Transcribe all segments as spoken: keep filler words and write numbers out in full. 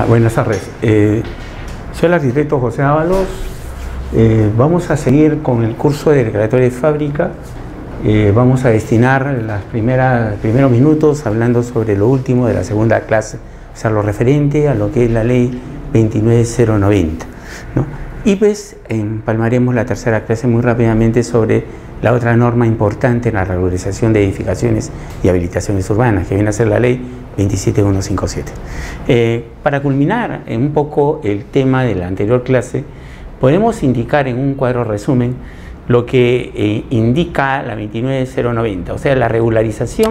Ah, buenas tardes. Eh, soy el arquitecto José Ábalos. Eh, vamos a seguir con el curso de declaratoria de fábrica. Eh, vamos a destinar los primeros minutos hablando sobre lo último de la segunda clase, o sea, lo referente a lo que es la ley veintinueve mil noventa, ¿no? Y pues empalmaremos la tercera clase muy rápidamente sobre la otra norma importante en la regularización de edificaciones y habilitaciones urbanas, que viene a ser la ley veintisiete mil ciento cincuenta y siete. Eh, para culminar en un poco el tema de la anterior clase, podemos indicar en un cuadro resumen lo que eh, indica la veintinueve mil noventa, o sea, la regularización,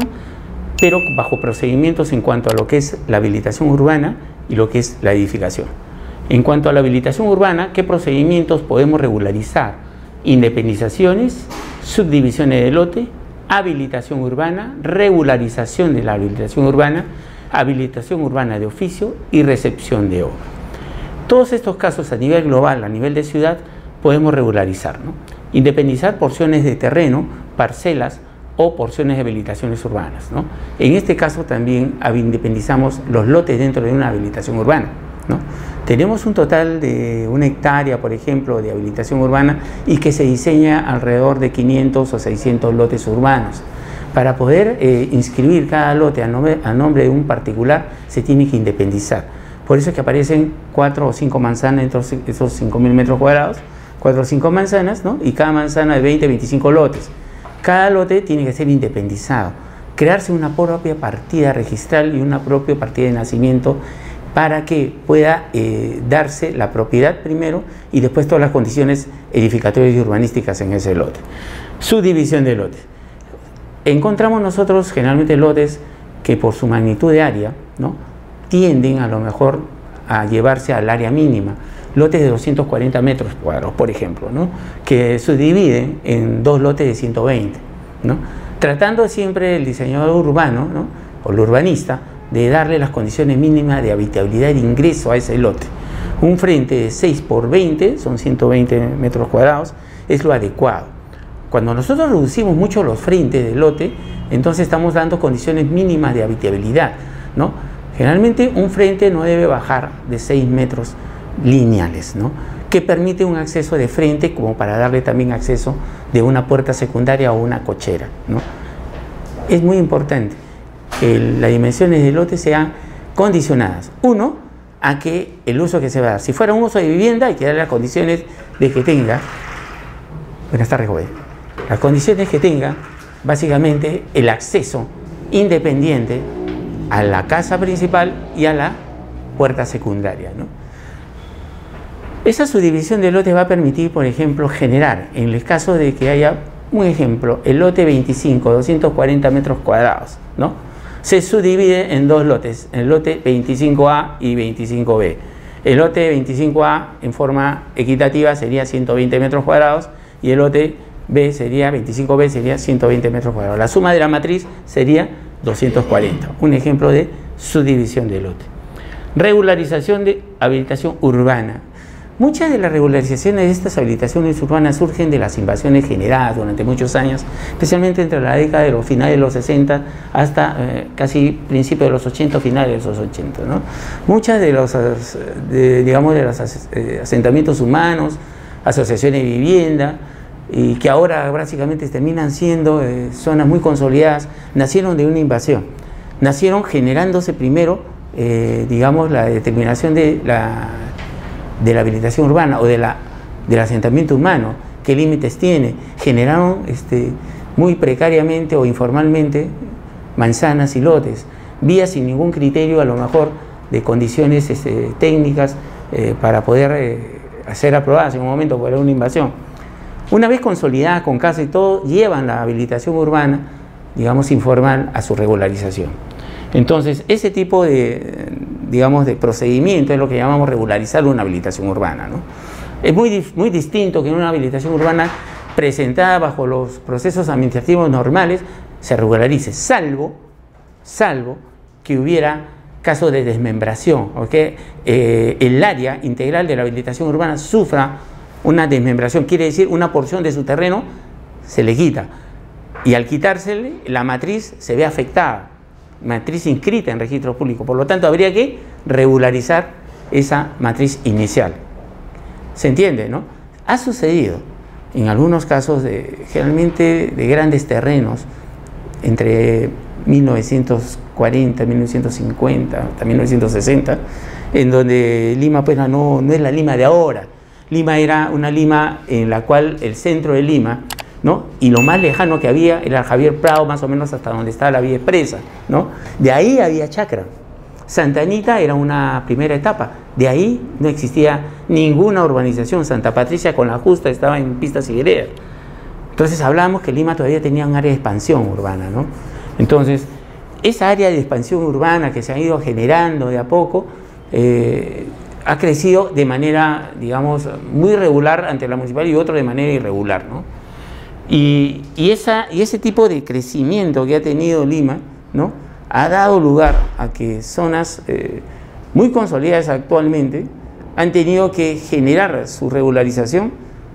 pero bajo procedimientos en cuanto a lo que es la habilitación urbana y lo que es la edificación. En cuanto a la habilitación urbana, ¿qué procedimientos podemos regularizar? Independizaciones, subdivisiones de lote, habilitación urbana, regularización de la habilitación urbana, habilitación urbana de oficio y recepción de obra. Todos estos casos a nivel global, a nivel de ciudad, podemos regularizar, ¿no? Independizar porciones de terreno, parcelas o porciones de habilitaciones urbanas, ¿no? En este caso también independizamos los lotes dentro de una habilitación urbana, ¿no? Tenemos un total de una hectárea, por ejemplo, de habilitación urbana y que se diseña alrededor de quinientos o seiscientos lotes urbanos. Para poder eh, inscribir cada lote a nombre, a nombre de un particular, se tiene que independizar. Por eso es que aparecen cuatro o cinco manzanas dentro de esos cinco mil metros cuadrados, cuatro o cinco manzanas, ¿no? Y cada manzana de veinte a veinticinco lotes. Cada lote tiene que ser independizado, crearse una propia partida registral y una propia partida de nacimiento para que pueda eh, darse la propiedad primero y después todas las condiciones edificatorias y urbanísticas en ese lote. Subdivisión de lotes. Encontramos nosotros generalmente lotes que por su magnitud de área, ¿no?, tienden a lo mejor a llevarse al área mínima. Lotes de doscientos cuarenta metros cuadrados, por ejemplo, ¿no?, que se dividen en dos lotes de ciento veinte, ¿no?, tratando siempre el diseñador urbano, ¿no?, o el urbanista de darle las condiciones mínimas de habitabilidad e ingreso a ese lote. Un frente de seis por veinte, son ciento veinte metros cuadrados, es lo adecuado. Cuando nosotros reducimos mucho los frentes del lote, entonces estamos dando condiciones mínimas de habitabilidad, ¿no? Generalmente un frente no debe bajar de seis metros lineales, ¿no?, que permite un acceso de frente como para darle también acceso de una puerta secundaria o una cochera, ¿no? Es muy importante que las dimensiones del lote sean condicionadas, uno, a que el uso que se va a dar, si fuera un uso de vivienda hay que darle las condiciones de que tenga, buenas tardes joven, las condiciones que tenga básicamente el acceso independiente a la casa principal y a la puerta secundaria, ¿no? Esa subdivisión de lotes va a permitir, por ejemplo, generar, en el caso de que haya, un ejemplo, el lote veinticinco, doscientos cuarenta metros cuadrados, ¿no?, se subdivide en dos lotes, el lote veinticinco A y veinticinco B. El lote veinticinco A en forma equitativa sería ciento veinte metros cuadrados y el lote B sería, veinticinco B sería ciento veinte metros cuadrados. La suma de la matriz sería doscientos cuarenta, un ejemplo de subdivisión de lote. Regularización de habilitación urbana. Muchas de las regularizaciones de estas habilitaciones urbanas surgen de las invasiones generadas durante muchos años, especialmente entre la década de los finales de los sesenta hasta eh, casi principios de los ochenta, finales de los ochenta, ¿no? Muchas de los, de, digamos, de los asentamientos humanos, asociaciones de vivienda, y que ahora básicamente terminan siendo eh, zonas muy consolidadas, nacieron de una invasión, nacieron generándose primero, eh, digamos, la determinación de la... de la habilitación urbana o de la, del asentamiento humano, qué límites tiene, generaron este, muy precariamente o informalmente manzanas y lotes, vías sin ningún criterio a lo mejor de condiciones este, técnicas eh, para poder eh, ser aprobadas en un momento por una invasión. Una vez consolidadas con casa y todo, llevan la habilitación urbana, digamos informal, a su regularización. Entonces, ese tipo de, digamos, de procedimiento es lo que llamamos regularizar una habilitación urbana, ¿no? Es muy, muy distinto que en una habilitación urbana presentada bajo los procesos administrativos normales se regularice, salvo, salvo que hubiera caso de desmembración, o que eh, el área integral de la habilitación urbana sufra una desmembración, quiere decir una porción de su terreno se le quita y al quitársele la matriz se ve afectada, matriz inscrita en registro público, por lo tanto habría que regularizar esa matriz inicial. ¿Se entiende, no? Ha sucedido en algunos casos, de, generalmente de grandes terrenos, entre mil novecientos cuarenta, mil novecientos cincuenta, hasta mil novecientos sesenta, en donde Lima pues, no, no es la Lima de ahora. Lima era una Lima en la cual el centro de Lima, ¿no?, y lo más lejano que había era Javier Prado, más o menos hasta donde estaba la vía expresa, ¿no? De ahí había chacra. Santa Anita era una primera etapa, de ahí no existía ninguna urbanización. Santa Patricia con la justa estaba en pistas higuereras. Entonces hablamos que Lima todavía tenía un área de expansión urbana, ¿no? Entonces, esa área de expansión urbana que se ha ido generando de a poco, eh, ha crecido de manera, digamos, muy regular ante la municipalidad y otro de manera irregular, ¿no? Y, y, esa, y ese tipo de crecimiento que ha tenido Lima, ¿no?, ha dado lugar a que zonas eh, muy consolidadas actualmente han tenido que generar su regularización,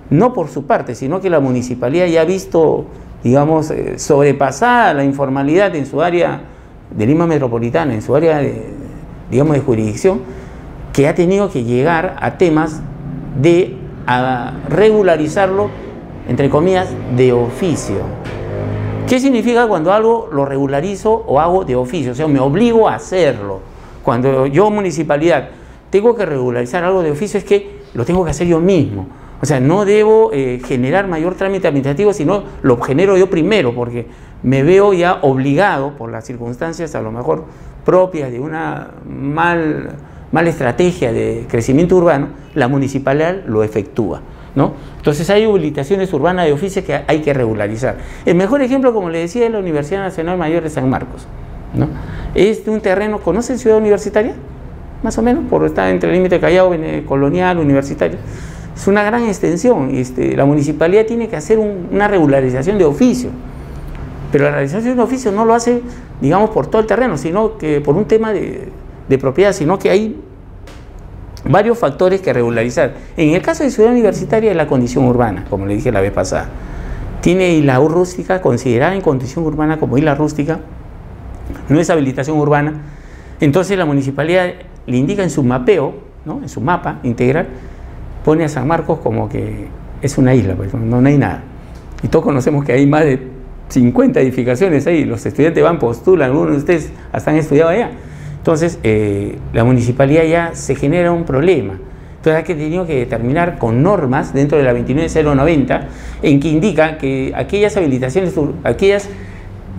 no por su parte, sino que la municipalidad ya ha visto, digamos, eh, sobrepasada la informalidad en su área de Lima Metropolitana, en su área, de, digamos, de jurisdicción, que ha tenido que llegar a temas de a regularizarlo, entre comillas, de oficio. ¿Qué significa cuando algo lo regularizo o hago de oficio? O sea, me obligo a hacerlo. Cuando yo, municipalidad, tengo que regularizar algo de oficio, es que lo tengo que hacer yo mismo. O sea, no debo eh, generar mayor trámite administrativo, sino lo genero yo primero, porque me veo ya obligado, por las circunstancias a lo mejor propias de una mal, mala estrategia de crecimiento urbano, la municipalidad lo efectúa, ¿no? Entonces hay habilitaciones urbanas de oficio que hay que regularizar. El mejor ejemplo, como le decía, es la Universidad Nacional Mayor de San Marcos, ¿no? Es de un terreno, ¿conocen Ciudad Universitaria? Más o menos, por estar entre el límite de Callao, Colonial, Universitaria. Es una gran extensión. Este, la municipalidad tiene que hacer un, una regularización de oficio, pero la regularización de oficio no lo hace, digamos, por todo el terreno, sino que por un tema de, de propiedad, sino que hay varios factores que regularizar. En el caso de Ciudad Universitaria es la condición urbana, como le dije la vez pasada. Tiene isla rústica, considerada en condición urbana como isla rústica, no es habilitación urbana. Entonces la municipalidad le indica en su mapeo, ¿no?, en su mapa integral, pone a San Marcos como que es una isla, pues no, no hay nada. Y todos conocemos que hay más de cincuenta edificaciones ahí, los estudiantes van, postulan, algunos de ustedes hasta han estudiado allá. Entonces, eh, la municipalidad ya se genera un problema. Entonces, hay que tener que determinar con normas dentro de la veintinueve mil noventa, en que indica que aquellas habilitaciones, aquellas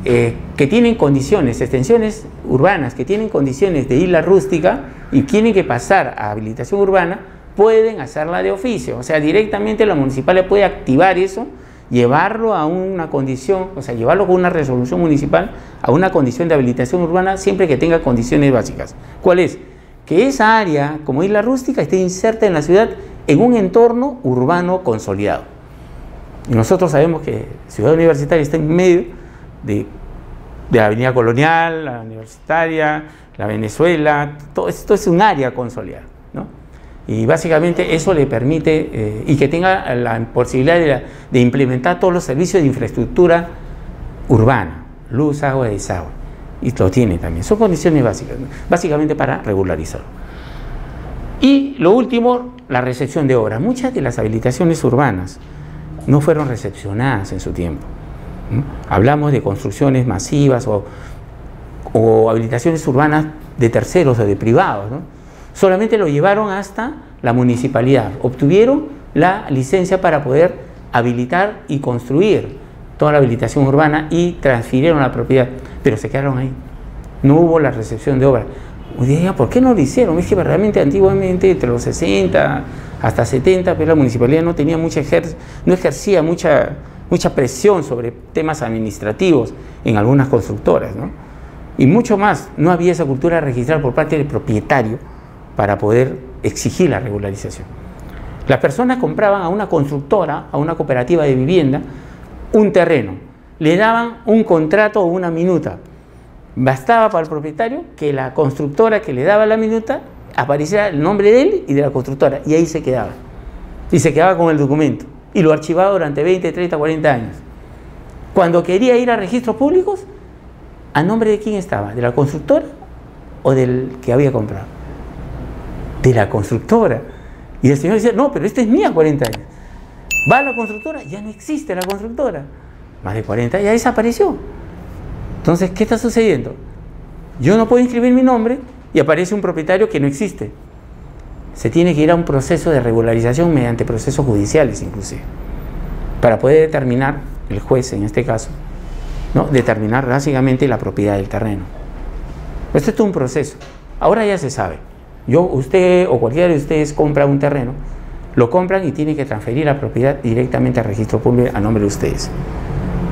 eh, que tienen condiciones, extensiones urbanas, que tienen condiciones de isla rústica y tienen que pasar a habilitación urbana, pueden hacerla de oficio. O sea, directamente la municipalidad puede activar eso, llevarlo a una condición, o sea, llevarlo con una resolución municipal a una condición de habilitación urbana, siempre que tenga condiciones básicas. ¿Cuál es? Que esa área, como isla rústica, esté inserta en la ciudad en un entorno urbano consolidado. Y nosotros sabemos que Ciudad Universitaria está en medio de, de la Avenida Colonial, la Universitaria, la Venezuela, todo esto es un área consolidada, ¿no? Y básicamente eso le permite eh, y que tenga la posibilidad de, de implementar todos los servicios de infraestructura urbana, luz, agua, desagüe, y lo tiene también. Son condiciones básicas, ¿no?, básicamente para regularizarlo. Y lo último, la recepción de obras. Muchas de las habilitaciones urbanas no fueron recepcionadas en su tiempo, ¿no? Hablamos de construcciones masivas o, o habilitaciones urbanas de terceros o de privados, ¿no? Solamente lo llevaron hasta la municipalidad, obtuvieron la licencia para poder habilitar y construir toda la habilitación urbana y transfirieron la propiedad, pero se quedaron ahí, no hubo la recepción de obra. ¿Por qué no lo hicieron? Es que realmente antiguamente, entre los sesenta hasta setenta, pues la municipalidad no tenía mucha ejer- no ejercía mucha, mucha presión sobre temas administrativos en algunas constructoras, ¿no? Y mucho más, no había esa cultura registral por parte del propietario para poder exigir la regularización. Las personas compraban a una constructora, a una cooperativa de vivienda, un terreno, le daban un contrato o una minuta. Bastaba para el propietario que la constructora que le daba la minuta apareciera el nombre de él y de la constructora, y ahí se quedaba. Y se quedaba con el documento, y lo archivaba durante veinte, treinta, cuarenta años. Cuando quería ir a registros públicos, ¿a nombre de quién estaba? ¿De la constructora o del que había comprado? de la constructora. Y el señor decía, no, pero esta es mía, cuarenta años. Va a la constructora, ya no existe la constructora. Más de cuarenta, ya desapareció. Entonces, ¿qué está sucediendo? Yo no puedo inscribir mi nombre y aparece un propietario que no existe. Se tiene que ir a un proceso de regularización mediante procesos judiciales, inclusive, para poder determinar, el juez en este caso, ¿no?, determinar básicamente la propiedad del terreno. Esto es todo un proceso. Ahora ya se sabe. Yo, usted o cualquiera de ustedes compra un terreno, lo compran y tienen que transferir la propiedad directamente al registro público a nombre de ustedes.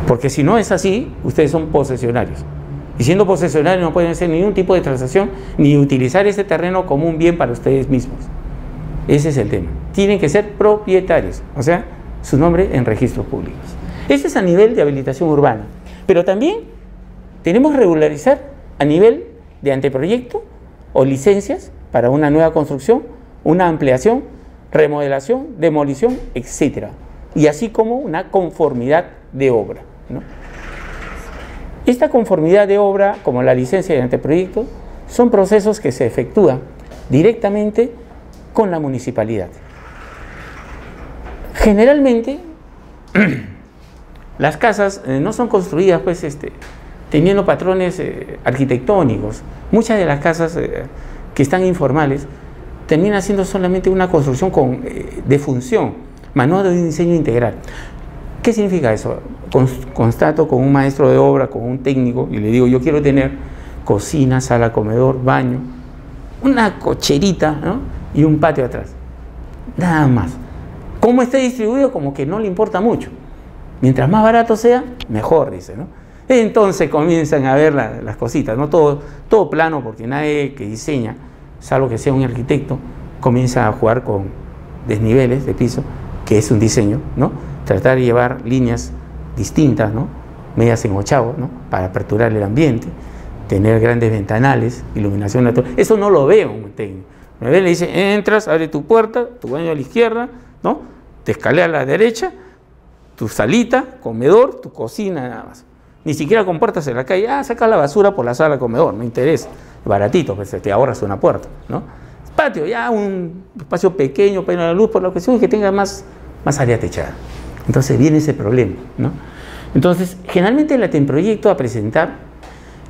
Porque si no es así, ustedes son posesionarios. Y siendo posesionarios no pueden hacer ningún tipo de transacción ni utilizar ese terreno como un bien para ustedes mismos. Ese es el tema. Tienen que ser propietarios, o sea, su nombre en registros públicos. Eso es a nivel de habilitación urbana. Pero también tenemos que regularizar a nivel de anteproyecto o licencias para una nueva construcción, una ampliación, remodelación, demolición, etcétera. Y así como una conformidad de obra, ¿no? Esta conformidad de obra, como la licencia de anteproyecto, son procesos que se efectúan directamente con la municipalidad. Generalmente, las casas no son construidas pues, este, teniendo patrones eh, arquitectónicos. Muchas de las casas eh, que están informales terminan siendo solamente una construcción con, eh, de función, más no de un diseño integral. ¿Qué significa eso? Constato con un maestro de obra, con un técnico, y le digo, yo quiero tener cocina, sala, comedor, baño, una cocherita, ¿no?, y un patio atrás. Nada más. ¿Cómo está distribuido? Como que no le importa mucho. Mientras más barato sea, mejor, dice, ¿no? Entonces comienzan a ver la, las cositas, ¿no? Todo, todo plano, porque nadie que diseña, salvo que sea un arquitecto, comienza a jugar con desniveles de piso, que es un diseño, ¿no? Tratar de llevar líneas distintas, ¿no?, medias en ochavo, ¿no?, para aperturar el ambiente, tener grandes ventanales, iluminación natural. Eso no lo veo un técnico. Me ve, le dice, entras, abre tu puerta, tu baño a la izquierda, ¿no?, te escalera a la derecha, tu salita, comedor, tu cocina, nada más. Ni siquiera con puertas en la calle, ah, saca la basura por la sala comedor, no interesa, baratito, pues te ahorras una puerta, ¿no? Patio, ya un espacio pequeño, pero la luz, por la cuestión es que tenga más, más área techada. Entonces viene ese problema, ¿no? Entonces, generalmente el anteproyecto a presentar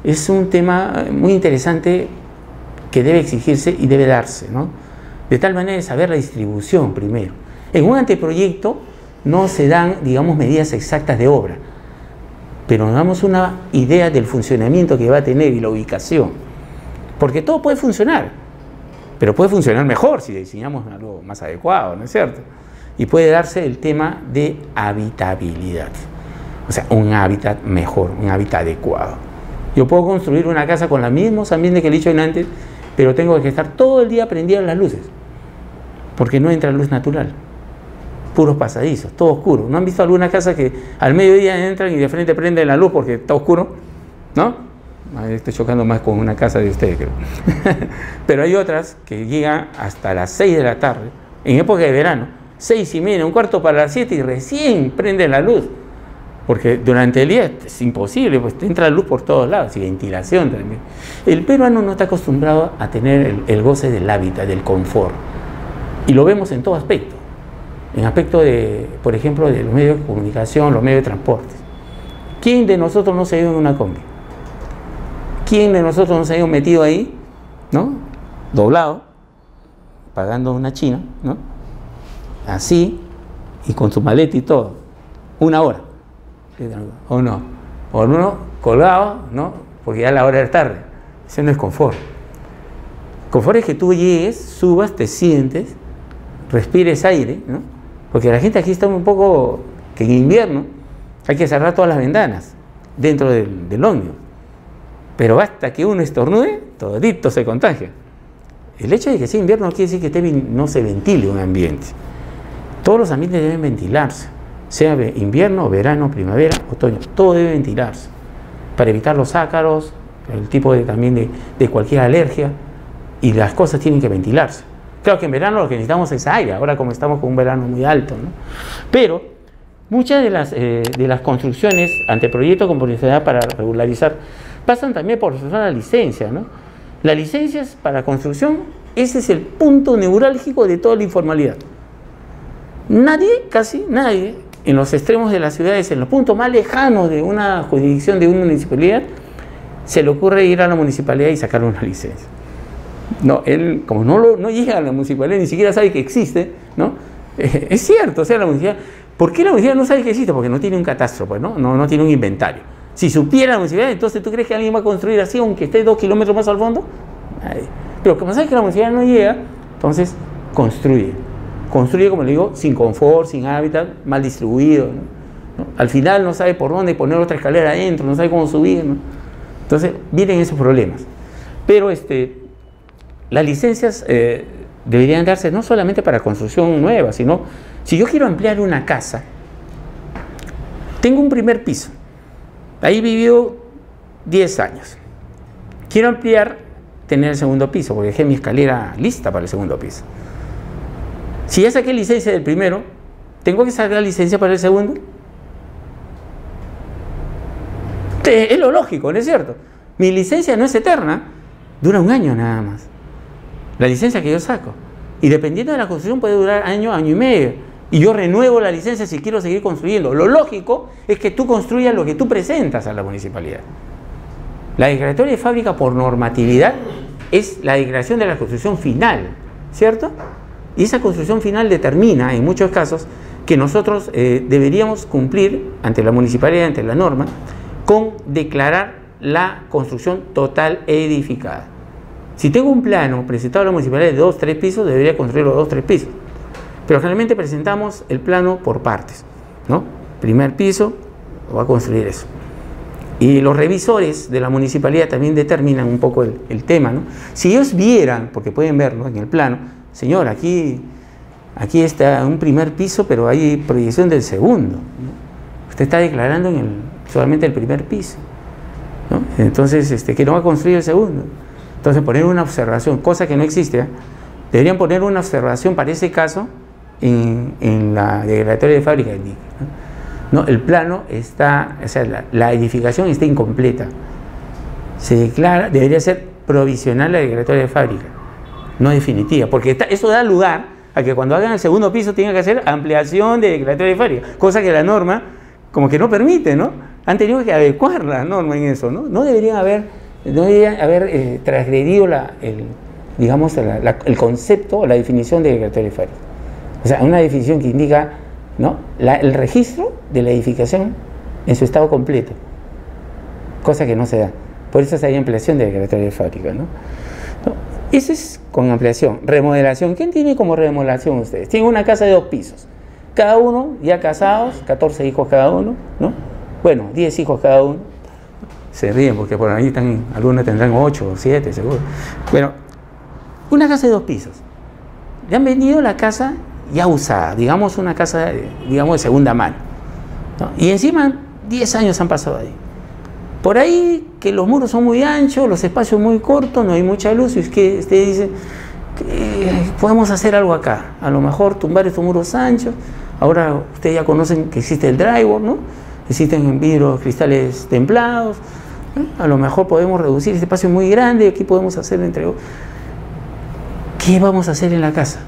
es un tema muy interesante que debe exigirse y debe darse, ¿no? De tal manera de saber la distribución primero. En un anteproyecto no se dan, digamos, medidas exactas de obra, pero nos damos una idea del funcionamiento que va a tener y la ubicación. Porque todo puede funcionar, pero puede funcionar mejor si diseñamos algo más adecuado, ¿no es cierto? Y puede darse el tema de habitabilidad, o sea, un hábitat mejor, un hábitat adecuado. Yo puedo construir una casa con los mismos ambientes que le he dicho antes, pero tengo que estar todo el día prendidas las luces, porque no entra luz natural, puros pasadizos, todo oscuro. ¿No han visto alguna casa que al mediodía entran y de frente prenden la luz porque está oscuro? ¿No? Estoy chocando más con una casa de ustedes, creo. Pero hay otras que llegan hasta las seis de la tarde, en época de verano, seis y media, un cuarto para las siete y recién prende la luz, porque durante el día es imposible, pues entra luz por todos lados y ventilación también. El peruano no está acostumbrado a tener el, el goce del hábitat, del confort, y lo vemos en todo aspecto, en aspecto de, por ejemplo, de los medios de comunicación, los medios de transporte. ¿Quién de nosotros no se ha ido en una combi? ¿Quién de nosotros no se ha ido metido ahí, ¿no?, doblado, pagando una china, ¿no?, así, y con su maleta y todo, una hora, o no, o uno colgado, ¿no?, porque ya la hora es tarde. Ese no es confort. Confort es que tú llegues, subas, te sientes, respires aire, ¿no?, porque la gente aquí está un poco, que en invierno hay que cerrar todas las ventanas dentro del, del ómnibus, pero basta que uno estornude, todito se contagia. El hecho de que sea invierno no quiere decir que te, no se ventile un ambiente. Todos los ambientes deben ventilarse, sea invierno, verano, primavera, otoño, todo debe ventilarse, para evitar los ácaros, el tipo de, también de, de cualquier alergia, y las cosas tienen que ventilarse. Claro que en verano lo que necesitamos es aire, ahora como estamos con un verano muy alto, ¿no? Pero muchas de las, eh, de las construcciones, anteproyectos con publicidad para regularizar, pasan también por la licencia, ¿no? Las licencias para construcción Ese es el punto neurálgico de toda la informalidad. Nadie, casi nadie, en los extremos de las ciudades, en los puntos más lejanos de una jurisdicción, de una municipalidad, se le ocurre ir a la municipalidad y sacar una licencia. No, él, como no, lo, no llega a la municipalidad, ni siquiera sabe que existe, ¿no? Eh, es cierto, o sea, la municipalidad... ¿Por qué la municipalidad no sabe que existe? Porque no tiene un catastro, pues, ¿no? No, no tiene un inventario. Si supiera la municipalidad, entonces, ¿tú crees que alguien va a construir así, aunque esté dos kilómetros más al fondo? Nadie. Pero como sabes que la municipalidad no llega, entonces construye. Construye, como le digo, sin confort, sin hábitat, mal distribuido, ¿no? ¿No? Al final no sabe por dónde poner otra escalera adentro, no sabe cómo subir, ¿no? Entonces, vienen esos problemas. Pero, este... las licencias eh, deberían darse no solamente para construcción nueva, sino si yo quiero ampliar una casa, tengo un primer piso, ahí he vivido diez años, quiero ampliar, tener el segundo piso, porque dejé mi escalera lista para el segundo piso. Si ya saqué licencia del primero, ¿tengo que sacar licencia para el segundo? Es lo lógico, ¿no es cierto? Mi licencia no es eterna, dura un año nada más. La licencia que yo saco. Y dependiendo de la construcción puede durar año, año y medio. Y yo renuevo la licencia si quiero seguir construyendo. Lo lógico es que tú construyas lo que tú presentas a la municipalidad. La declaratoria de fábrica por normatividad es la declaración de la construcción final, ¿cierto? Y esa construcción final determina, en muchos casos, que nosotros eh, deberíamos cumplir, ante la municipalidad, ante la norma, con declarar la construcción total edificada. Si tengo un plano presentado a la municipalidad de dos, tres pisos, debería construir los dos, tres pisos. Pero generalmente presentamos el plano por partes, ¿no? Primer piso, va a construir eso. Y los revisores de la municipalidad también determinan un poco el, el tema, ¿no? Si ellos vieran, porque pueden verlo en el plano, señor, aquí, aquí está un primer piso, pero hay proyección del segundo, ¿no? Usted está declarando en el, solamente el primer piso, ¿no? Entonces, este, que no va a construir el segundo. Entonces poner una observación, cosa que no existe, ¿eh? Deberían poner una observación para ese caso en, en la declaratoria de fábrica del D I C, ¿no? No, el plano está, o sea, la, la edificación está incompleta. Se declara, debería ser provisional la declaratoria de fábrica, no definitiva, porque está, eso da lugar a que cuando hagan el segundo piso tengan que hacer ampliación de declaratoria de fábrica, cosa que la norma como que no permite, ¿no? Han tenido que adecuar la norma en eso, ¿no? No deberían haber... no deberían haber eh, transgredido la, el, digamos, la, la, el concepto o la definición de declaratoria de fábrica. O sea, una definición que indica, ¿no?, la, el registro de la edificación en su estado completo, cosa que no se da. Por eso hay ampliación de declaratoria de fábrica, ¿no? ¿No? Eso es con ampliación. Remodelación, ¿quién tiene como remodelación ustedes? Tienen una casa de dos pisos, cada uno ya casados, catorce hijos cada uno, ¿no? Bueno, diez hijos cada uno. Se ríen porque por ahí están, algunos tendrán ocho o siete seguro. Bueno, una casa de dos pisos. Le han vendido la casa ya usada, digamos una casa digamos de segunda mano, ¿no? Y encima diez años han pasado ahí. Por ahí que los muros son muy anchos, los espacios muy cortos, no hay mucha luz. Y es que usted dice, podemos hacer algo acá. A lo mejor tumbar estos muros anchos. Ahora ustedes ya conocen que existe el drywall, ¿no? Existen vidrios, cristales templados, ¿eh? A lo mejor podemos reducir este espacio muy grande, aquí podemos hacer entre... ¿Qué vamos a hacer en la casa?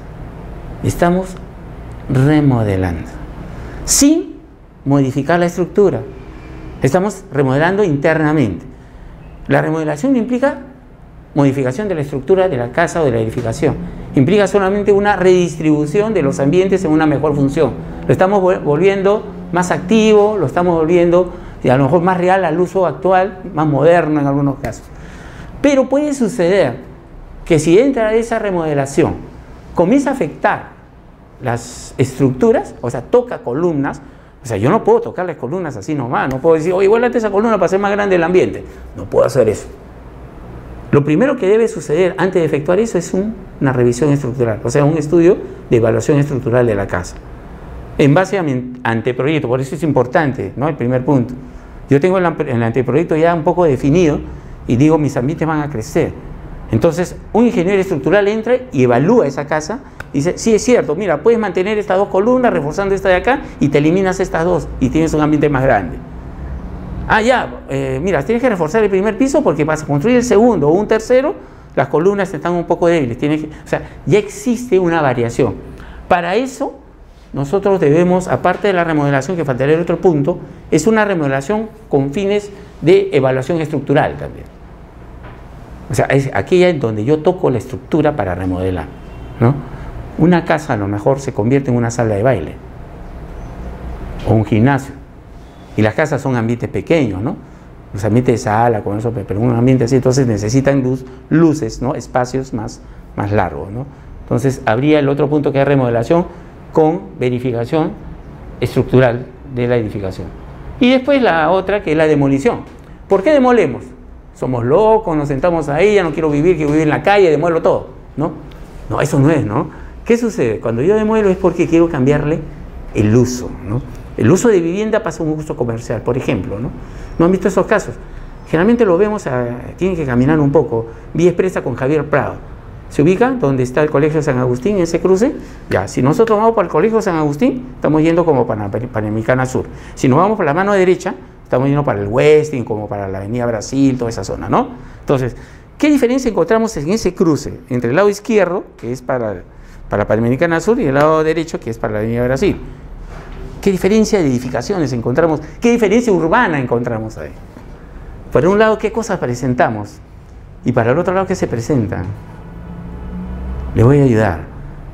Estamos remodelando, sin modificar la estructura. Estamos remodelando internamente. La remodelación no implica modificación de la estructura de la casa o de la edificación. Implica solamente una redistribución de los ambientes en una mejor función. Lo estamos volviendo más activo, lo estamos volviendo a lo mejor más real al uso actual, más moderno en algunos casos. Pero puede suceder que si entra esa remodelación, comienza a afectar las estructuras, o sea, toca columnas, o sea, yo no puedo tocar las columnas así nomás, no puedo decir, oye, vuélvate esa columna para hacer más grande el ambiente. No puedo hacer eso. Lo primero que debe suceder antes de efectuar eso es un, una revisión estructural, o sea, un estudio de evaluación estructural de la casa. En base a mi anteproyecto, por eso es importante, ¿no?, el primer punto. Yo tengo el, el anteproyecto ya un poco definido y digo, mis ambientes van a crecer. Entonces, un ingeniero estructural entra y evalúa esa casa y dice, sí, es cierto, mira, puedes mantener estas dos columnas reforzando esta de acá y te eliminas estas dos y tienes un ambiente más grande. Ah, ya, eh, mira, tienes que reforzar el primer piso porque vas a construir el segundo o un tercero las columnas están un poco débiles, tienen que, o sea, ya existe una variación. Para eso nosotros debemos, aparte de la remodelación, que faltaría el otro punto, es una remodelación con fines de evaluación estructural también. O sea, es aquella en donde yo toco la estructura para remodelar, ¿no? Una casa a lo mejor se convierte en una sala de baile o un gimnasio. Y las casas son ambientes pequeños, ¿no? Los ambientes de sala, con eso, pero un ambiente así, entonces necesitan luz, luces, ¿no? Espacios más, más largos, ¿no? Entonces habría el otro punto, que es remodelación con verificación estructural de la edificación. Y después la otra, que es la demolición. ¿Por qué demolemos? Somos locos, nos sentamos ahí, ya no quiero vivir, quiero vivir en la calle, demuelo todo, ¿no? No, eso no es, ¿no? ¿Qué sucede? Cuando yo demuelo es porque quiero cambiarle el uso, ¿no? El uso de vivienda pasa a un uso comercial, por ejemplo, ¿no? ¿No han visto esos casos? Generalmente lo vemos, a, tienen que caminar un poco, vía expresa con Javier Prado. Se ubica donde está el Colegio de San Agustín, ese cruce, ya, si nosotros vamos para el Colegio de San Agustín, estamos yendo como para Panamericana Sur. Si nos vamos por la mano derecha, estamos yendo para el Westin, como para la Avenida Brasil, toda esa zona, ¿no? Entonces, ¿qué diferencia encontramos en ese cruce? Entre el lado izquierdo, que es para, para Panamericana Sur, y el lado derecho, que es para la Avenida Brasil. ¿Qué diferencia de edificaciones encontramos? ¿Qué diferencia urbana encontramos ahí? Por un lado, ¿qué cosas presentamos? Y para el otro lado, ¿qué se presentan? Les voy a ayudar.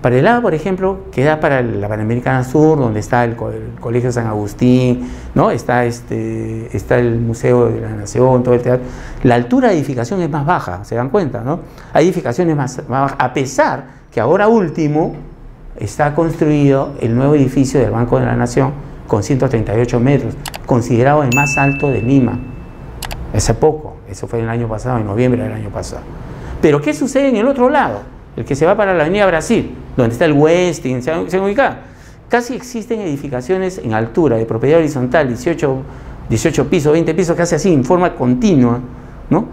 Para el lado, por ejemplo, que da para la Panamericana Sur, donde está el, co el Colegio San Agustín, ¿no? Está, este, está el Museo de la Nación, todo el teatro. La altura de edificación es más baja, ¿se dan cuenta, no? Hay edificaciones más, más bajas, a pesar que ahora último está construido el nuevo edificio del Banco de la Nación con ciento treinta y ocho metros, considerado el más alto de Lima. Hace poco, eso fue el año pasado, en noviembre del año pasado. Pero ¿qué sucede en el otro lado? El que se va para la Avenida Brasil, donde está el Westin, ¿se han ubicado? Casi existen edificaciones en altura, de propiedad horizontal, dieciocho pisos, veinte pisos, casi así, en forma continua, ¿no?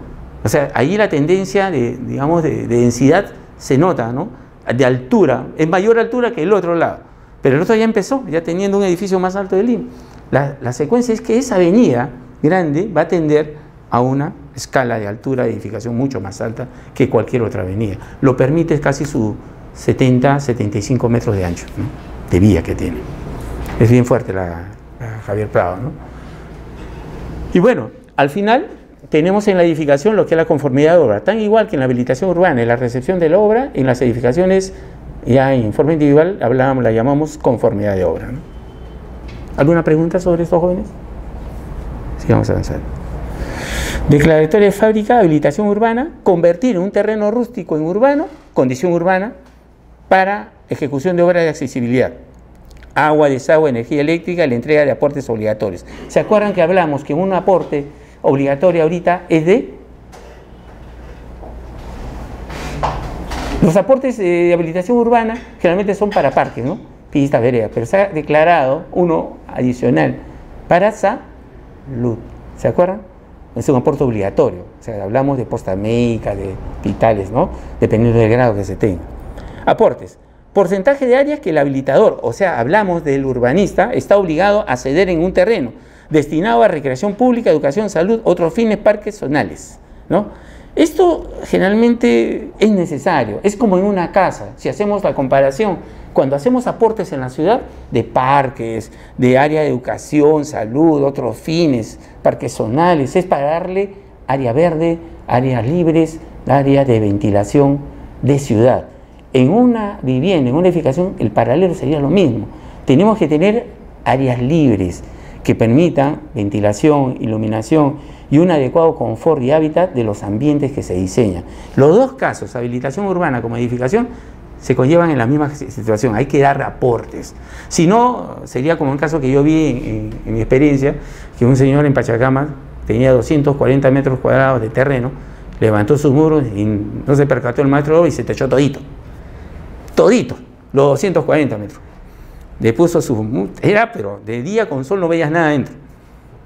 O sea, ahí la tendencia de, digamos, de, de densidad se nota, ¿no? De altura, es mayor altura que el otro lado, pero el otro ya empezó, ya teniendo un edificio más alto de Lima. La, la secuencia es que esa avenida grande va a tender a una escala de altura de edificación mucho más alta que cualquier otra avenida. Lo permite casi su setenta, setenta y cinco metros de ancho, ¿no? De vía que tiene. Es bien fuerte la, la Javier Prado, ¿no? Y bueno, al final tenemos en la edificación lo que es la conformidad de obra, tan igual que en la habilitación urbana, en la recepción de la obra, en las edificaciones ya en forma individual hablábamos, la llamamos conformidad de obra, ¿no? ¿Alguna pregunta sobre estos jóvenes? Sí, vamos a avanzar. Declaratoria de fábrica, habilitación urbana, convertir un terreno rústico en urbano, condición urbana, para ejecución de obras de accesibilidad. Agua, desagüe, energía eléctrica, la entrega de aportes obligatorios. ¿Se acuerdan que hablamos que un aporte obligatorio ahorita es de? Los aportes de habilitación urbana generalmente son para parques, ¿no? Pistas, veredas, pero se ha declarado uno adicional para salud. ¿Se acuerdan? Es un aporte obligatorio, o sea, hablamos de posta médica, de hospitales, ¿no? Dependiendo del grado que se tenga. Aportes, porcentaje de áreas que el habilitador, o sea, hablamos del urbanista, está obligado a ceder en un terreno destinado a recreación pública, educación, salud, otros fines, parques zonales, ¿no? Esto generalmente es necesario, es como en una casa, si hacemos la comparación, cuando hacemos aportes en la ciudad, de parques, de área de educación, salud, otros fines, parques zonales, es para darle área verde, áreas libres, área de ventilación de ciudad. En una vivienda, en una edificación, el paralelo sería lo mismo, tenemos que tener áreas libres, que permitan ventilación, iluminación y un adecuado confort y hábitat de los ambientes que se diseñan. Los dos casos, habilitación urbana como edificación, se conllevan en la misma situación, hay que dar aportes. Si no, sería como un caso que yo vi en, en, en mi experiencia, que un señor en Pachacama tenía doscientos cuarenta metros cuadrados de terreno, levantó sus muros y no se percató el maestro y se techó todito, todito, los doscientos cuarenta metros. Le puso su... Era, pero de día con sol no veías nada adentro.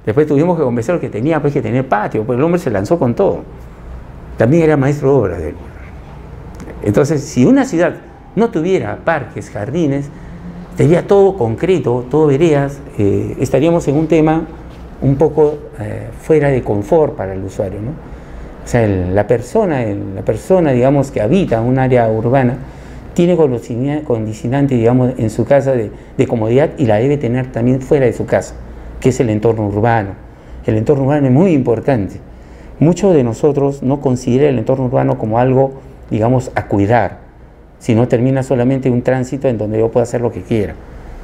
Después tuvimos que convencer que tenía pues, que tener patio, pues el hombre se lanzó con todo. También era maestro de obras de él. Entonces, si una ciudad no tuviera parques, jardines, sería todo concreto, todo veredas, eh, estaríamos en un tema un poco eh, fuera de confort para el usuario, ¿no? O sea, el, la persona, el, la persona, digamos, que habita un área urbana, tiene condicionante, digamos, en su casa de, de comodidad, y la debe tener también fuera de su casa, que es el entorno urbano. El entorno urbano es muy importante. Muchos de nosotros no consideran el entorno urbano como algo, digamos, a cuidar, sino termina solamente un tránsito en donde yo pueda hacer lo que quiera.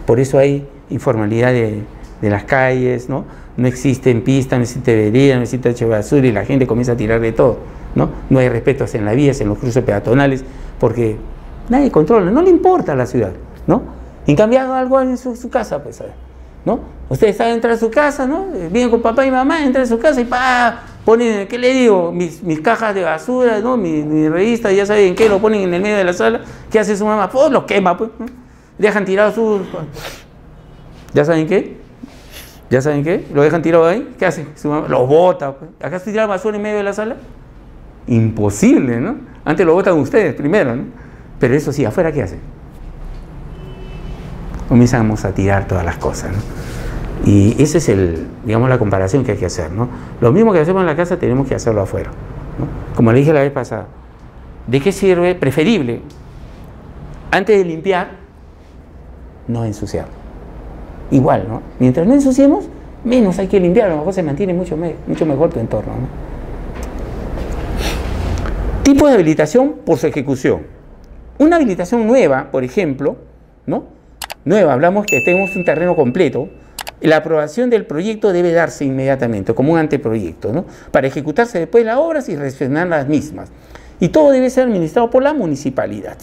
Por eso hay informalidad de, de las calles, ¿no? No existen pistas, no existe vereda, no existe hecho basura, y la gente comienza a tirar de todo, ¿no? No hay respetos en las vías, en los cruces peatonales, porque nadie controla, no le importa a la ciudad, ¿no? En cambio, algo en su, su casa, pues, ¿no? Ustedes saben entrar a su casa, ¿no? Vienen con papá y mamá, entran a su casa y pa, ponen, ¿qué le digo? Mis, mis cajas de basura, ¿no? Mi, mi revista, ya saben qué, lo ponen en el medio de la sala. ¿Qué hace su mamá? Pues los quema, pues, ¿no? Dejan tirados sus... ¿Ya saben qué? ¿Ya saben qué? Lo dejan tirado ahí. ¿Qué hace su mamá? Los bota, pues. ¿Acá estoy tirando basura en medio de la sala? Imposible, ¿no? Antes lo botan ustedes primero, ¿no? Pero eso sí, afuera, ¿qué hacen? Comenzamos a tirar todas las cosas, ¿no? Y esa es, el, digamos, la comparación que hay que hacer, ¿no? Lo mismo que hacemos en la casa, tenemos que hacerlo afuera, ¿no? Como le dije la vez pasada, ¿de qué sirve? Preferible, antes de limpiar, no ensuciar. Igual, ¿no? Mientras no ensuciemos, menos hay que limpiar. A lo mejor se mantiene mucho, me mucho mejor tu entorno, ¿no? Tipo de habilitación por su ejecución. Una habilitación nueva, por ejemplo, ¿no? Nueva, hablamos que tenemos un terreno completo. La aprobación del proyecto debe darse inmediatamente, como un anteproyecto, ¿no? Para ejecutarse después las obras y recepcionar las mismas. Y todo debe ser administrado por la municipalidad.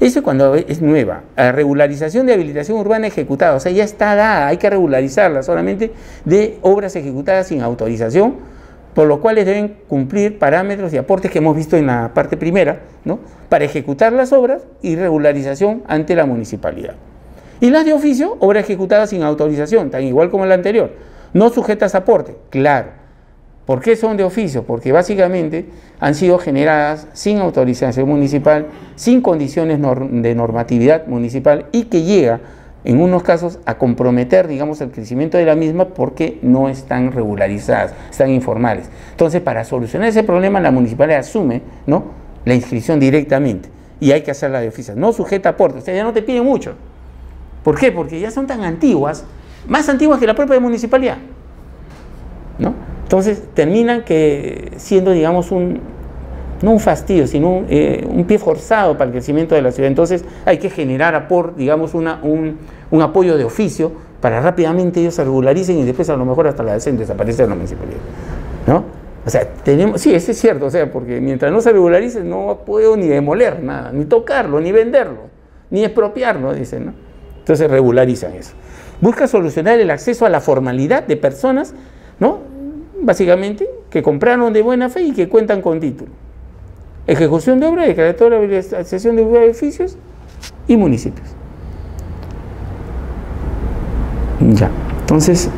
Eso cuando es nueva. La regularización de habilitación urbana ejecutada, o sea, ya está dada, hay que regularizarla solamente de obras ejecutadas sin autorización, por lo cual deben cumplir parámetros y aportes que hemos visto en la parte primera, ¿no? Para ejecutar las obras y regularización ante la municipalidad. Y las de oficio, obras ejecutadas sin autorización, tan igual como la anterior, no sujetas a aporte, claro. ¿Por qué son de oficio? Porque básicamente han sido generadas sin autorización municipal, sin condiciones de normatividad municipal, y que llega en unos casos a comprometer, digamos, el crecimiento de la misma porque no están regularizadas, están informales. Entonces, para solucionar ese problema, la municipalidad asume, ¿no?, la inscripción directamente, y hay que hacerla de oficio, no sujeta a aporte. O sea, ya no te piden mucho. ¿Por qué? Porque ya son tan antiguas, más antiguas que la propia municipalidad, ¿no? Entonces, terminan que siendo, digamos, un, no un fastidio, sino un, eh, un pie forzado para el crecimiento de la ciudad. Entonces hay que generar aporte, digamos, una, un, un apoyo de oficio para rápidamente ellos se regularicen, y después a lo mejor hasta la decen desaparece de la municipalidad, ¿no? O sea, tenemos, sí, eso es cierto, o sea, porque mientras no se regularice no puedo ni demoler nada, ni tocarlo, ni venderlo, ni expropiarlo, dicen, ¿no? Entonces regularizan eso. Busca solucionar el acceso a la formalidad de personas, ¿no? Básicamente, que compraron de buena fe y que cuentan con título. Ejecución de obra, declaratoria de habilitación de edificios y municipios. Ya, entonces...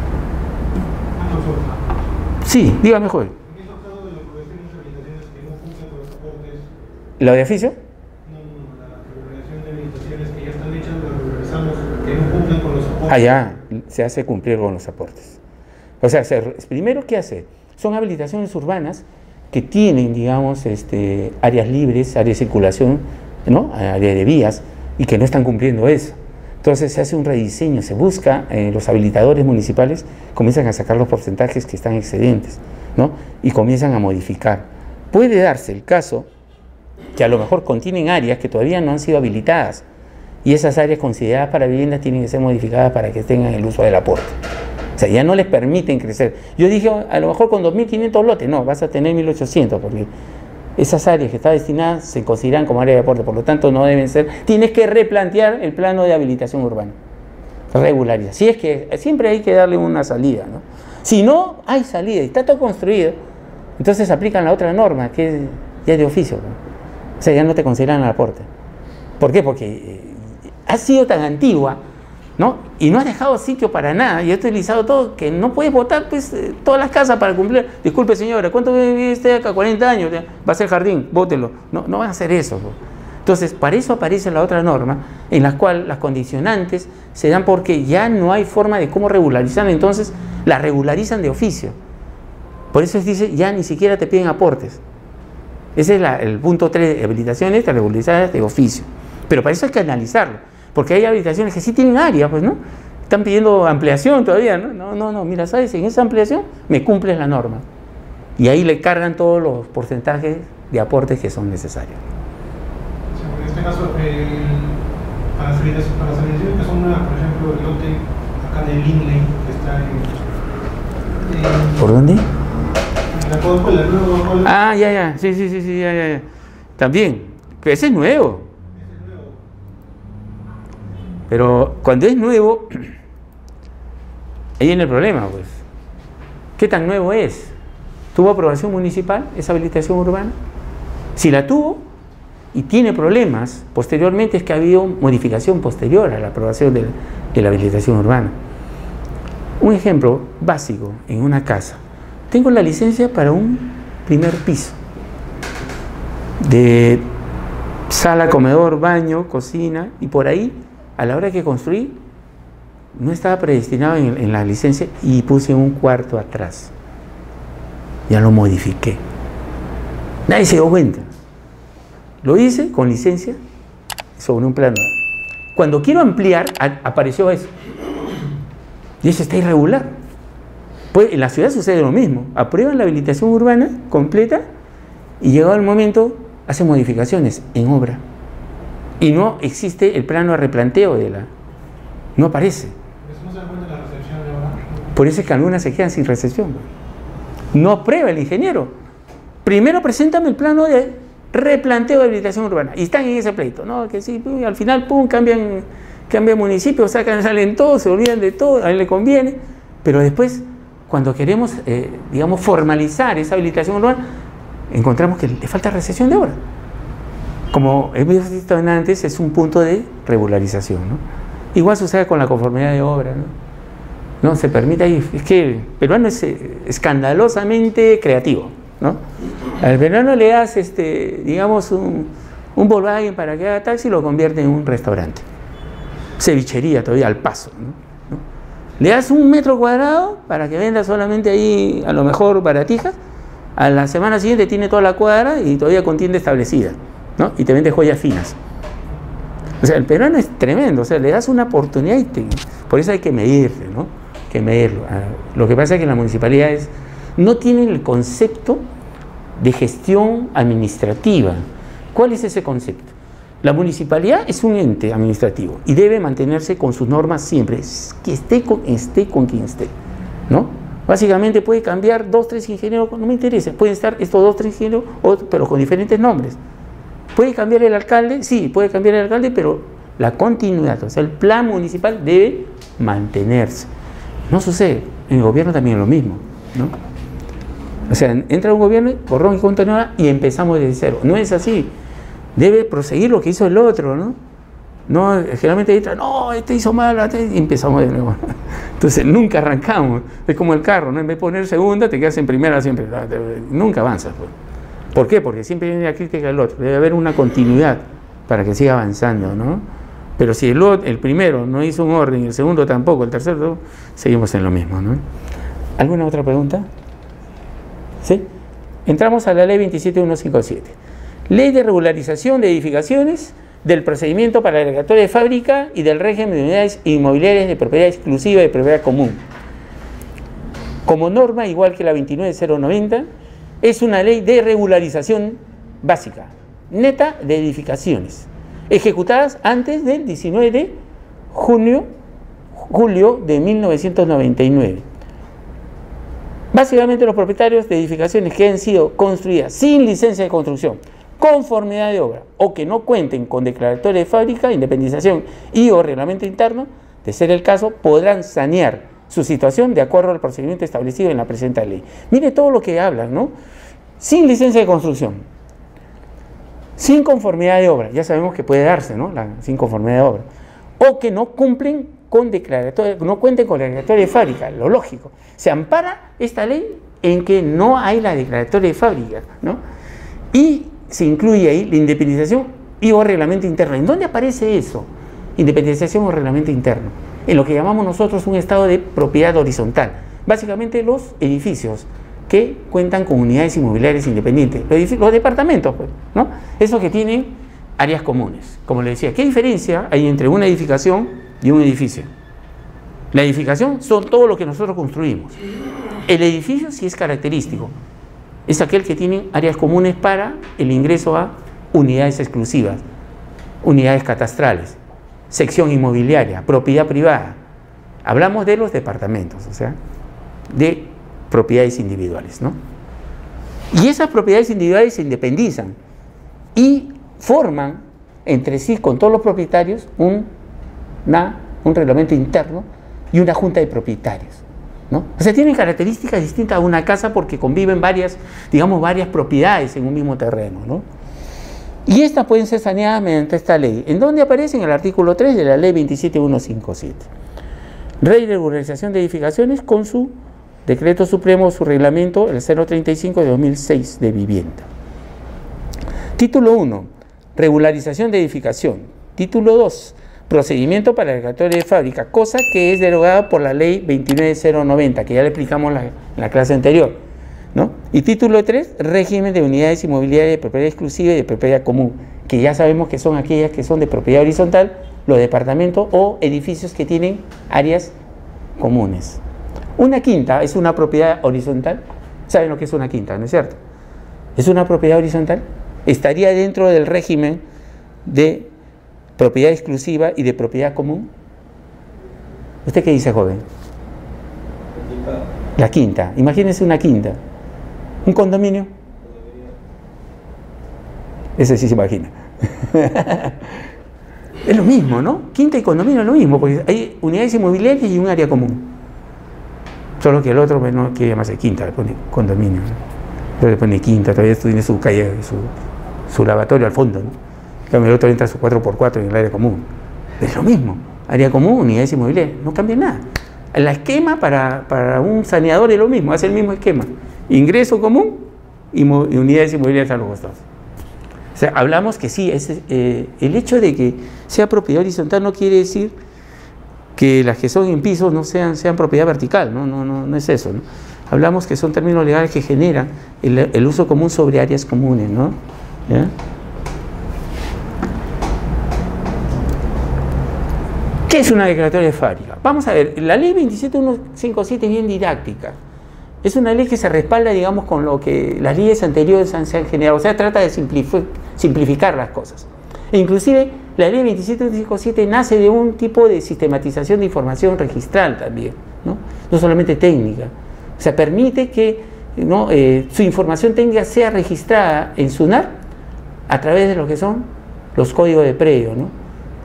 Sí, dígame, joven. ¿En esos casos de lo que hacen las habilitaciones que no cumplen con los aportes? ¿La de oficio? No, no, la regulación de habilitaciones que ya están hechas, las regularizamos, que no cumplen con los aportes. Ah, ya, se hace cumplir con los aportes. O sea, se, primero, ¿qué hace? Son habilitaciones urbanas que tienen, digamos, este, áreas libres, áreas de circulación, ¿no?, áreas de vías, y que no están cumpliendo eso. Entonces se hace un rediseño, se busca, eh, los habilitadores municipales comienzan a sacar los porcentajes que están excedentes, ¿no?, y comienzan a modificar. Puede darse el caso que a lo mejor contienen áreas que todavía no han sido habilitadas, y esas áreas consideradas para vivienda tienen que ser modificadas para que tengan el uso del aporte. O sea, ya no les permiten crecer. Yo dije, a lo mejor con dos mil quinientos lotes, no, vas a tener mil ochocientos, porque esas áreas que están destinadas se consideran como área de aporte, por lo tanto no deben ser. Tienes que replantear el plano de habilitación urbana, regularizar. Si es que siempre hay que darle una salida, ¿no? Si no hay salida y está todo construido, entonces aplican la otra norma, que es, ya es de oficio, ¿no? O sea, ya no te consideran el aporte. ¿Por qué? Porque eh, ha sido tan antigua, ¿no?, y no has dejado sitio para nada, y has utilizado todo, que no puedes botar, pues, eh, todas las casas para cumplir. Disculpe, señora, ¿cuánto vive usted acá? cuarenta años, va a ser jardín, bótelo. No, no van a hacer eso, pues. Entonces, para eso aparece la otra norma, en la cual las condicionantes se dan porque ya no hay forma de cómo regularizar, entonces la regularizan de oficio. Por eso dice, ya ni siquiera te piden aportes. Ese es la, el punto tres, habilitaciones regularizadas de oficio. Pero para eso hay que analizarlo, porque hay habilitaciones que sí tienen área, pues, ¿no? Están pidiendo ampliación todavía, ¿no? No, no, no, mira, ¿sabes? En esa ampliación me cumples la norma. Y ahí le cargan todos los porcentajes de aportes que son necesarios. En este caso, eh, para salir de para salir de que son una, por ejemplo, el lote acá de Lindley, que está en... Eh, ¿Por dónde? La Codopola, ¿no? Ah, ya, ya, sí, sí, sí, sí, ya, ya, ya. También, que ese es nuevo. Ese es nuevo. Pero cuando es nuevo... Ahí viene el problema, pues. ¿Qué tan nuevo es? ¿Tuvo aprobación municipal esa habilitación urbana? Si la tuvo y tiene problemas, posteriormente es que ha habido modificación posterior a la aprobación de la, de la habilitación urbana. Un ejemplo básico en una casa. Tengo la licencia para un primer piso de sala, comedor, baño, cocina, y por ahí, a la hora que construí, no estaba predestinado en, en la licencia y puse un cuarto atrás. Ya lo modifiqué. Nadie se dio cuenta. Lo hice con licencia sobre un plano. Cuando quiero ampliar, a, apareció eso. Y eso está irregular. Pues en la ciudad sucede lo mismo. Aprueban la habilitación urbana completa y llegado el momento hacen modificaciones en obra. Y no existe el plano de replanteo de la... No aparece. Por eso es que algunas se quedan sin recepción. No aprueba el ingeniero. Primero preséntame el plano de replanteo de habilitación urbana. Y están en ese pleito. No, que sí, al final, pum, cambian, cambian municipios, sacan, salen todos, se olvidan de todo, a él le conviene. Pero después, cuando queremos, eh, digamos, formalizar esa habilitación urbana, encontramos que le falta recesión de obra. Como hemos visto antes, es un punto de regularización, ¿no? Igual sucede con la conformidad de obra, ¿no? No se permite ahí, es que el peruano es escandalosamente creativo, ¿no? Al peruano le das, este, digamos, un, un Volkswagen para que haga taxi y lo convierte en un restaurante. Cevichería todavía al paso, ¿no? ¿No? Le das un metro cuadrado para que venda solamente ahí, a lo mejor baratijas, a la semana siguiente tiene toda la cuadra y todavía con tienda establecida, ¿no? Y te vende joyas finas. O sea, el peruano es tremendo, o sea, le das una oportunidad y te, por eso hay que medirle, ¿no? que medirlo. Lo que pasa es que las municipalidades no tienen el concepto de gestión administrativa. ¿Cuál es ese concepto? La municipalidad es un ente administrativo y debe mantenerse con sus normas siempre, que esté con, esté con quien esté, ¿no? Básicamente puede cambiar dos, tres ingenieros, no me interesa, pueden estar estos dos, tres ingenieros, pero con diferentes nombres. ¿Puede cambiar el alcalde? Sí, puede cambiar el alcalde, pero la continuidad, o sea, el plan municipal debe mantenerse. No sucede. En el gobierno también es lo mismo, ¿no? O sea, entra un gobierno, borrón y cuenta nueva y empezamos desde cero. No es así. Debe proseguir lo que hizo el otro, ¿no? No, generalmente entra, no, este hizo mal, este... y empezamos de nuevo. Entonces, nunca arrancamos. Es como el carro, ¿no? En vez de poner segunda, te quedas en primera siempre. Nunca avanzas, pues. ¿Por qué? Porque siempre viene la crítica del otro. Debe haber una continuidad para que siga avanzando, ¿no? Pero si el, otro, el primero no hizo un orden, el segundo tampoco, el tercero, seguimos en lo mismo, ¿no? ¿Alguna otra pregunta? ¿Sí? Entramos a la ley veintisiete mil ciento cincuenta y siete. Ley de regularización de edificaciones, del procedimiento para la declaratoria de fábrica y del régimen de unidades inmobiliarias de propiedad exclusiva y de propiedad común. Como norma, igual que la veintinueve mil noventa, es una ley de regularización básica, neta de edificaciones, ejecutadas antes del diecinueve de junio, julio de mil novecientos noventa y nueve. Básicamente los propietarios de edificaciones que han sido construidas sin licencia de construcción, conformidad de obra o que no cuenten con declaratoria de fábrica, independización y o reglamento interno, de ser el caso, podrán sanear su situación de acuerdo al procedimiento establecido en la presente ley. Mire todo lo que hablan, ¿no? Sin licencia de construcción, sin conformidad de obra, ya sabemos que puede darse, ¿no? La, sin conformidad de obra, o que no cumplen con declaratoria, no cuenten con declaratoria de fábrica, lo lógico. Se ampara esta ley en que no hay la declaratoria de fábrica, ¿no? Y se incluye ahí la independización y o reglamento interno. ¿En dónde aparece eso? Independización o reglamento interno. En lo que llamamos nosotros un estado de propiedad horizontal. Básicamente los edificios que cuentan con unidades inmobiliarias independientes, los departamentos, pues, ¿no? Esos que tienen áreas comunes. Como les decía, ¿qué diferencia hay entre una edificación y un edificio? La edificación son todo lo que nosotros construimos. El edificio sí es característico, es aquel que tiene áreas comunes para el ingreso a unidades exclusivas, unidades catastrales, sección inmobiliaria, propiedad privada. Hablamos de los departamentos, o sea, de propiedades individuales, ¿no? Y esas propiedades individuales se independizan y forman entre sí, con todos los propietarios, un, una, un reglamento interno y una junta de propietarios, ¿no? O sea, tienen características distintas a una casa porque conviven varias, digamos, varias propiedades en un mismo terreno, ¿no? Y estas pueden ser saneadas mediante esta ley. ¿En dónde aparece? En el artículo tres de la ley veintisiete mil ciento cincuenta y siete. Regularización de edificaciones con su decreto supremo, su reglamento, el cero treinta y cinco de dos mil seis de vivienda. Título uno. Regularización de edificación. Título dos. Procedimiento para la declaratoria de fábrica, cosa que es derogada por la ley veintinueve mil noventa, que ya le explicamos en la, la clase anterior, ¿no? Y título tres, régimen de unidades inmobiliarias de propiedad exclusiva y de propiedad común, que ya sabemos que son aquellas que son de propiedad horizontal, los departamentos o edificios que tienen áreas comunes. Una quinta es una propiedad horizontal. ¿Saben lo que es una quinta, no es cierto? Es una propiedad horizontal. Estaría dentro del régimen de propiedad exclusiva y de propiedad común. ¿Usted qué dice, joven? La quinta. Imagínense una quinta. ¿Un condominio? Ese sí se imagina. Es lo mismo, ¿no? Quinta y condominio es lo mismo, porque hay unidades inmobiliarias y un área común. Solo que el otro no quiere llamarse quinta, le pone condominio, pero le pone quinta, todavía tiene su calle, su, su lavatorio al fondo, ¿no? Cambio, el otro entra a su cuatro por cuatro en el área común. Es lo mismo, área común, unidades inmobiliarias, no cambia nada. El esquema para, para un saneador es lo mismo, hace el mismo esquema. Ingreso común y unidades inmobiliarias a los costados. O sea, hablamos que sí, es, eh, el hecho de que sea propiedad horizontal no quiere decir que las que son en pisos no sean, sean propiedad vertical, no, no, no, no es eso, ¿no? Hablamos que son términos legales que generan el, el uso común sobre áreas comunes, ¿no? ¿Ya? ¿Qué es una declaratoria de fábrica? Vamos a ver, la ley veintisiete mil ciento cincuenta y siete es bien didáctica. Es una ley que se respalda, digamos, con lo que las leyes anteriores han, se han generado. O sea, trata de simplific simplificar las cosas. E inclusive, la ley veintisiete mil ciento cincuenta y siete nace de un tipo de sistematización de información registral también, ¿no? No solamente técnica. O sea, permite que, ¿no?, eh, su información técnica sea registrada en SUNARP a través de lo que son los códigos de predio, ¿no?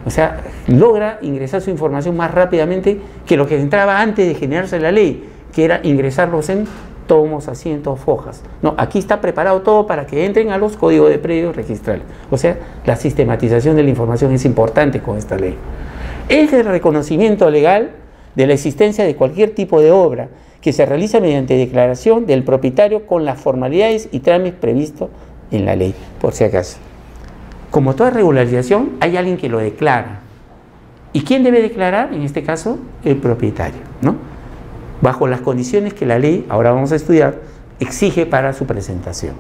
O sea, logra ingresar su información más rápidamente que lo que entraba antes de generarse la ley, que era ingresarlos en tomos, asientos, hojas. No, aquí está preparado todo para que entren a los códigos de predios registrales. O sea, la sistematización de la información es importante con esta ley. Es el reconocimiento legal de la existencia de cualquier tipo de obra que se realiza mediante declaración del propietario con las formalidades y trámites previstos en la ley, por si acaso. Como toda regularización, hay alguien que lo declara. ¿Y quién debe declarar? En este caso, el propietario, ¿no? Bajo las condiciones que la ley, ahora vamos a estudiar, exige para su presentación.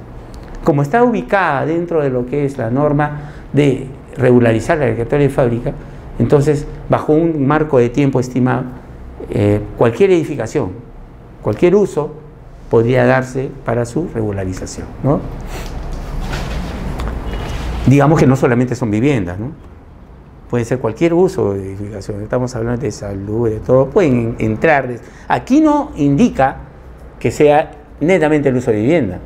Como está ubicada dentro de lo que es la norma de regularizar la declaratoria de fábrica, entonces, bajo un marco de tiempo estimado, eh, cualquier edificación, cualquier uso, podría darse para su regularización, ¿no? Digamos que no solamente son viviendas, ¿no? Puede ser cualquier uso de edificación, estamos hablando de salud, de todo, pueden entrar. Aquí no indica que sea netamente el uso de vivienda,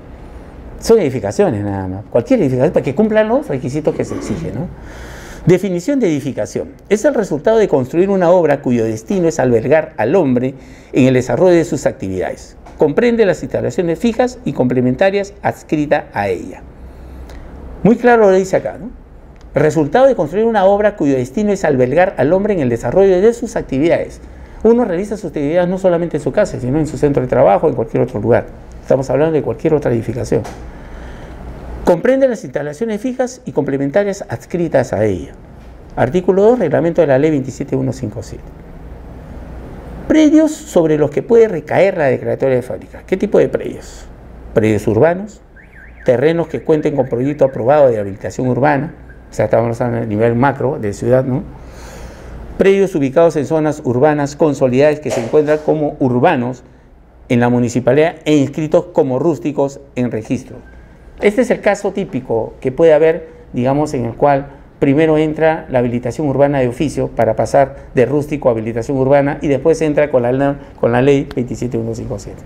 son edificaciones nada más, cualquier edificación, para que cumplan los requisitos que se exigen, ¿no? Definición de edificación. Es el resultado de construir una obra cuyo destino es albergar al hombre en el desarrollo de sus actividades. Comprende las instalaciones fijas y complementarias adscritas a ella. Muy claro lo dice acá, ¿no? Resultado de construir una obra cuyo destino es albergar al hombre en el desarrollo de sus actividades. Uno realiza sus actividades no solamente en su casa, sino en su centro de trabajo, en cualquier otro lugar. Estamos hablando de cualquier otra edificación. Comprende las instalaciones fijas y complementarias adscritas a ella. Artículo dos, reglamento de la ley veintisiete mil ciento cincuenta y siete. Predios sobre los que puede recaer la declaratoria de fábrica. ¿Qué tipo de predios? Predios urbanos, terrenos que cuenten con proyecto aprobado de habilitación urbana, o sea, estamos a nivel macro de ciudad, ¿no? Predios ubicados en zonas urbanas consolidadas que se encuentran como urbanos en la municipalidad e inscritos como rústicos en registro. Este es el caso típico que puede haber, digamos, en el cual primero entra la habilitación urbana de oficio para pasar de rústico a habilitación urbana y después entra con la, con la ley veintisiete mil ciento cincuenta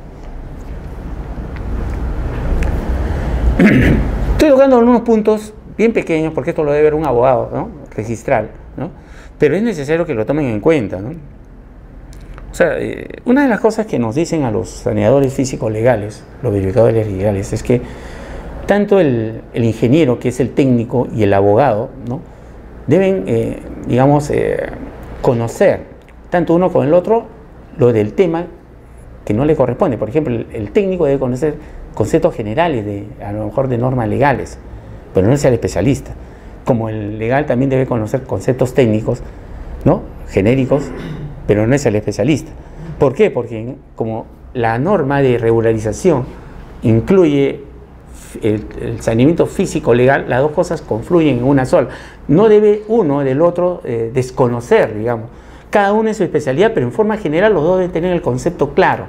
y siete. Estoy tocando algunos puntos bien pequeños porque esto lo debe ver un abogado, ¿no? Registral, ¿no? Pero es necesario que lo tomen en cuenta, ¿no? O sea, eh, una de las cosas que nos dicen a los saneadores físicos legales, los verificadores legales, es que tanto el, el ingeniero, que es el técnico, y el abogado, ¿no? Deben, eh, digamos, eh, conocer, tanto uno como el otro, lo del tema que no le corresponde. Por ejemplo, el, el técnico debe conocer conceptos generales, de, a lo mejor de normas legales, pero no es el especialista. Como el legal también debe conocer conceptos técnicos, ¿no? Genéricos, pero no es el especialista. ¿Por qué? Porque como la norma de regularización incluye el, el saneamiento físico legal, las dos cosas confluyen en una sola. No debe uno del otro eh, desconocer, digamos. Cada uno en su especialidad, pero en forma general los dos deben tener el concepto claro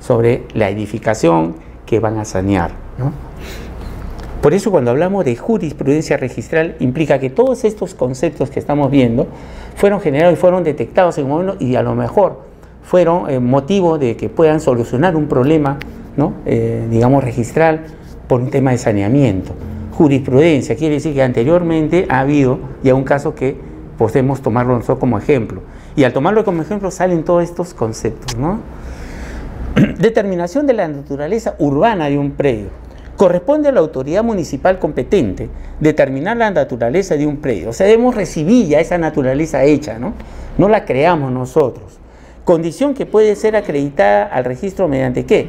sobre la edificación que van a sanear, ¿no? Por eso cuando hablamos de jurisprudencia registral implica que todos estos conceptos que estamos viendo fueron generados y fueron detectados en un momento y a lo mejor fueron eh, motivo de que puedan solucionar un problema, ¿no? eh, digamos registral por un tema de saneamiento. Jurisprudencia quiere decir que anteriormente ha habido ya un caso que podemos tomarlo nosotros como ejemplo y al tomarlo como ejemplo salen todos estos conceptos, ¿no? Determinación de la naturaleza urbana de un predio. Corresponde a la autoridad municipal competente determinar la naturaleza de un predio. O sea, debemos recibir ya esa naturaleza hecha, ¿no? No la creamos nosotros. Condición que puede ser acreditada al registro mediante ¿qué?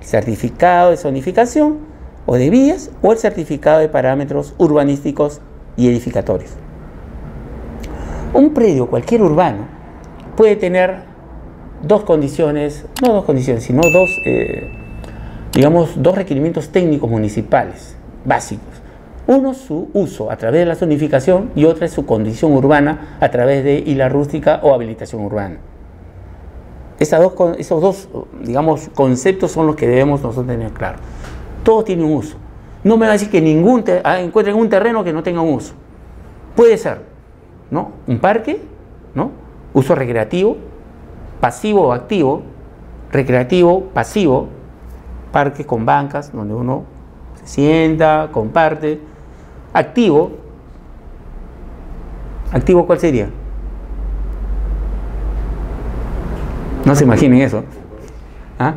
Certificado de zonificación o de vías o el certificado de parámetros urbanísticos y edificatorios. Un predio, cualquier urbano, puede tener dos condiciones, no dos condiciones, sino dos... Eh, digamos, dos requerimientos técnicos municipales básicos. Uno, su uso a través de la zonificación y otra es su condición urbana a través de hila rústica o habilitación urbana. Esas dos, esos dos, digamos, conceptos son los que debemos nosotros tener claro. Todo tiene un uso. No me va a decir que ningún te, ah, encuentren un terreno que no tenga un uso. Puede ser, ¿no? Un parque, ¿no? Uso recreativo, pasivo o activo, recreativo, pasivo, parques con bancas, donde uno se sienta, comparte. Activo. ¿Activo cuál sería? No se imaginen eso. ¿Ah?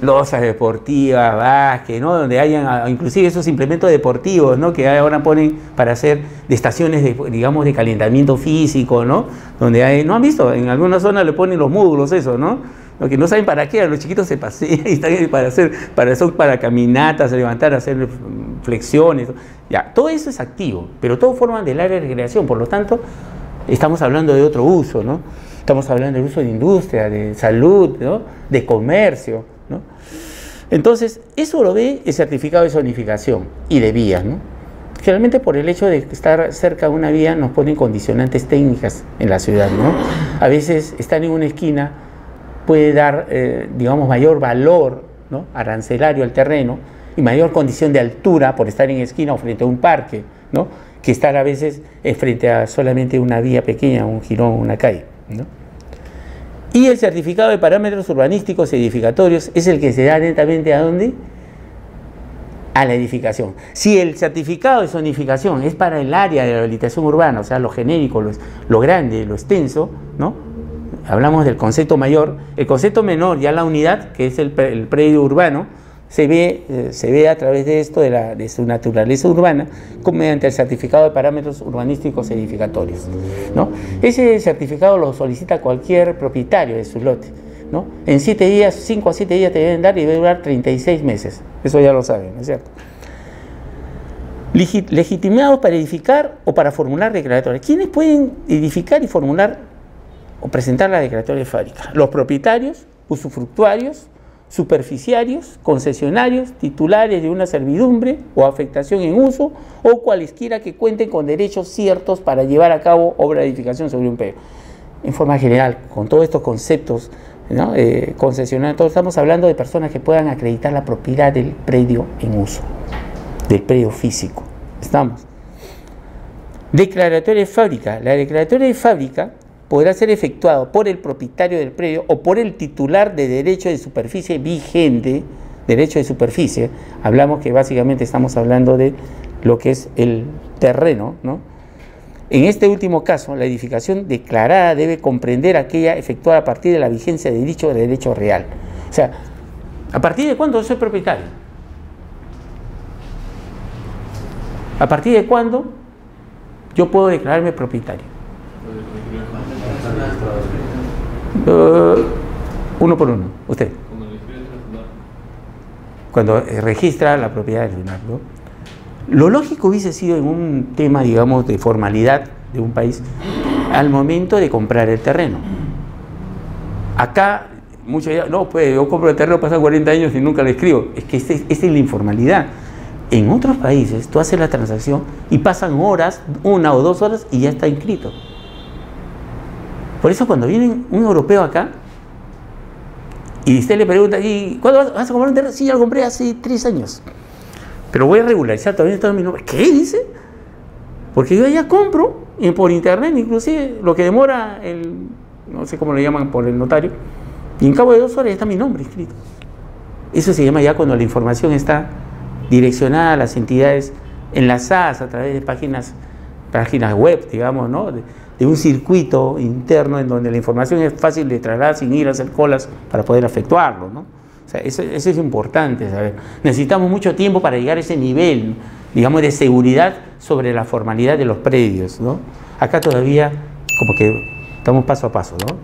Losas deportivas, básquet, ¿no? Donde hayan, inclusive esos implementos deportivos, ¿no? Que ahora ponen para hacer de estaciones, de, digamos, de calentamiento físico, ¿no? Donde hay, ¿no han visto? En algunas zonas le ponen los módulos, eso, ¿no? Lo que no saben para qué, a los chiquitos se pasean y están para hacer, para eso, para caminatas, levantar, hacer flexiones, ya, todo eso es activo, pero todo forma del área de recreación, por lo tanto, estamos hablando de otro uso, ¿no? Estamos hablando del uso de industria, de salud, ¿no? De comercio, ¿no? Entonces, eso lo ve el certificado de zonificación y de vías, ¿no? Generalmente por el hecho de estar cerca de una vía nos ponen condicionantes técnicas en la ciudad, ¿no? A veces están en una esquina, puede dar, eh, digamos, mayor valor, ¿no? arancelario al terreno y mayor condición de altura por estar en esquina o frente a un parque, ¿no? que estar a veces eh, frente a solamente una vía pequeña, un jirón, una calle, ¿no? Y el certificado de parámetros urbanísticos edificatorios es el que se da netamente ¿a dónde? A la edificación. Si el certificado de zonificación es para el área de la habilitación urbana, o sea, lo genérico, lo, lo grande, lo extenso, ¿no? Hablamos del concepto mayor, el concepto menor, ya la unidad, que es el, pre, el predio urbano, se ve, eh, se ve a través de esto, de, la, de su naturaleza urbana, con, mediante el certificado de parámetros urbanísticos edificatorios, ¿no? Ese certificado lo solicita cualquier propietario de su lote, ¿no? En siete días, cinco a siete días te deben dar y debe durar treinta y seis meses, eso ya lo saben, ¿no es cierto? Legi legitimados para edificar o para formular declaratorias. ¿Quiénes pueden edificar y formular o presentar la declaratoria de fábrica. Los propietarios, usufructuarios, superficiarios, concesionarios, titulares de una servidumbre o afectación en uso o cualesquiera que cuenten con derechos ciertos para llevar a cabo obra de edificación sobre un predio. En forma general, con todos estos conceptos, ¿no? eh, concesionarios, todos estamos hablando de personas que puedan acreditar la propiedad del predio en uso, del predio físico. Estamos. Declaratoria de fábrica. La declaratoria de fábrica podrá ser efectuado por el propietario del predio o por el titular de derecho de superficie vigente, derecho de superficie, hablamos que básicamente estamos hablando de lo que es el terreno, ¿no? En este último caso, la edificación declarada debe comprender aquella efectuada a partir de la vigencia de dicho derecho real. O sea, ¿a partir de cuándo soy propietario? ¿A partir de cuándo yo puedo declararme propietario? Uh, uno por uno, usted. Cuando registra la propiedad del SUNARP, ¿no? Lo lógico hubiese sido en un tema, digamos, de formalidad de un país, al momento de comprar el terreno. Acá, muchos dirán, no, pues yo compro el terreno, pasan cuarenta años y nunca lo escribo. Es que esta es la informalidad. En otros países, tú haces la transacción y pasan horas, una o dos horas, y ya está inscrito. Por eso cuando viene un europeo acá y usted le pregunta, ¿y cuándo vas a comprar un terreno? Sí, ya lo compré hace tres años. Pero voy a regularizar todavía todo mi nombre. ¿Qué dice? Porque yo ya compro, y por internet, inclusive, lo que demora el, no sé cómo lo llaman, por el notario, y en cabo de dos horas ya está mi nombre inscrito. Eso se llama ya cuando la información está direccionada a las entidades enlazadas a través de páginas, páginas web, digamos, ¿no? De, de un circuito interno en donde la información es fácil de trasladar sin ir a hacer colas para poder efectuarlo, ¿no? O sea, eso, eso es importante saber. Necesitamos mucho tiempo para llegar a ese nivel, digamos, de seguridad sobre la formalidad de los predios, ¿no? Acá todavía como que estamos paso a paso, ¿no?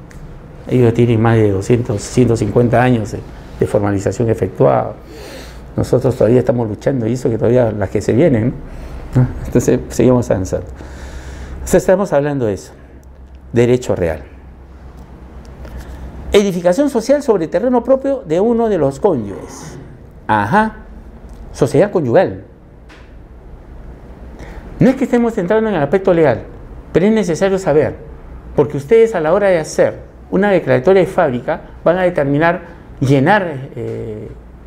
Ellos tienen más de doscientos, ciento cincuenta años de, de formalización efectuada. Nosotros todavía estamos luchando y eso que todavía las que se vienen, ¿no? Entonces seguimos avanzando. O sea, estamos hablando de eso, derecho real. Edificación social sobre terreno propio de uno de los cónyuges. Ajá, sociedad conyugal. No es que estemos entrando en el aspecto legal, pero es necesario saber, porque ustedes a la hora de hacer una declaratoria de fábrica van a determinar llenar eh,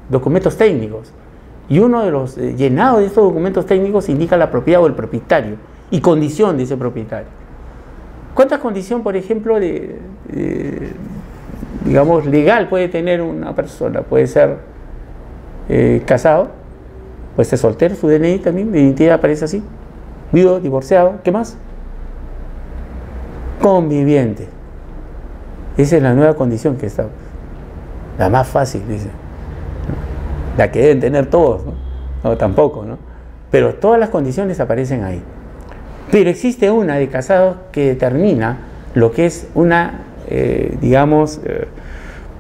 documentos técnicos. Y uno de los eh, llenados de estos documentos técnicos indica la propiedad o el propietario. Y condición de ese propietario. ¿Cuántas condiciones, por ejemplo, de, de, digamos, legal puede tener una persona? Puede ser eh, casado, puede ser soltero, su D N I también, de identidad aparece así, viudo, divorciado, ¿qué más? Conviviente. Esa es la nueva condición que está, la más fácil, dice, ¿no? La que deben tener todos, ¿no? No, tampoco, ¿no? Pero todas las condiciones aparecen ahí. Pero existe una de casados que determina lo que es una, eh, digamos, eh,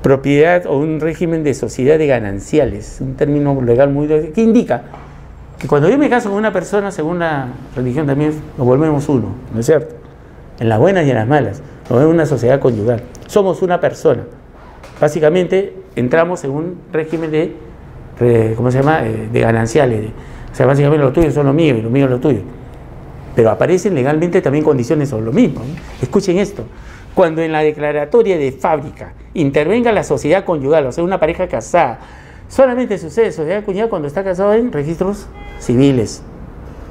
propiedad o un régimen de sociedad de gananciales, un término legal muy... que indica que cuando yo me caso con una persona, según la religión también, nos volvemos uno, ¿no es cierto? En las buenas y en las malas, nos volvemos una sociedad conyugal. Somos una persona. Básicamente, entramos en un régimen de, de ¿cómo se llama?, de gananciales. De, o sea, básicamente lo tuyo son lo mío y lo mío es lo tuyo. Pero aparecen legalmente también condiciones sobre lo mismo. Escuchen esto. Cuando en la declaratoria de fábrica intervenga la sociedad conyugal, o sea, una pareja casada, solamente sucede sociedad conyugal cuando está casada en registros civiles.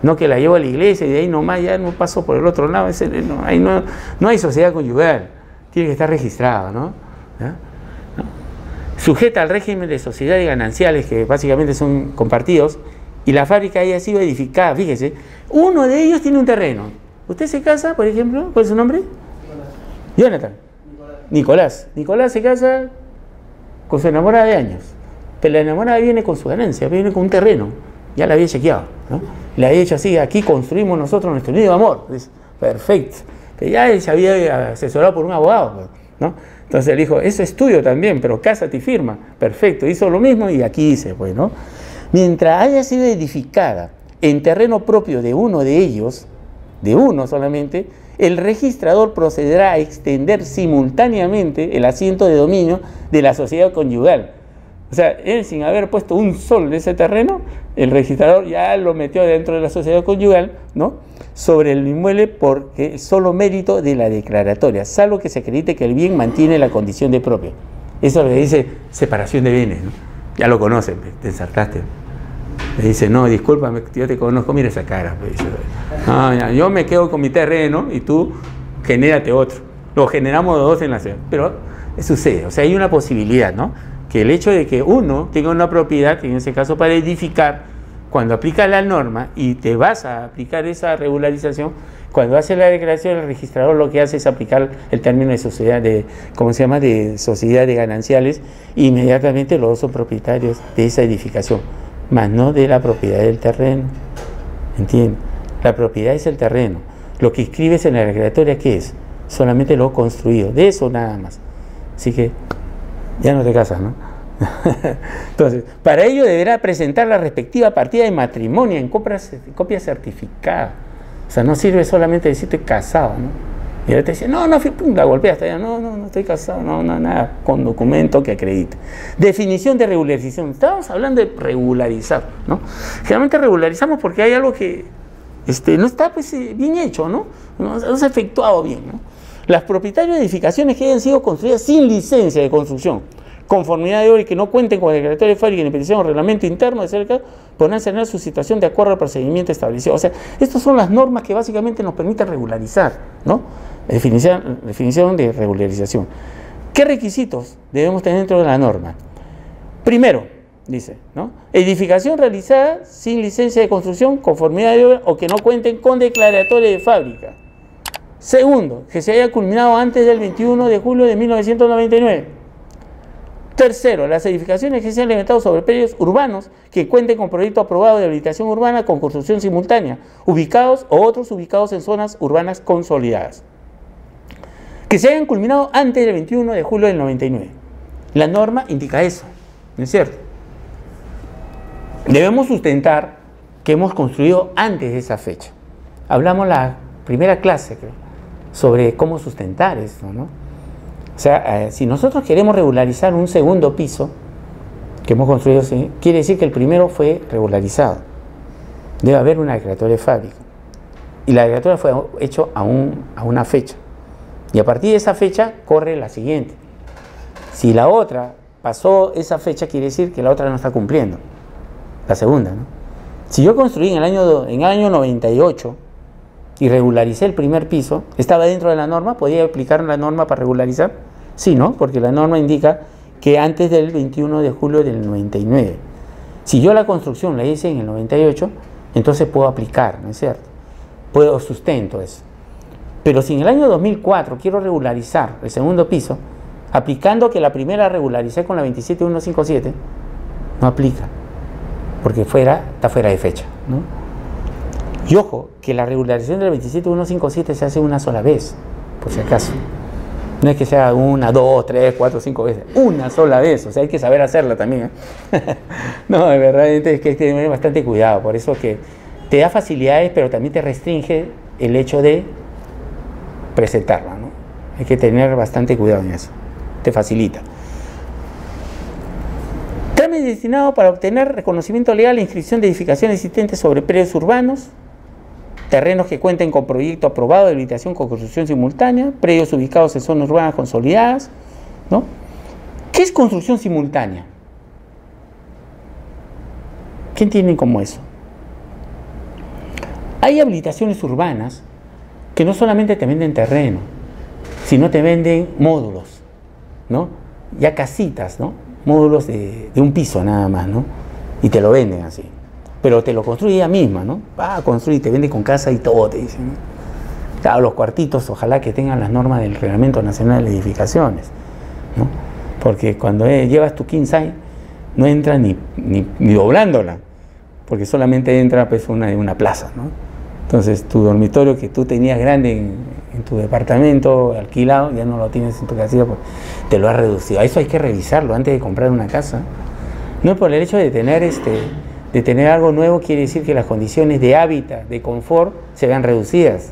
No que la llevo a la iglesia y de ahí nomás ya no paso por el otro lado. No, ahí no, no hay sociedad conyugal. Tiene que estar registrada, ¿no? ¿Ya? ¿No? Sujeta al régimen de sociedades gananciales, que básicamente son compartidos, y la fábrica haya sido edificada, fíjese, uno de ellos tiene un terreno. Usted se casa, por ejemplo, ¿cuál es su nombre? Nicolás. Jonathan. Nicolás. Nicolás. Nicolás se casa con su enamorada de años, pero la enamorada viene con su ganancia, viene con un terreno, ya la había chequeado, ¿no? La había hecho así, aquí construimos nosotros nuestro nido de amor. Entonces, perfecto, pero ya se había asesorado por un abogado, ¿no? Entonces él dijo, eso es tuyo también, pero cásate y firma. Perfecto, hizo lo mismo y aquí dice, pues, ¿no? Mientras haya sido edificada en terreno propio de uno de ellos, de uno solamente, el registrador procederá a extender simultáneamente el asiento de dominio de la sociedad conyugal. O sea, él sin haber puesto un sol de ese terreno, el registrador ya lo metió dentro de la sociedad conyugal, ¿no?, sobre el inmueble por solo mérito de la declaratoria, salvo que se acredite que el bien mantiene la condición de propio. Eso le dice separación de bienes, ¿no? Ya lo conocen, te ensartaste. Le dice, no, discúlpame, yo te conozco, mira esa cara. Pues. Ah, ya, yo me quedo con mi terreno y tú genérate otro. Lo generamos los dos en la ciudad. Pero sucede, o sea, hay una posibilidad, ¿no? Que el hecho de que uno tenga una propiedad, que en ese caso para edificar, cuando aplica la norma y te vas a aplicar esa regularización, cuando hace la declaración el registrador lo que hace es aplicar el término de sociedad de, ¿cómo se llama?, de sociedad de gananciales, e inmediatamente los dos son propietarios de esa edificación, más no de la propiedad del terreno. ¿Entienden? La propiedad es el terreno. Lo que inscribes en la declaratoria, ¿qué es? Solamente lo construido, de eso nada más. Así que ya no te casas, ¿no? Entonces, para ello deberá presentar la respectiva partida de matrimonio en copia certificada. O sea, no sirve solamente decir estoy casado, ¿no? Y ahora te dice, no, no, la golpeaste, ya, no, no, no estoy casado, no, no, nada, con documento que acredite. Definición de regularización. Estábamos hablando de regularizar, ¿no? Generalmente regularizamos porque hay algo que este, no está pues, bien hecho, ¿no? No, no se ha efectuado bien, ¿no? Las propietarios de edificaciones que hayan sido construidas sin licencia de construcción, conformidad de obra y que no cuenten con el declaratorio de fábrica ni petición o reglamento interno de cerca, podrán sanar su situación de acuerdo al procedimiento establecido. O sea, estas son las normas que básicamente nos permiten regularizar, ¿no? Definición, definición de regularización. ¿Qué requisitos debemos tener dentro de la norma? Primero, dice, ¿no?, edificación realizada sin licencia de construcción, conformidad de obra o que no cuenten con declaratorio de fábrica. Segundo, que se haya culminado antes del veintiuno de julio de mil novecientos noventa y nueve. Tercero, las edificaciones que se han levantado sobre predios urbanos que cuenten con proyecto aprobado de habilitación urbana con construcción simultánea, ubicados o otros ubicados en zonas urbanas consolidadas, que se hayan culminado antes del veintiuno de julio del noventa y nueve. La norma indica eso, ¿no es cierto? Debemos sustentar que hemos construido antes de esa fecha. Hablamos la primera clase, creo, sobre cómo sustentar eso, ¿no? O sea, eh, si nosotros queremos regularizar un segundo piso que hemos construido, ¿sí?, quiere decir que el primero fue regularizado. Debe haber una declaratoria de fábrica. Y la declaratoria fue hecha a, un, a una fecha. Y a partir de esa fecha corre la siguiente. Si la otra pasó esa fecha, quiere decir que la otra no está cumpliendo. La segunda, ¿no? Si yo construí en el año, en el año noventa y ocho... y regularicé el primer piso, ¿estaba dentro de la norma? ¿Podía aplicar la norma para regularizar? Sí, ¿no? Porque la norma indica que antes del veintiuno de julio del noventa y nueve. Si yo la construcción la hice en el noventa y ocho, entonces puedo aplicar, ¿no es cierto? Puedo sustento eso. Pero si en el año dos mil cuatro quiero regularizar el segundo piso, aplicando que la primera regularicé con la veintisiete mil ciento cincuenta y siete, no aplica, porque fuera, está fuera de fecha, ¿no? Y ojo, que la regularización del veintisiete mil ciento cincuenta y siete se hace una sola vez, por si acaso. No es que sea una, dos, tres, cuatro, cinco veces. Una sola vez, o sea, hay que saber hacerla también, ¿eh? No, de verdad es que hay que tener bastante cuidado, por eso que te da facilidades, pero también te restringe el hecho de presentarla, ¿no? Hay que tener bastante cuidado en eso, te facilita. Trámite destinado para obtener reconocimiento legal e inscripción de edificaciones existentes sobre predios urbanos, terrenos que cuenten con proyecto aprobado de habilitación con construcción simultánea, predios ubicados en zonas urbanas consolidadas, ¿no? ¿Qué es construcción simultánea? ¿Qué entienden como eso? Hay habilitaciones urbanas que no solamente te venden terreno, sino te venden módulos, ¿no? Ya casitas, ¿no? Módulos de, de un piso nada más, ¿no? Y te lo venden así. Pero te lo construye ella misma, ¿no? Va a construir, te vende con casa y todo, te dicen, ¿no? Claro, los cuartitos, ojalá que tengan las normas del Reglamento Nacional de Edificaciones, ¿no? Porque cuando llevas tu quincai, no entra ni, ni, ni doblándola, porque solamente entra pues una de una plaza, ¿no? Entonces, tu dormitorio que tú tenías grande en, en tu departamento alquilado, ya no lo tienes en tu casilla, porque te lo has reducido. A eso hay que revisarlo antes de comprar una casa. No por el hecho de tener este... de tener algo nuevo quiere decir que las condiciones de hábitat, de confort, se vean reducidas.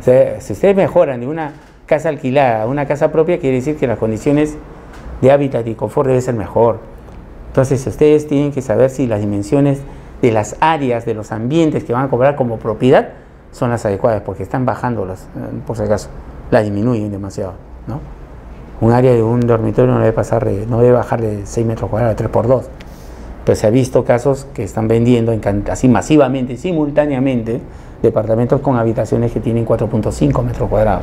O sea, si ustedes mejoran de una casa alquilada a una casa propia, quiere decir que las condiciones de hábitat y confort deben ser mejor. Entonces, ustedes tienen que saber si las dimensiones de las áreas, de los ambientes que van a cobrar como propiedad, son las adecuadas, porque están bajándolas, por si acaso, las disminuyen demasiado, ¿no? Un área de un dormitorio no debe pasar, de, no debe bajar de seis metros cuadrados a tres por dos. Pues se ha visto casos que están vendiendo en, así masivamente, simultáneamente, departamentos con habitaciones que tienen cuatro punto cinco metros cuadrados.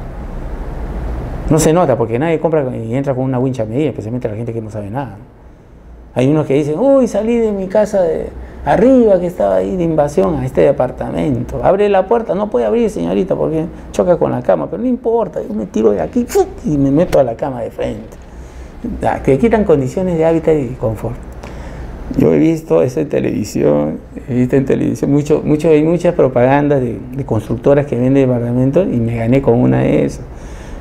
No se nota porque nadie compra y entra con una wincha medida, especialmente la gente que no sabe nada. Hay unos que dicen, uy, salí de mi casa de arriba que estaba ahí de invasión a este departamento. Abre la puerta, no puede abrir, señorita, porque choca con la cama, pero no importa, yo me tiro de aquí y me meto a la cama de frente. Que quitan condiciones de hábitat y confort. Yo he visto eso en televisión, he visto en televisión, mucho, mucho, hay muchas propagandas de, de constructoras que venden departamentos y me gané con una de esas.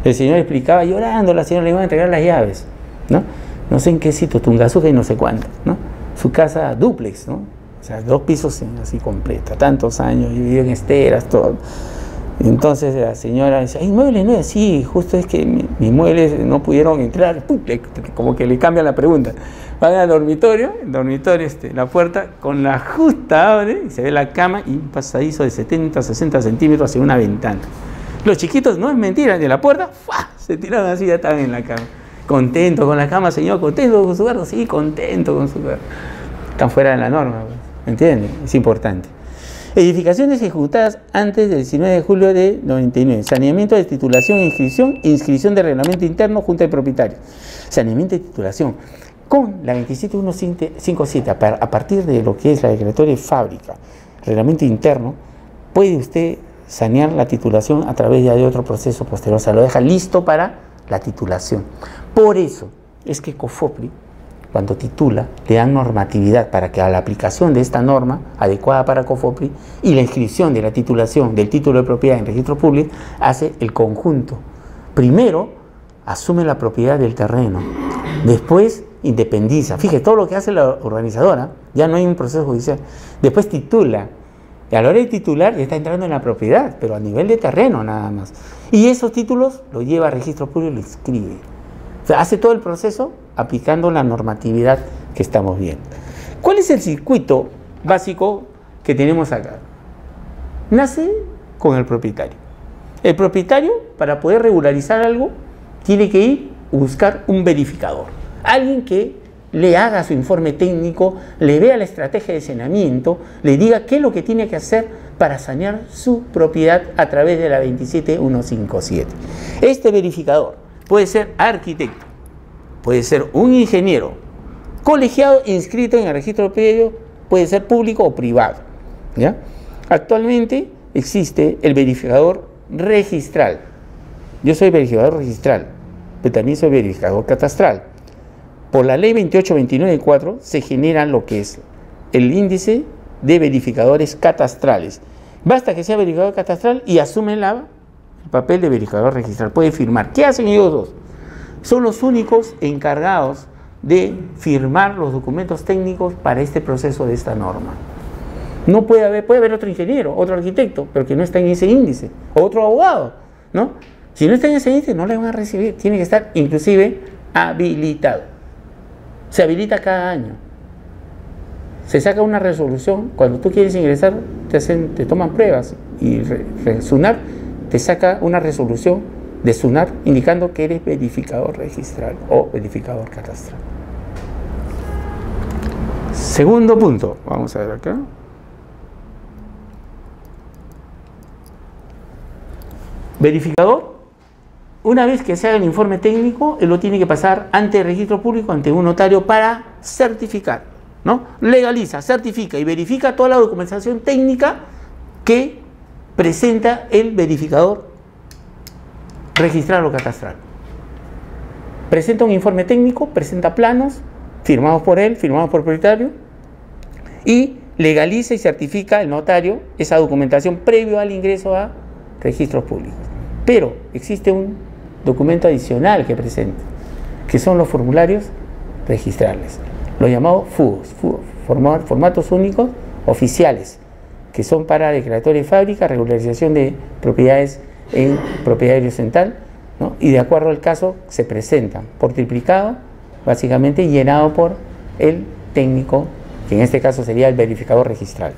El señor explicaba llorando, la señora le iba a entregar las llaves, ¿no? No sé en qué sitio, Tungazuca y no sé cuánto, ¿no? Su casa dúplex, ¿no? O sea, dos pisos así completa, tantos años, yo vivía en esteras, todo. Y entonces la señora dice, ¿hay muebles? No, sí, justo es que mi, mis muebles no pudieron entrar. ¡Pum! Como que le cambian la pregunta. Van al dormitorio, el dormitorio, este, la puerta, con la justa abre y se ve la cama y un pasadizo de setenta, sesenta centímetros hacia una ventana. Los chiquitos, no es mentira, de la puerta, ¡fua!, se tiraron así, ya estaban en la cama. Contento con la cama, señor, contento con su gato, sí, contento con su gato. Están fuera de la norma, ¿me entienden? Es importante. Edificaciones ejecutadas antes del diecinueve de julio de noventa y nueve. Saneamiento de titulación e inscripción, inscripción de reglamento interno, junta de propietarios. Saneamiento de titulación. Con la veintisiete mil ciento cincuenta y siete, a partir de lo que es la declaratoria de fábrica, reglamento interno, puede usted sanear la titulación a través de otro proceso posterior, o sea, lo deja listo para la titulación. Por eso es que COFOPRI, cuando titula, le dan normatividad para que a la aplicación de esta norma adecuada para COFOPRI y la inscripción de la titulación del título de propiedad en registro público, hace el conjunto. Primero, asume la propiedad del terreno, después independiza. Fíjese, todo lo que hace la organizadora, ya no hay un proceso judicial. Después titula. Y a la hora de titular ya está entrando en la propiedad, pero a nivel de terreno nada más. Y esos títulos lo lleva a registro público y lo inscribe. O sea, hace todo el proceso aplicando la normatividad que estamos viendo. ¿Cuál es el circuito básico que tenemos acá? Nace con el propietario. El propietario, para poder regularizar algo, tiene que ir a buscar un verificador. Alguien que le haga su informe técnico, le vea la estrategia de saneamiento, le diga qué es lo que tiene que hacer para sanear su propiedad a través de la veintisiete mil ciento cincuenta y siete. Este verificador puede ser arquitecto, puede ser un ingeniero, colegiado inscrito en el registro público, puede ser público o privado, ¿ya? Actualmente existe el verificador registral. Yo soy verificador registral, pero también soy verificador catastral. Por la ley veintiocho veintinueve cuatro se genera lo que es el índice de verificadores catastrales. Basta que sea verificador catastral y asume la, el papel de verificador registral. Puede firmar. ¿Qué hacen ellos dos? Son los únicos encargados de firmar los documentos técnicos para este proceso de esta norma. No puede haber, puede haber otro ingeniero, otro arquitecto, pero que no está en ese índice. Otro abogado, ¿no? Si no está en ese índice, no le van a recibir. Tiene que estar inclusive habilitado. Se habilita cada año. Se saca una resolución. Cuando tú quieres ingresar, te, hacen, te toman pruebas. Y re, re, SUNARP te saca una resolución de SUNARP indicando que eres verificador registral o verificador catastral. Segundo punto. Vamos a ver acá. Verificador. Una vez que se haga el informe técnico, él lo tiene que pasar ante el registro público, ante un notario para certificar, ¿no? Legaliza, certifica y verifica toda la documentación técnica que presenta el verificador registral o catastral. Presenta un informe técnico, presenta planos firmados por él, firmados por el propietario y legaliza y certifica el notario esa documentación previo al ingreso a registros públicos. Pero existe un documento adicional que presenta, que son los formularios registrales. los llamados FUGOS, FUGOS, formatos únicos oficiales, que son para declaratoria de fábrica, regularización de propiedades en propiedad horizontal, ¿no? Y de acuerdo al caso se presentan por triplicado, básicamente llenado por el técnico, que en este caso sería el verificador registral.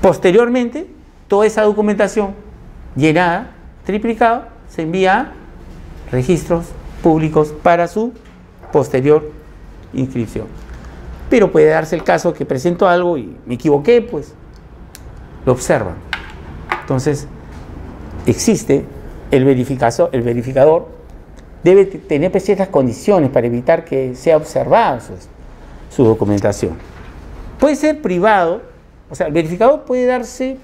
Posteriormente, toda esa documentación llenada, triplicado, se envía a registros públicos para su posterior inscripción. Pero puede darse el caso que presento algo y me equivoqué, pues lo observan. Entonces, existe el verificador, el verificador debe tener ciertas condiciones para evitar que sea observada su, su documentación. Puede ser privado, o sea, el verificador puede darse,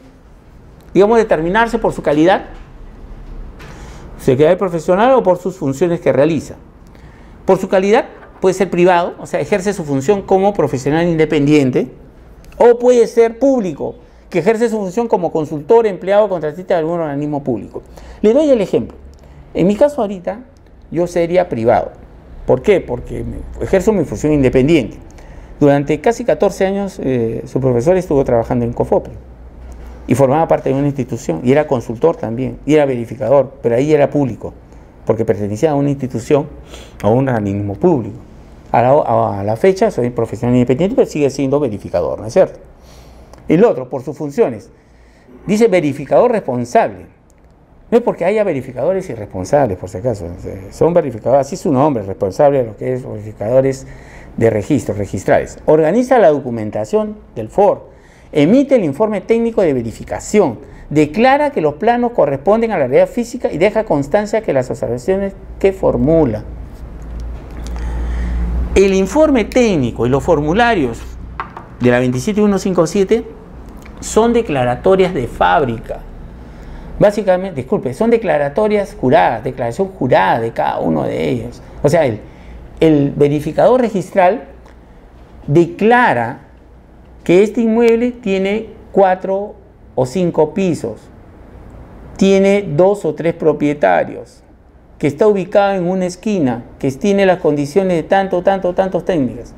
digamos, determinarse por su calidad, su calidad profesional o por sus funciones que realiza. Por su calidad puede ser privado, o sea, ejerce su función como profesional independiente, o puede ser público, que ejerce su función como consultor, empleado o contratista de algún organismo público. Le doy el ejemplo. En mi caso ahorita, yo sería privado. ¿Por qué? Porque ejerzo mi función independiente. Durante casi catorce años, eh, su profesor estuvo trabajando en COFOPRI y formaba parte de una institución, y era consultor también, y era verificador, pero ahí era público, porque pertenecía a una institución, a un organismo público. A la, a la fecha soy profesional independiente, pero sigue siendo verificador, ¿no es cierto? El otro, por sus funciones, dice verificador responsable. No es porque haya verificadores irresponsables, por si acaso, son verificadores, así es su nombre, responsable de lo que es verificadores de registros, registrales. Organiza la documentación del F O R, emite el informe técnico de verificación, declara que los planos corresponden a la realidad física y deja constancia que las observaciones que formula. El informe técnico y los formularios de la veintisiete mil ciento cincuenta y siete son declaratorias de fábrica. Básicamente, disculpe, son declaratorias juradas, declaración jurada de cada uno de ellos. O sea, el, el verificador registral declara que este inmueble tiene cuatro o cinco pisos, tiene dos o tres propietarios, que está ubicado en una esquina, que tiene las condiciones de tanto, tanto, tantos técnicas,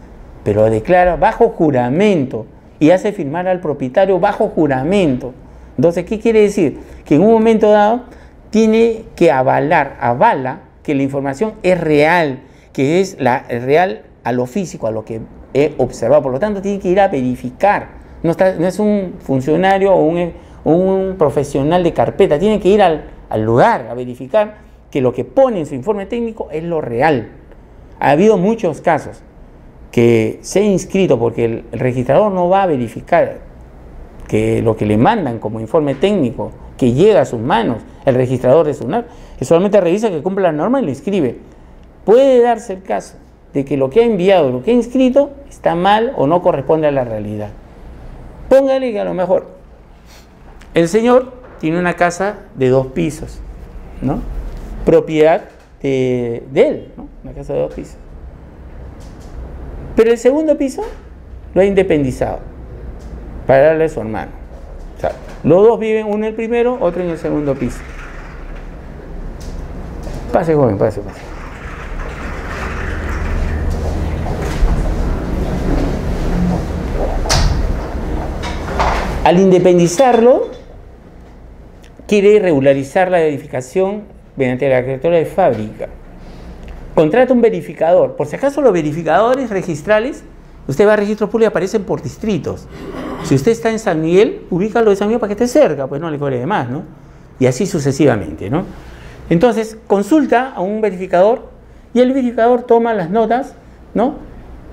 pero declara bajo juramento y hace firmar al propietario bajo juramento. Entonces, ¿qué quiere decir? Que en un momento dado tiene que avalar, avala que la información es real, que es la real a lo físico, a lo que he observado. Por lo tanto, tiene que ir a verificar. No, está, no es un funcionario o un, un profesional de carpeta. Tiene que ir al, al lugar a verificar que lo que pone en su informe técnico es lo real. Ha habido muchos casos que se ha inscrito porque el, el registrador no va a verificar que lo que le mandan como informe técnico que llega a sus manos, el registrador de SUNARP, que solamente revisa que cumpla la norma y lo inscribe. Puede darse el caso de que lo que ha enviado, lo que ha inscrito, está mal o no corresponde a la realidad. Póngale que a lo mejor el señor tiene una casa de dos pisos, ¿no? Propiedad de, de él, ¿no? Una casa de dos pisos. Pero el segundo piso lo ha independizado para darle a su hermano. O sea, los dos viven, uno en el primero, otro en el segundo piso. Pase, joven, pase, pase. Al independizarlo, quiere regularizar la edificación mediante la declaratoria de fábrica. Contrata un verificador. Por si acaso, los verificadores registrales, usted va a registros públicos y aparecen por distritos. Si usted está en San Miguel, ubícalo de San Miguel para que esté cerca, pues no le cobre de más, ¿no? Y así sucesivamente, ¿no? Entonces, consulta a un verificador y el verificador toma las notas, ¿no?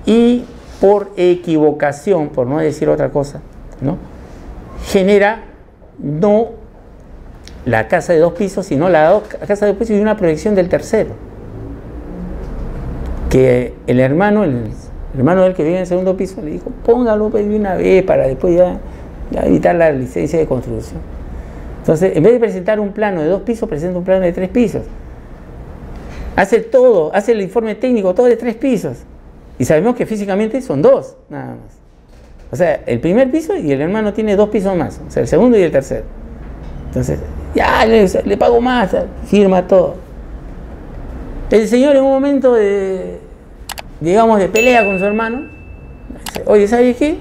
Y por equivocación, por no decir otra cosa, ¿no? Genera no la casa de dos pisos, sino la dos, casa de dos pisos y una proyección del tercero. Que el hermano... el El hermano del que vive en el segundo piso le dijo, póngalo de una vez para después ya, ya evitar la licencia de construcción. Entonces, en vez de presentar un plano de dos pisos, presenta un plano de tres pisos. Hace todo, hace el informe técnico, todo de tres pisos. Y sabemos que físicamente son dos, nada más. O sea, el primer piso y el hermano tiene dos pisos más. O sea, el segundo y el tercero. Entonces, ya le, le pago más, firma todo. El señor en un momento de... digamos, de pelea con su hermano. Dice, oye, ¿sabes qué?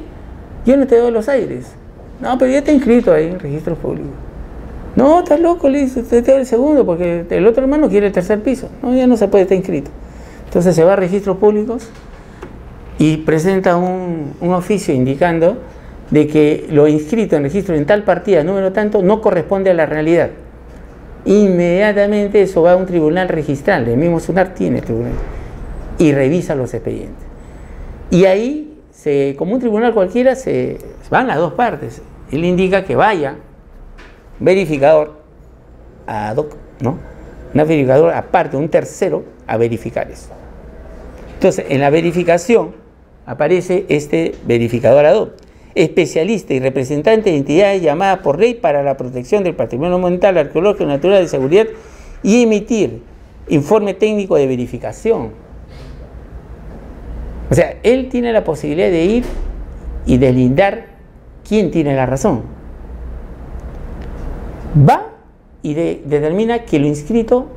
Yo no te doy los aires. No, pero ya te he inscrito ahí en registro público. No, estás loco, le dice, te doy el segundo porque el otro hermano quiere el tercer piso. No, ya no se puede, estar inscrito. Entonces se va a registros públicos y presenta un, un oficio indicando de que lo inscrito en registro en tal partida, número tanto, no corresponde a la realidad. Inmediatamente eso va a un tribunal registral, el mismo SUNARP tiene tribunal, y revisa los expedientes. Y ahí, se, como un tribunal cualquiera, se van las dos partes. Él indica que vaya verificador ad hoc, ¿no? Un verificador aparte, un tercero, a verificar eso. Entonces, en la verificación aparece este verificador ad hoc, especialista y representante de entidades llamadas por ley para la protección del patrimonio monumental, arqueológico, natural, de seguridad y emitir informe técnico de verificación. O sea, él tiene la posibilidad de ir y deslindar quién tiene la razón. Va y de, determina que lo inscrito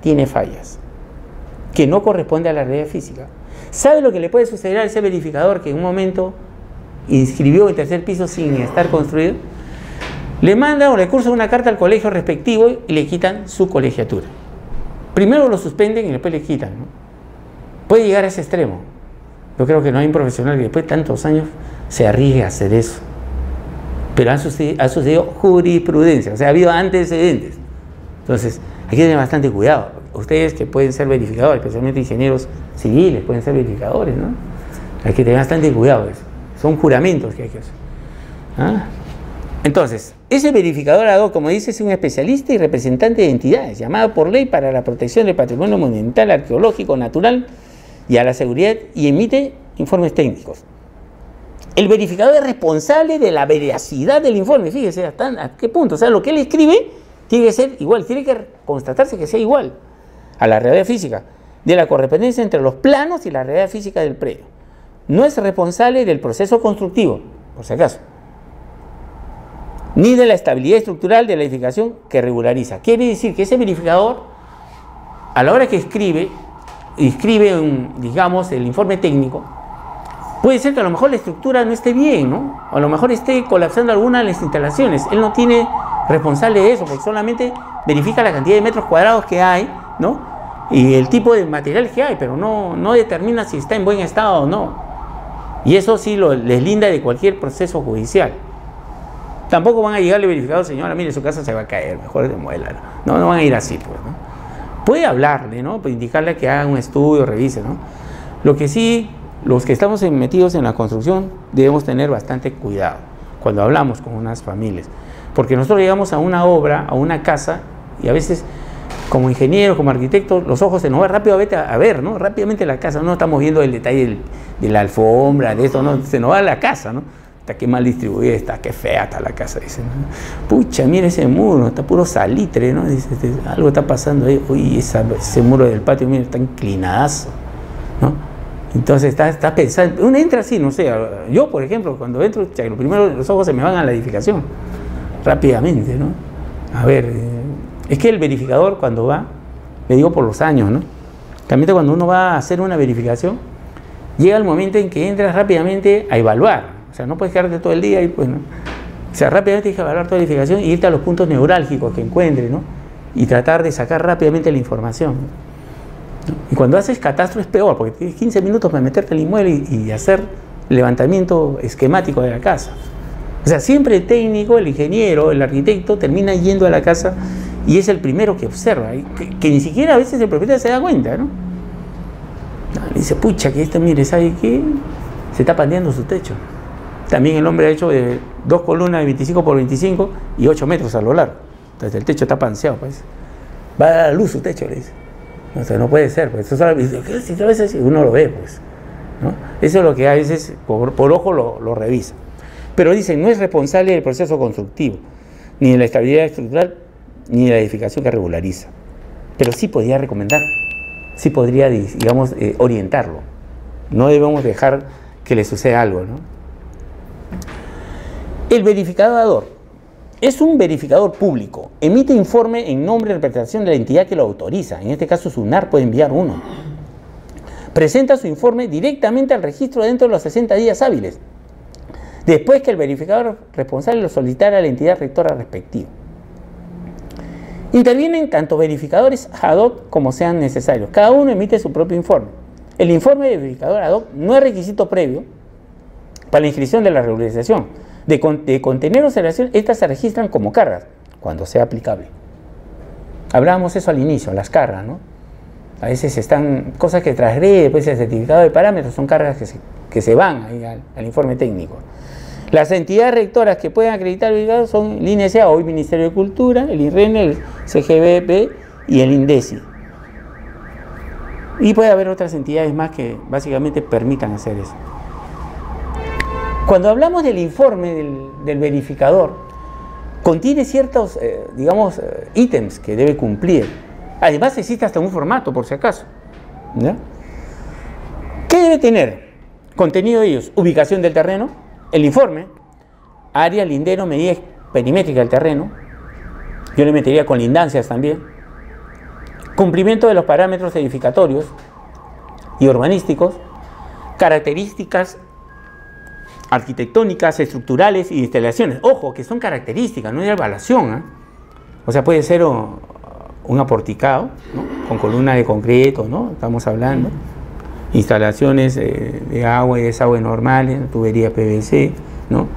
tiene fallas, que no corresponde a la realidad física. ¿Sabe lo que le puede suceder a ese verificador que en un momento inscribió el tercer piso sin estar construido? Le manda o le cursa una carta al colegio respectivo y le quitan su colegiatura. Primero lo suspenden y después le quitan, ¿no? Puede llegar a ese extremo. Yo creo que no hay un profesional que después de tantos años se arriesgue a hacer eso. Pero ha sucedido, ha sucedido jurisprudencia, o sea, ha habido antecedentes. Entonces, hay que tener bastante cuidado. Ustedes que pueden ser verificadores, especialmente ingenieros civiles, pueden ser verificadores, ¿no? Hay que tener bastante cuidado de eso. Son juramentos que hay que hacer. ¿Ah? Entonces, ese verificador ad hoc, como dice, es un especialista y representante de entidades, llamado por ley para la protección del patrimonio monumental, arqueológico, natural y a la seguridad, y emite informes técnicos. El verificador es responsable de la veracidad del informe. Fíjese hasta a qué punto. O sea, lo que él escribe tiene que ser igual, tiene que constatarse que sea igual a la realidad física, de la correspondencia entre los planos y la realidad física del predio. No es responsable del proceso constructivo, por si acaso, ni de la estabilidad estructural de la edificación que regulariza. Quiere decir que ese verificador, a la hora que escribe, escribe un, digamos, el informe técnico, puede ser que a lo mejor la estructura no esté bien, ¿no? O a lo mejor esté colapsando alguna de las instalaciones. Él no tiene responsable de eso, porque solamente verifica la cantidad de metros cuadrados que hay, ¿no? Y el tipo de material que hay, pero no, no determina si está en buen estado o no. Y eso sí lo deslinda de cualquier proceso judicial. Tampoco van a llegarle verificado, señora, mire, su casa se va a caer, mejor demuélala. No, no van a ir así, pues, ¿no? Puede hablarle, ¿no? Puede indicarle que haga un estudio, revise, ¿no? Lo que sí, los que estamos metidos en la construcción debemos tener bastante cuidado cuando hablamos con unas familias. Porque nosotros llegamos a una obra, a una casa, y a veces, como ingenieros, como arquitectos, los ojos se nos van rápido a ver, ¿no? Rápidamente la casa, no estamos viendo el detalle del, de la alfombra, de eso, no, se nos va la casa, ¿no? Está qué mal distribuida está, qué fea está la casa, dicen, ¿no? Pucha, mira ese muro, está puro salitre, ¿no? Dice, algo está pasando ahí, uy, esa, ese muro del patio, mira, está inclinadazo, ¿no? Entonces está, está pensando, uno entra así, no sé, yo por ejemplo, cuando entro, lo primero los ojos se me van a la edificación, rápidamente, ¿no? A ver... Eh, Es que el verificador cuando va, le digo por los años, ¿no? También cuando uno va a hacer una verificación, llega el momento en que entras rápidamente a evaluar. O sea, no puedes quedarte todo el día y pues, ¿no? O sea, rápidamente tienes que evaluar tu verificación y irte a los puntos neurálgicos que encuentres, ¿no? Y tratar de sacar rápidamente la información, ¿no? Y cuando haces catastro es peor, porque tienes quince minutos para meterte al inmueble y, y hacer levantamiento esquemático de la casa. O sea, siempre el técnico, el ingeniero, el arquitecto termina yendo a la casa y es el primero que observa, que, que ni siquiera a veces el propietario se da cuenta, ¿no? Le dice, pucha, que este, mire, ¿sabe qué? Se está pandeando su techo. También el hombre ha hecho eh, dos columnas de veinticinco por veinticinco y ocho metros a lo largo. Entonces el techo está panseado, pues. Va a dar luz su techo, le dice. O sea, no puede ser, pues. Eso a veces uno lo ve, pues, ¿no? Eso es lo que a veces por, por ojo lo, lo revisa. Pero dicen, no es responsable del proceso constructivo, ni de la estabilidad estructural, ni de la edificación que regulariza. Pero sí podría recomendar, sí podría, digamos, eh, orientarlo. No debemos dejar que le suceda algo, ¿no? El verificador es un verificador público. Emite informe en nombre y representación de la entidad que lo autoriza. En este caso, SUNARP puede enviar uno. presenta su informe directamente al registro dentro de los sesenta días hábiles, después que el verificador responsable lo solicitara a la entidad rectora respectiva. Intervienen tanto verificadores ad hoc como sean necesarios. Cada uno emite su propio informe. El informe de verificador ad hoc no es requisito previo para la inscripción de la regularización. De, con, de contener observación, estas se registran como cargas, cuando sea aplicable. Hablábamos eso al inicio, las cargas, ¿no? A veces están cosas que transgrede, pues el certificado de parámetros son cargas que se, que se van ahí al, al informe técnico. Las entidades rectoras que pueden acreditar son el I N S A, hoy Ministerio de Cultura, el I R E N, el C G B P y el INDECI. Y puede haber otras entidades más que básicamente permitan hacer eso. Cuando hablamos del informe del, del verificador, contiene ciertos, eh, digamos, ítems que debe cumplir. Además existe hasta un formato, por si acaso, ¿no? ¿Qué debe tener? Contenido de ellos: ubicación del terreno, el informe, área, lindero, medida perimétrica del terreno, yo le metería colindancias también, cumplimiento de los parámetros edificatorios y urbanísticos, características arquitectónicas, estructurales y instalaciones. Ojo, que son características, no es evaluación, ¿eh? O sea, puede ser o, un aporticado, ¿no?, con columna de concreto, ¿no?, estamos hablando. Instalaciones eh, de agua y desagüe normales, tubería P V C, ¿no?,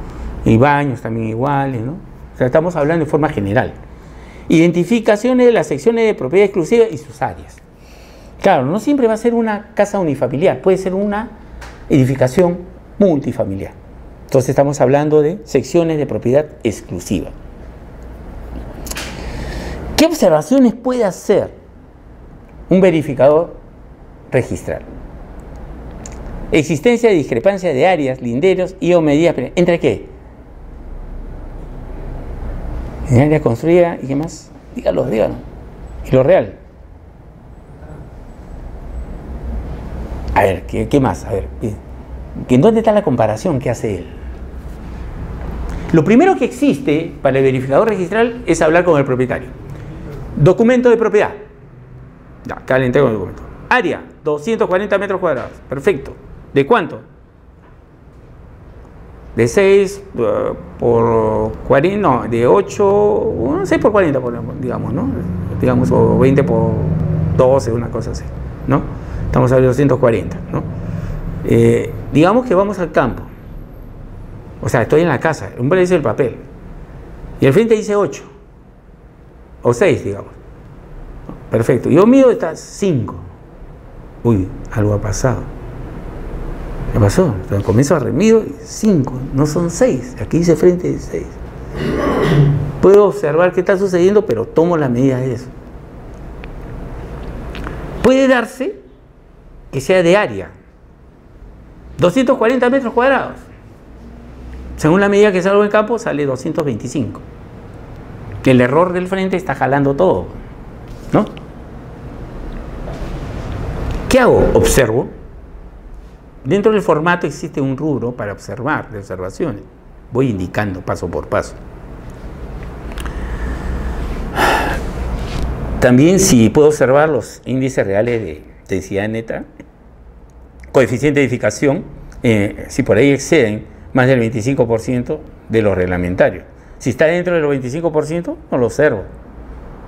y baños también iguales, ¿no? O sea, estamos hablando de forma general. Identificaciones de las secciones de propiedad exclusiva y sus áreas. Claro, no siempre va a ser una casa unifamiliar, puede ser una edificación multifamiliar. Entonces estamos hablando de secciones de propiedad exclusiva. ¿Qué observaciones puede hacer un verificador registral? Existencia de discrepancia de áreas, linderos y o medidas. ¿Entre qué? En área construida y qué más. Dígalos, dígalos. Y lo real. A ver, ¿qué, qué más? A ver, ¿en dónde está la comparación que hace él? Lo primero que existe para el verificador registral es hablar con el propietario. Documento de propiedad. Acá le entrego el documento. Área, doscientos cuarenta metros cuadrados. Perfecto. ¿De cuánto? De seis uh, por cuarenta, no, de ocho, bueno, seis por cuarenta, por, digamos, ¿no? Digamos, o veinte por doce, una cosa así, ¿no? Estamos hablando de doscientos cuarenta, ¿no? Eh, digamos que vamos al campo. O sea, estoy en la casa, el hombre dice el papel. Y al frente dice ocho. O seis, digamos. Perfecto. Yo mido estas cinco. Uy, algo ha pasado. ¿Qué pasó? Entonces comienzo a remido cinco, no son seis. Aquí dice frente de seis. Puedo observar qué está sucediendo, pero tomo las medidas de eso. Puede darse que sea de área. doscientos cuarenta metros cuadrados. Según la medida que salgo en campo, sale doscientos veinticinco. El error del frente está jalando todo, ¿no? ¿Qué hago? Observo. Dentro del formato existe un rubro para observar, de observaciones. Voy indicando paso por paso. También si puedo observar los índices reales de densidad neta, coeficiente de edificación, eh, si por ahí exceden más del veinticinco por ciento de los reglamentarios. Si está dentro de los veinticinco por ciento, no lo observo.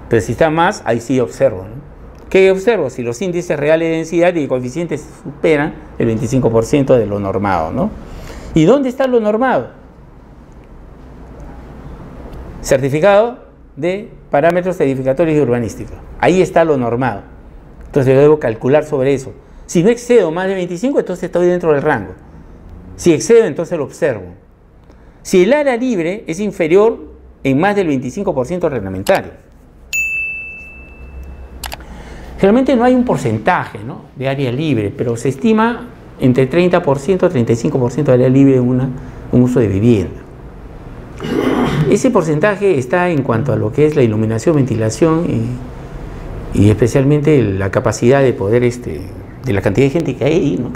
Pero si está más, ahí sí observo, ¿no? ¿Qué observo? Si los índices reales de densidad y coeficientes superan el veinticinco por ciento de lo normado, ¿no? ¿Y dónde está lo normado? Certificado de parámetros edificatorios y urbanísticos. Ahí está lo normado. Entonces yo debo calcular sobre eso. Si no excedo más de veinticinco, entonces estoy dentro del rango. Si excedo, entonces lo observo. Si el área libre es inferior en más del veinticinco por ciento reglamentario. Realmente no hay un porcentaje, ¿no?, de área libre, pero se estima entre treinta por ciento y treinta y cinco por ciento de área libre en una, un uso de vivienda. Ese porcentaje está en cuanto a lo que es la iluminación, ventilación y, y especialmente la capacidad de poder, este, de la cantidad de gente que hay, ¿no?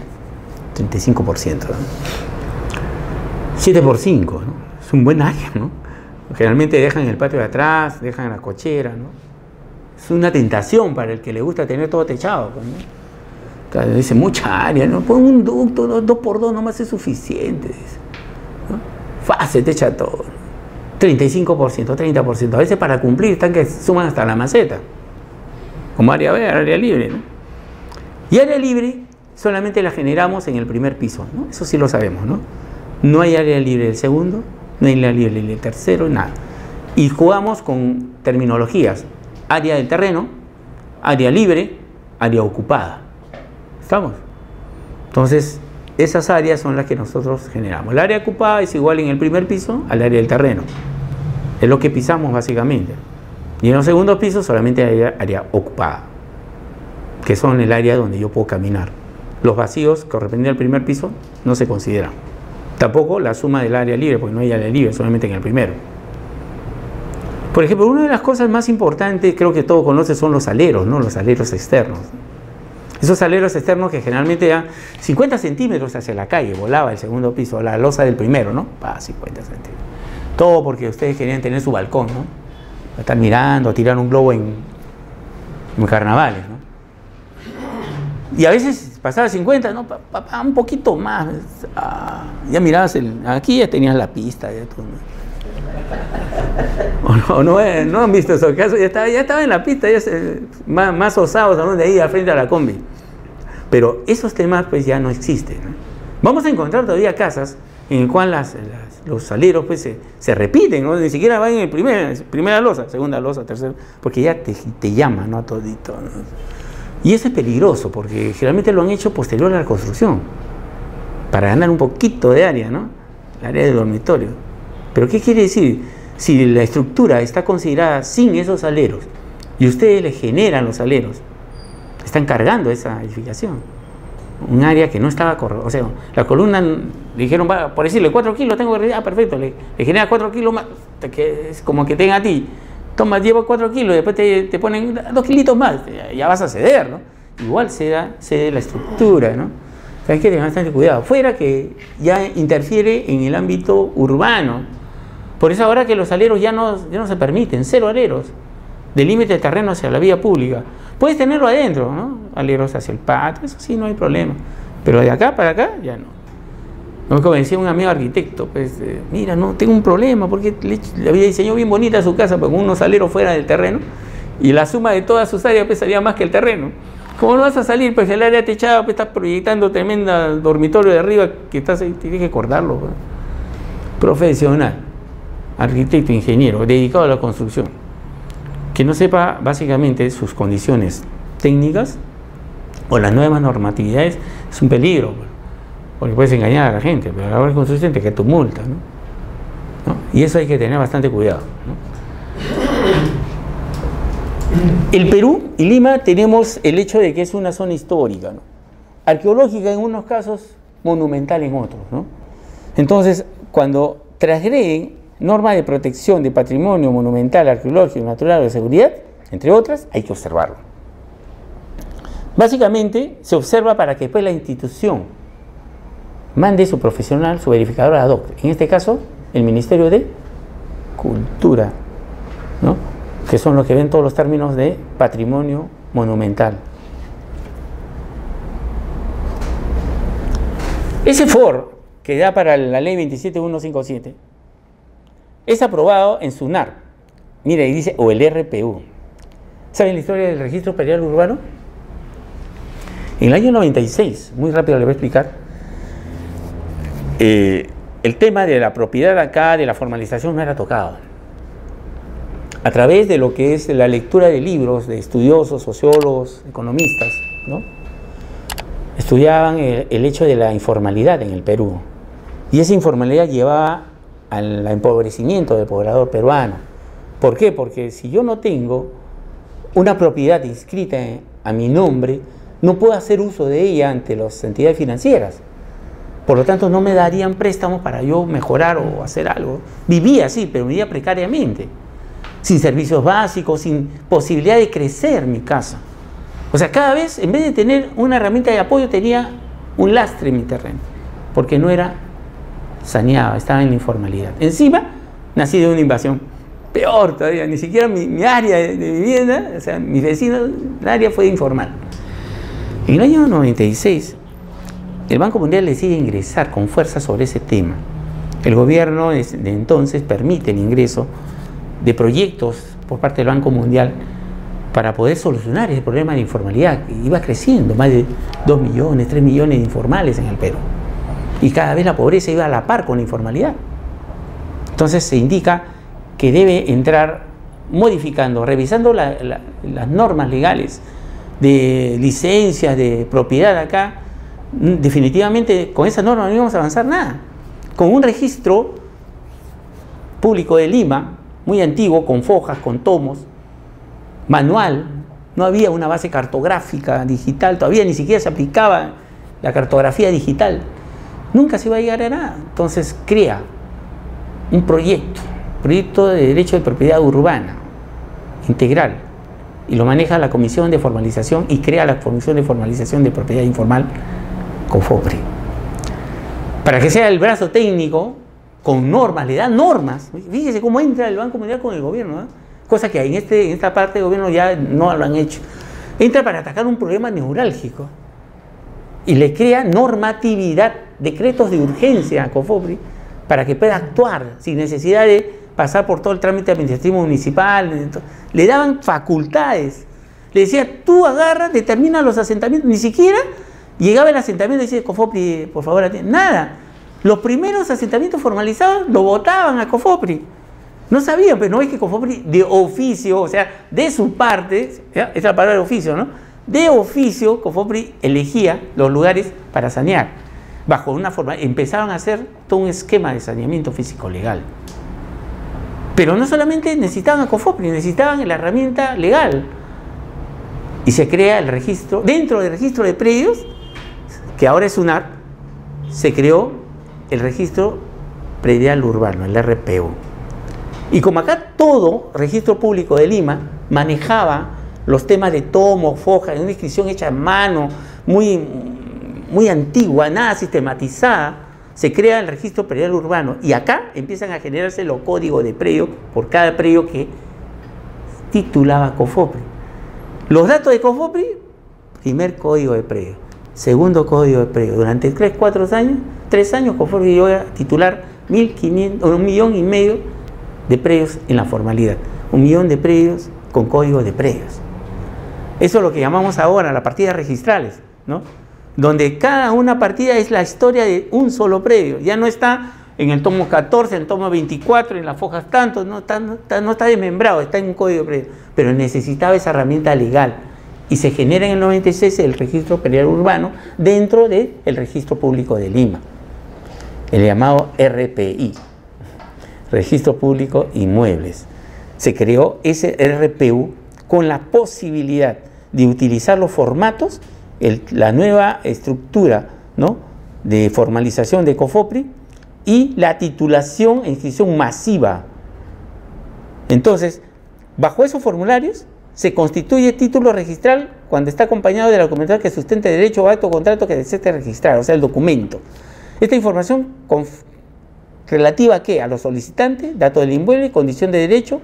treinta y cinco por ciento. ¿No? siete por cinco, ¿no?, es un buen área, ¿no? Generalmente dejan el patio de atrás, dejan la cochera, ¿no? Es una tentación para el que le gusta tener todo techado, ¿no? Dice, mucha área, ¿no? Pon un ducto, dos, dos por dos nomás es suficiente. Dice, ¿no? Fácil, te echa todo. treinta y cinco por ciento, treinta por ciento. A veces para cumplir están que suman hasta la maceta. Como área verde, área libre, ¿no? Y área libre solamente la generamos en el primer piso, ¿no? Eso sí lo sabemos, ¿no? No hay área libre del segundo, no hay área libre del tercero, nada. Y jugamos con terminologías. Área del terreno, área libre, área ocupada. ¿Estamos? Entonces, esas áreas son las que nosotros generamos. El área ocupada es igual en el primer piso al área del terreno. Es lo que pisamos básicamente. Y en los segundos pisos solamente hay área ocupada, que son el área donde yo puedo caminar. Los vacíos que corresponden al primer piso no se consideran. Tampoco la suma del área libre, porque no hay área libre, solamente en el primero. Por ejemplo, una de las cosas más importantes, creo que todos conocen, son los aleros, ¿no? Los aleros externos. Esos aleros externos que generalmente dan cincuenta centímetros hacia la calle, volaba el segundo piso, la losa del primero, ¿no? Ah, cincuenta centímetros. Todo porque ustedes querían tener su balcón, ¿no? Están mirando, tirar un globo en, en carnavales, ¿no? Y a veces pasaba cincuenta, ¿no? Pa, pa, pa, un poquito más. Ah, ya mirabas, el, aquí ya tenías la pista. Ya todo, ¿no? O no, no, no han visto esos casos, ya estaba, ya estaba en la pista, ya se, más, más osados, ¿no? De ahí al frente a la combi. Pero esos temas pues ya no existen, ¿no? Vamos a encontrar todavía casas en las cuales los aleros pues se, se repiten, ¿no? Ni siquiera van en el primer, primera losa, segunda losa, tercera, porque ya te, te llaman, ¿no? Todito, ¿no? Y eso es peligroso porque generalmente lo han hecho posterior a la construcción para ganar un poquito de área, ¿no? La área del dormitorio. Pero ¿qué quiere decir? Si la estructura está considerada sin esos aleros y ustedes le generan los aleros, están cargando esa edificación. Un área que no estaba correcta. O sea, la columna, le dijeron, por decirle, cuatro kilos tengo que... Ah, perfecto, le, le genera cuatro kilos más, que es como que tenga a ti. Toma, lleva cuatro kilos, después te, te ponen dos kilitos más, ya, ya vas a ceder, ¿no? Igual cede, cede la estructura, ¿no? O sea, hay que tener bastante cuidado. Fuera que ya interfiere en el ámbito urbano. Por eso ahora que los aleros ya no, ya no se permiten, cero aleros, de límite de terreno hacia la vía pública. Puedes tenerlo adentro, ¿no? Aleros hacia el patio, eso sí, no hay problema. Pero de acá para acá, ya no. Como decía un amigo arquitecto, pues, eh, mira, no, tengo un problema, porque le, le había diseñado bien bonita su casa, pero con unos aleros fuera del terreno, y la suma de todas sus áreas, pues, salía más que el terreno. ¿Cómo no vas a salir? Pues el área techada, pues, está proyectando tremenda dormitorio de arriba, que estás ahí, tienes que cortarlo, pues. Profesional, arquitecto, ingeniero, dedicado a la construcción, que no sepa, básicamente, sus condiciones técnicas, o las nuevas normatividades, es un peligro, pues. Porque puedes engañar a la gente, pero ahora es consistente que tu multa, ¿no? ¿No? Y eso hay que tener bastante cuidado, ¿no? El Perú y Lima tenemos el hecho de que es una zona histórica, ¿no? Arqueológica en unos casos, monumental en otros, ¿no? Entonces, cuando transgreden normas de protección de patrimonio monumental, arqueológico, natural o de seguridad, entre otras, hay que observarlo. Básicamente, se observa para que después la institución mande su profesional, su verificador ad hoc. En este caso, el Ministerio de Cultura, ¿no? Que son los que ven todos los términos de patrimonio monumental. Ese F O R que da para la ley veintisiete mil ciento cincuenta y siete es aprobado en SUNARP. Mira, y dice, o el R P U. ¿Saben la historia del registro predial urbano? En el año noventa y seis, muy rápido le voy a explicar. Eh, el tema de la propiedad acá, de la formalización, no era tocado. A través de lo que es la lectura de libros de estudiosos, sociólogos, economistas, ¿no? Estudiaban el, el hecho de la informalidad en el Perú. Y esa informalidad llevaba al empobrecimiento del poblador peruano. ¿Por qué? Porque si yo no tengo una propiedad inscrita a mi nombre, no puedo hacer uso de ella ante las entidades financieras. Por lo tanto, no me darían préstamos para yo mejorar o hacer algo. Vivía, sí, pero vivía precariamente. Sin servicios básicos, sin posibilidad de crecer mi casa. O sea, cada vez, en vez de tener una herramienta de apoyo, tenía un lastre en mi terreno. Porque no era saneado, estaba en la informalidad. Encima, nací de una invasión. Peor todavía, ni siquiera mi, mi área de vivienda, o sea, mis vecinos, el área fue informal. En el año noventa y seis, el Banco Mundial decide ingresar con fuerza sobre ese tema. El gobierno de entonces permite el ingreso de proyectos por parte del Banco Mundial para poder solucionar ese problema de informalidad. Iba creciendo, más de dos millones, tres millones de informales en el Perú. Y cada vez la pobreza iba a la par con la informalidad. Entonces se indica que debe entrar modificando, revisando la, la, las normas legales de licencias, de propiedad acá. Definitivamente con esa norma no íbamos a avanzar nada. Con un registro público de Lima, muy antiguo, con fojas, con tomos, manual, no había una base cartográfica digital, todavía ni siquiera se aplicaba la cartografía digital. Nunca se iba a llegar a nada. Entonces crea un proyecto, proyecto de derecho de propiedad urbana, integral, y lo maneja la Comisión de Formalización y crea la Comisión de Formalización de Propiedad Informal, COFOPRI. Para que sea el brazo técnico, con normas, le da normas. Fíjese cómo entra el Banco Mundial con el gobierno, ¿eh? Cosa que en, este, en esta parte del gobierno ya no lo han hecho. Entra para atacar un problema neurálgico y le crea normatividad, decretos de urgencia a COFOPRI para que pueda actuar sin necesidad de pasar por todo el trámite administrativo municipal. Le daban facultades. Le decía, tú agarra, determina los asentamientos. Ni siquiera llegaba el asentamiento y decía, COFOPRI, por favor, atiende. Nada. Los primeros asentamientos formalizados lo votaban a COFOPRI. No sabían, pero no es que COFOPRI de oficio, o sea, de su parte, esa es la palabra de oficio, ¿no? De oficio, COFOPRI elegía los lugares para sanear. Bajo una forma, empezaron a hacer todo un esquema de saneamiento físico-legal. Pero no solamente necesitaban a COFOPRI, necesitaban la herramienta legal. Y se crea el registro, dentro del registro de predios, que ahora es SUNARP, se creó el registro predial urbano, el R P U. Y como acá todo registro público de Lima manejaba los temas de tomo, foja, una inscripción hecha a mano, muy, muy antigua, nada sistematizada, se crea el registro predial urbano. Y acá empiezan a generarse los códigos de predio por cada predio que titulaba COFOPRI. Los datos de COFOPRI, primer código de predio, segundo código de predio. Durante tres, cuatro años, tres años COFOPRI llegó a titular un millón y medio de predios en la formalidad, un millón de predios con código de predios. Eso es lo que llamamos ahora las partidas registrales, ¿no? Donde cada una partida es la historia de un solo predio, ya no está en el tomo catorce, en el tomo veinticuatro, en las fojas tantos, no está, no está, no está desmembrado, está en un código de predio, pero necesitaba esa herramienta legal y se genera en el noventa y seis el registro predial urbano dentro del registro público de Lima, el llamado R P I. Registro Público Inmuebles. Se creó ese R P U con la posibilidad de utilizar los formatos, el, la nueva estructura, ¿no?, de formalización de COFOPRI y la titulación e inscripción masiva. Entonces, bajo esos formularios se constituye título registral cuando está acompañado de la documentación que sustente derecho o acto o contrato que desee registrar, o sea, el documento. Esta información con ¿relativa a qué? A los solicitantes, datos del inmueble, condición de derecho,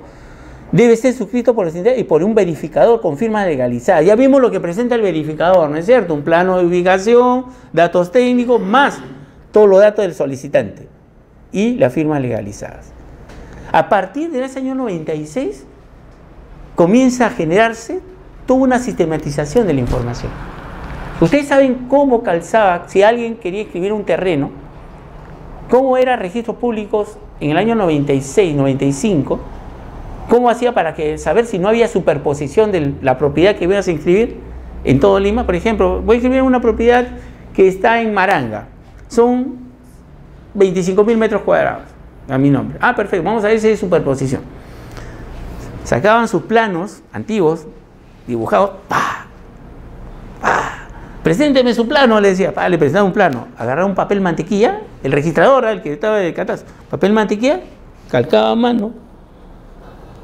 debe ser suscrito por los y por un verificador con firma legalizada. Ya vimos lo que presenta el verificador, ¿no es cierto? Un plano de ubicación, datos técnicos, más todos los datos del solicitante y las firmas legalizadas. A partir del año noventa y seis comienza a generarse toda una sistematización de la información. Ustedes saben cómo calzaba, si alguien quería escribir un terreno, cómo eran registros públicos en el año noventa y seis, noventa y cinco, cómo hacía para que, saber si no había superposición de la propiedad que ibas a inscribir en todo Lima. Por ejemplo, voy a inscribir una propiedad que está en Maranga, son veinticinco mil metros cuadrados a mi nombre. Ah, perfecto, vamos a ver si hay superposición. Sacaban sus planos antiguos, dibujados, ¡pah! Presénteme su plano, le decía. Ah, le presentaba un plano. Agarraba un papel mantequilla, el registrador, el que estaba de catastro. Papel mantequilla, calcaba a mano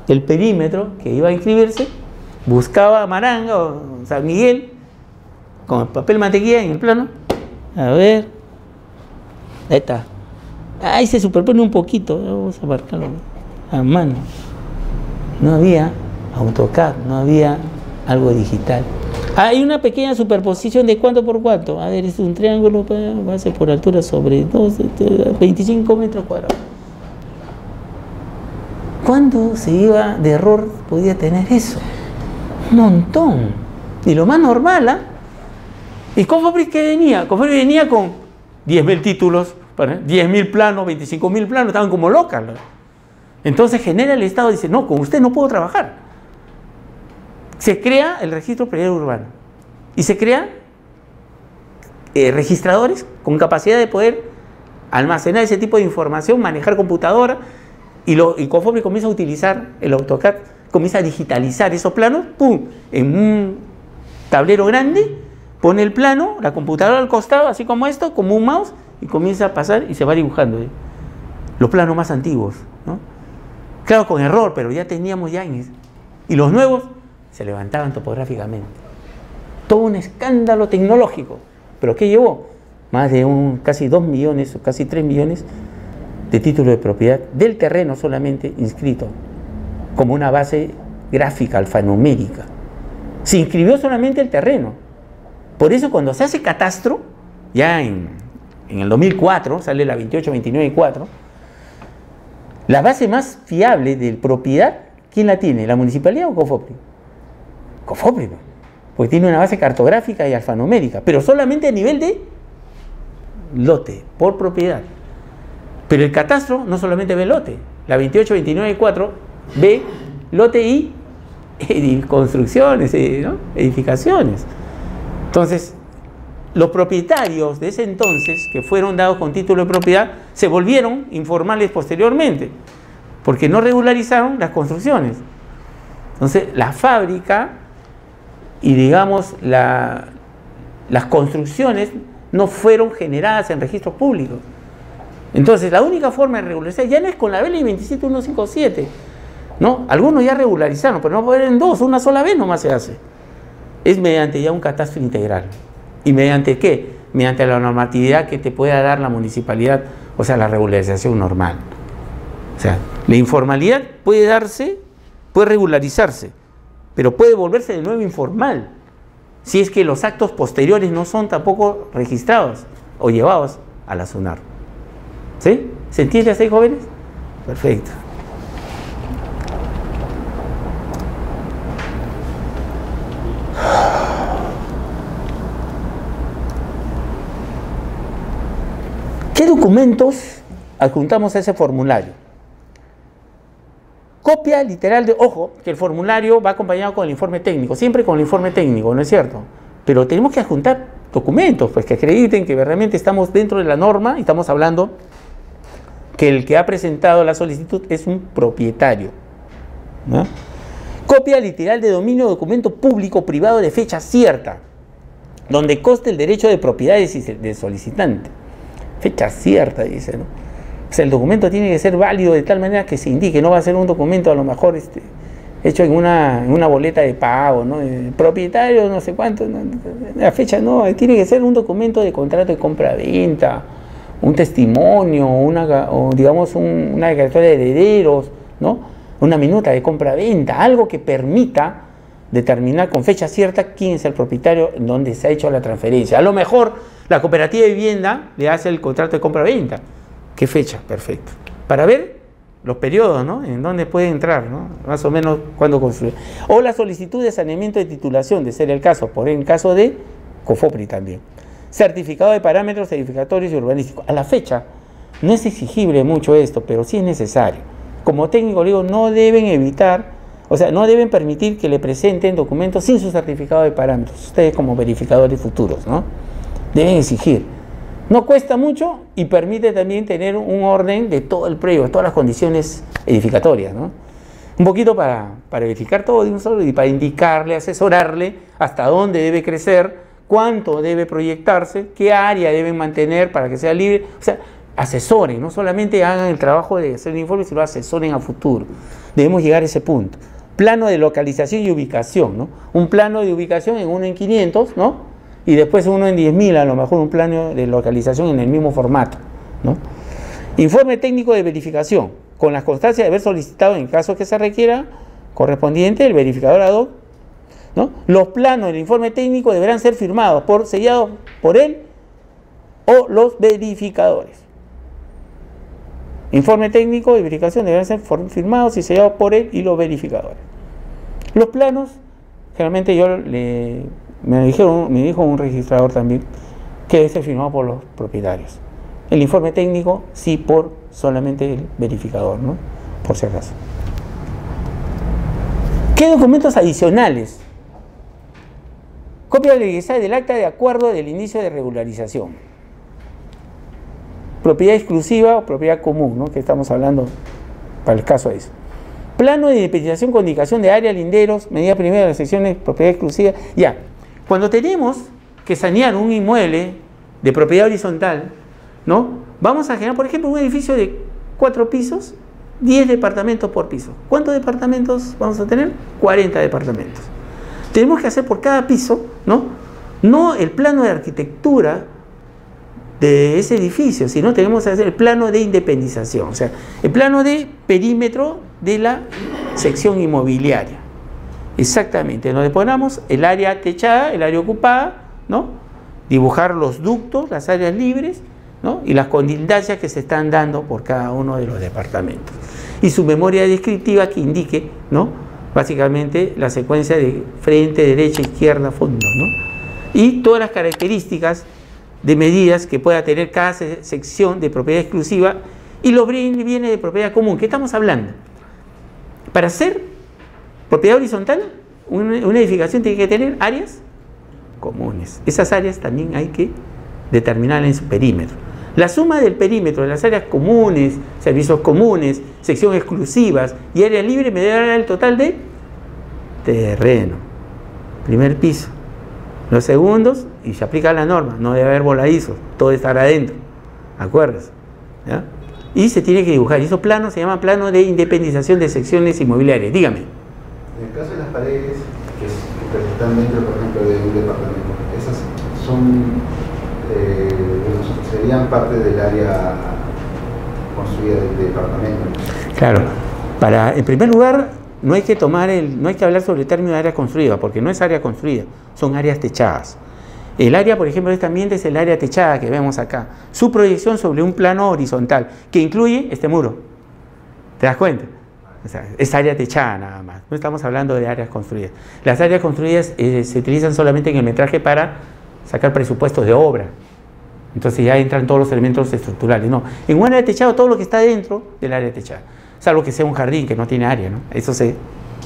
el perímetro que iba a inscribirse, buscaba Maranga o San Miguel, con el papel mantequilla en el plano. A ver. Ahí está. Ahí se superpone un poquito. Vamos a marcarlo a mano. No había AutoCAD, no había algo digital. Hay una pequeña superposición de cuánto por cuánto. A ver, es un triángulo base por altura sobre veinticinco metros cuadrados. ¿Cuánto se iba de error podía tener eso? Un montón. Y lo más normal, ¿ah? ¿eh? ¿Y COFOPRI qué venía? COFOPRI venía con diez mil títulos, diez mil planos, veinticinco mil planos, estaban como locas. ¿no? Entonces genera el Estado, dice, no, con usted no puedo trabajar. Se crea el registro previal urbano y se crean eh, registradores con capacidad de poder almacenar ese tipo de información, manejar computadora, y, lo, y COFOPRI comienza a utilizar el AutoCAD, comienza a digitalizar esos planos, pum, en un tablero grande, pone el plano, la computadora al costado, así como esto, como un mouse, y comienza a pasar y se va dibujando ¿eh? los planos más antiguos, ¿no? Claro, con error, pero ya teníamos ya en, y los nuevos se levantaban topográficamente. Todo un escándalo tecnológico, pero ¿qué llevó? Más de un, casi dos millones o casi tres millones de títulos de propiedad del terreno solamente inscrito como una base gráfica alfanumérica. Se inscribió solamente el terreno. Por eso cuando se hace catastro, ya en, en el dos mil cuatro, sale la veintiocho, veintinueve y cuatro, la base más fiable de propiedad, ¿quién la tiene? ¿La municipalidad o COFOPRI? COFOPRI, porque tiene una base cartográfica y alfanumérica, pero solamente a nivel de lote, por propiedad. Pero el catastro no solamente ve lote, la veintiocho, veintinueve y cuatro ve lote y edif construcciones, ¿no? edificaciones. Entonces, los propietarios de ese entonces, que fueron dados con título de propiedad, se volvieron informales posteriormente, porque no regularizaron las construcciones. Entonces, la fábrica y, digamos, la, las construcciones no fueron generadas en registros públicos. Entonces, la única forma de regularizar ya no es con la ley veintisiete mil ciento cincuenta y siete, ¿no? Algunos ya regularizaron, pero no pueden dos, una sola vez nomás se hace. Es mediante ya un catastro integral. ¿Y mediante qué? Mediante la normatividad que te pueda dar la municipalidad, o sea, la regularización normal. O sea, la informalidad puede darse, puede regularizarse, pero puede volverse de nuevo informal si es que los actos posteriores no son tampoco registrados o llevados a la SUNARP. ¿Sí? ¿Se entiende así, jóvenes? Perfecto. ¿Qué documentos adjuntamos a ese formulario? Copia literal de, ojo, que el formulario va acompañado con el informe técnico, siempre con el informe técnico, ¿no es cierto? Pero tenemos que adjuntar documentos, pues que acrediten que realmente estamos dentro de la norma y estamos hablando que el que ha presentado la solicitud es un propietario, ¿no? Copia literal de dominio de documento público privado de fecha cierta, donde conste el derecho de propiedades del solicitante. Fecha cierta, dice, ¿no? O sea, el documento tiene que ser válido de tal manera que se indique, no va a ser un documento a lo mejor este, hecho en una, en una boleta de pago, ¿no? El propietario, no sé cuánto, no, la fecha no, tiene que ser un documento de contrato de compra-venta, un testimonio, una, o digamos un, una declaratoria de herederos, ¿no? Una minuta de compra-venta, algo que permita determinar con fecha cierta quién es el propietario donde se ha hecho la transferencia. A lo mejor la cooperativa de vivienda le hace el contrato de compra-venta. ¿Qué fecha? Perfecto. Para ver los periodos, ¿no? En dónde puede entrar, ¿no? Más o menos cuándo construir. O la solicitud de saneamiento de titulación, de ser el caso, por el caso de COFOPRI también. Certificado de parámetros edificatorios y urbanísticos. A la fecha, no es exigible mucho esto, pero sí es necesario. Como técnico, digo, no deben evitar, o sea, no deben permitir que le presenten documentos sin su certificado de parámetros. Ustedes como verificadores futuros, ¿no? Deben exigir. No cuesta mucho y permite también tener un orden de todo el predio, de todas las condiciones edificatorias, ¿no? Un poquito para, para verificar todo de un solo y para indicarle, asesorarle hasta dónde debe crecer, cuánto debe proyectarse, qué área deben mantener para que sea libre. O sea, asesoren, no solamente hagan el trabajo de hacer un informe, sino asesoren a futuro. Debemos llegar a ese punto. Plano de localización y ubicación, ¿no? Un plano de ubicación en uno en quinientos, ¿no? Y después uno en diez mil, a lo mejor un plano de localización en el mismo formato, ¿no? Informe técnico de verificación, con las constancias de haber solicitado en caso que se requiera, correspondiente, el verificador ad hoc, ¿no? Los planos del informe técnico deberán ser firmados por sellados por él o los verificadores. Informe técnico y verificación deberán ser firmados y sellados por él y los verificadores. Los planos, generalmente yo le, me, dijeron, me dijo un registrador también que debe ser firmado por los propietarios. El informe técnico sí por solamente el verificador, ¿no? Por si acaso. ¿Qué documentos adicionales? Copia legalizada del acta de acuerdo del inicio de regularización. Propiedad exclusiva o propiedad común, ¿no? Que estamos hablando para el caso de eso. Plano de identificación con indicación de área, linderos, medida primera de las secciones, propiedad exclusiva. Ya, cuando tenemos que sanear un inmueble de propiedad horizontal, ¿no? Vamos a generar, por ejemplo, un edificio de cuatro pisos, diez departamentos por piso. ¿Cuántos departamentos vamos a tener? cuarenta departamentos. Tenemos que hacer por cada piso, ¿no? No el plano de arquitectura de ese edificio, sino tenemos que hacer el plano de independización, o sea, el plano de perímetro de la sección inmobiliaria. Exactamente, donde ponemos el área techada, el área ocupada, ¿no? Dibujar los ductos, las áreas libres, ¿no? Y las colindancias que se están dando por cada uno de los departamentos. Y su memoria descriptiva que indique, ¿no? Básicamente la secuencia de frente, derecha, izquierda, fondo, ¿no? Y todas las características de medidas que pueda tener cada sección de propiedad exclusiva y los bienes de propiedad común. ¿Qué estamos hablando? Para hacer propiedad horizontal, una edificación tiene que tener áreas comunes. Esas áreas también hay que determinarlas en su perímetro. La suma del perímetro de las áreas comunes, servicios comunes, sección exclusivas y área libre me dará el total de terreno. Primer piso. Los segundos, y se aplica la norma, no debe haber voladizos, todo estará adentro. ¿Acuerdas? ¿Ya? Y se tiene que dibujar. Y esos planos se llaman planos de independización de secciones inmobiliarias. Dígame. En el caso de las paredes que, es, que están dentro, por ejemplo, de un departamento, esas son... Eh, serían parte del área construida del departamento. Claro, para, en primer lugar no hay que tomar el, no hay que hablar sobre el término de área construida, porque no es área construida, son áreas techadas. El área, por ejemplo, de este ambiente es el área techada que vemos acá, su proyección sobre un plano horizontal que incluye este muro. ¿Te das cuenta? O sea, es área techada nada más, no estamos hablando de áreas construidas. Las áreas construidas eh, se utilizan solamente en el metraje para sacar presupuestos de obra. Entonces ya entran todos los elementos estructurales. No, en un área techada todo lo que está dentro del área techada, salvo que sea un jardín que no tiene área, ¿no? Eso se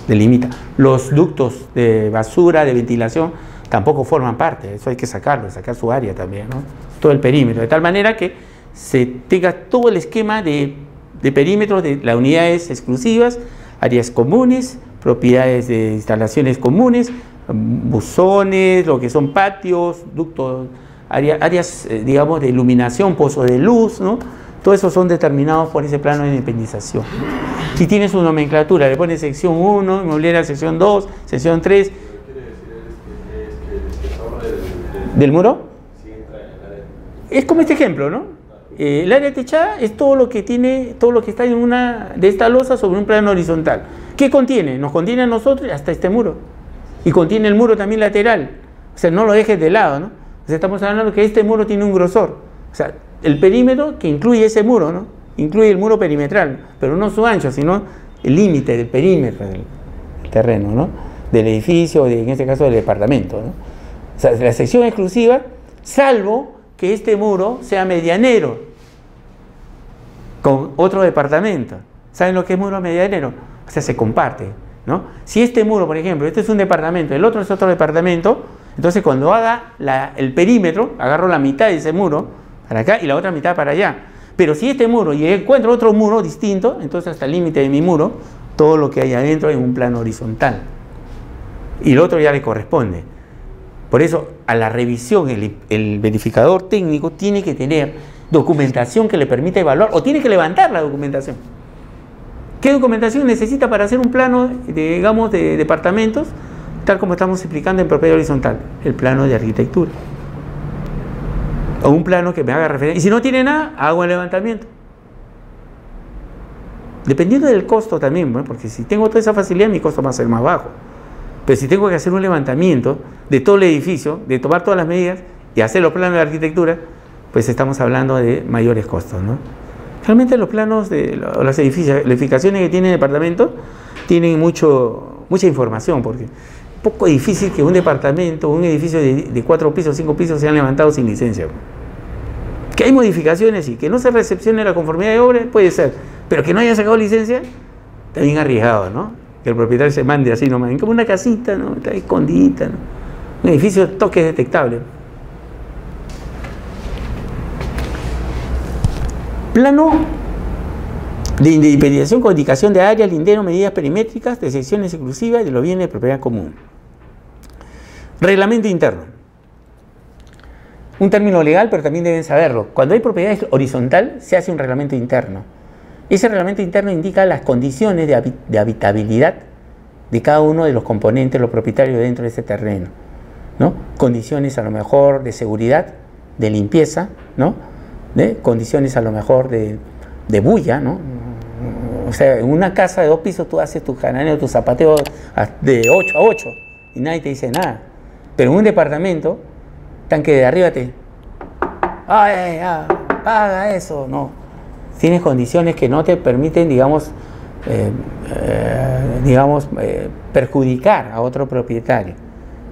delimita. Los ductos de basura, de ventilación, tampoco forman parte. Eso hay que sacarlo, sacar su área también, ¿no? Todo el perímetro, de tal manera que se tenga todo el esquema de, de perímetros de las unidades exclusivas, áreas comunes, propiedades de instalaciones comunes, buzones, lo que son patios, ductos, área, áreas, digamos, de iluminación, pozos de luz, ¿no? Todo eso son determinados por ese plano de independización. Y tiene su nomenclatura, le pone sección uno, inmobiliaria sección dos, sección tres. ¿Qué quiere decir el espesor del, del muro? Sí, entra en el área. Es como este ejemplo, ¿no? Eh, el área techada es todo lo que tiene, todo lo que está en una de esta losa sobre un plano horizontal. ¿Qué contiene? Nos contiene a nosotros hasta este muro. Y contiene el muro también lateral, o sea, no lo dejes de lado, ¿no? O sea, estamos hablando que este muro tiene un grosor, o sea, el perímetro que incluye ese muro, ¿no? Incluye el muro perimetral, pero no su ancho, sino el límite del perímetro del terreno, ¿no? Del edificio, de, en este caso del departamento, ¿no? O sea, la sección exclusiva, salvo que este muro sea medianero con otro departamento. ¿Saben lo que es muro medianero? O sea, se comparte, ¿no? Si este muro, por ejemplo, este es un departamento, el otro es otro departamento, entonces cuando haga la, el perímetro, agarro la mitad de ese muro para acá y la otra mitad para allá. Pero si este muro y encuentro otro muro distinto, entonces hasta el límite de mi muro, todo lo que hay adentro es un plano horizontal. Y el otro ya le corresponde. Por eso, a la revisión, el, el verificador técnico tiene que tener documentación que le permita evaluar, o tiene que levantar la documentación. ¿Qué documentación necesita para hacer un plano, de, digamos, de departamentos, tal como estamos explicando en propiedad horizontal? El plano de arquitectura. O un plano que me haga referencia. Y si no tiene nada, hago el levantamiento. Dependiendo del costo también, ¿no? Porque si tengo toda esa facilidad, mi costo va a ser más bajo. Pero si tengo que hacer un levantamiento de todo el edificio, de tomar todas las medidas y hacer los planos de arquitectura, pues estamos hablando de mayores costos, ¿no? Realmente los planos de las edificaciones que tiene el departamento tienen mucho, mucha información, porque es poco difícil que un departamento, un edificio de, de cuatro pisos, cinco pisos sean levantados sin licencia. Que hay modificaciones y que no se recepcione la conformidad de obra, puede ser, pero que no haya sacado licencia, está bien arriesgado, ¿no? Que el propietario se mande así nomás, como una casita, ¿no? Está escondidita, ¿no? Un edificio de toque detectable. Plano de independización con indicación de área, lindero, medidas perimétricas de secciones exclusivas de los bienes de propiedad común. Reglamento interno. Un término legal, pero también deben saberlo. Cuando hay propiedad horizontal, se hace un reglamento interno. Ese reglamento interno indica las condiciones de, habit de habitabilidad de cada uno de los componentes, los propietarios dentro de ese terreno, ¿no? Condiciones a lo mejor de seguridad, de limpieza, ¿no? ¿Eh? Condiciones a lo mejor de, de bulla, ¿no? O sea, en una casa de dos pisos tú haces tu cananeo, tu zapateo de ocho a ocho y nadie te dice nada. Pero en un departamento, tanque de arriba te... ¡Ay, ay, paga eso! No. Tienes condiciones que no te permiten, digamos, eh, eh, digamos eh, perjudicar a otro propietario.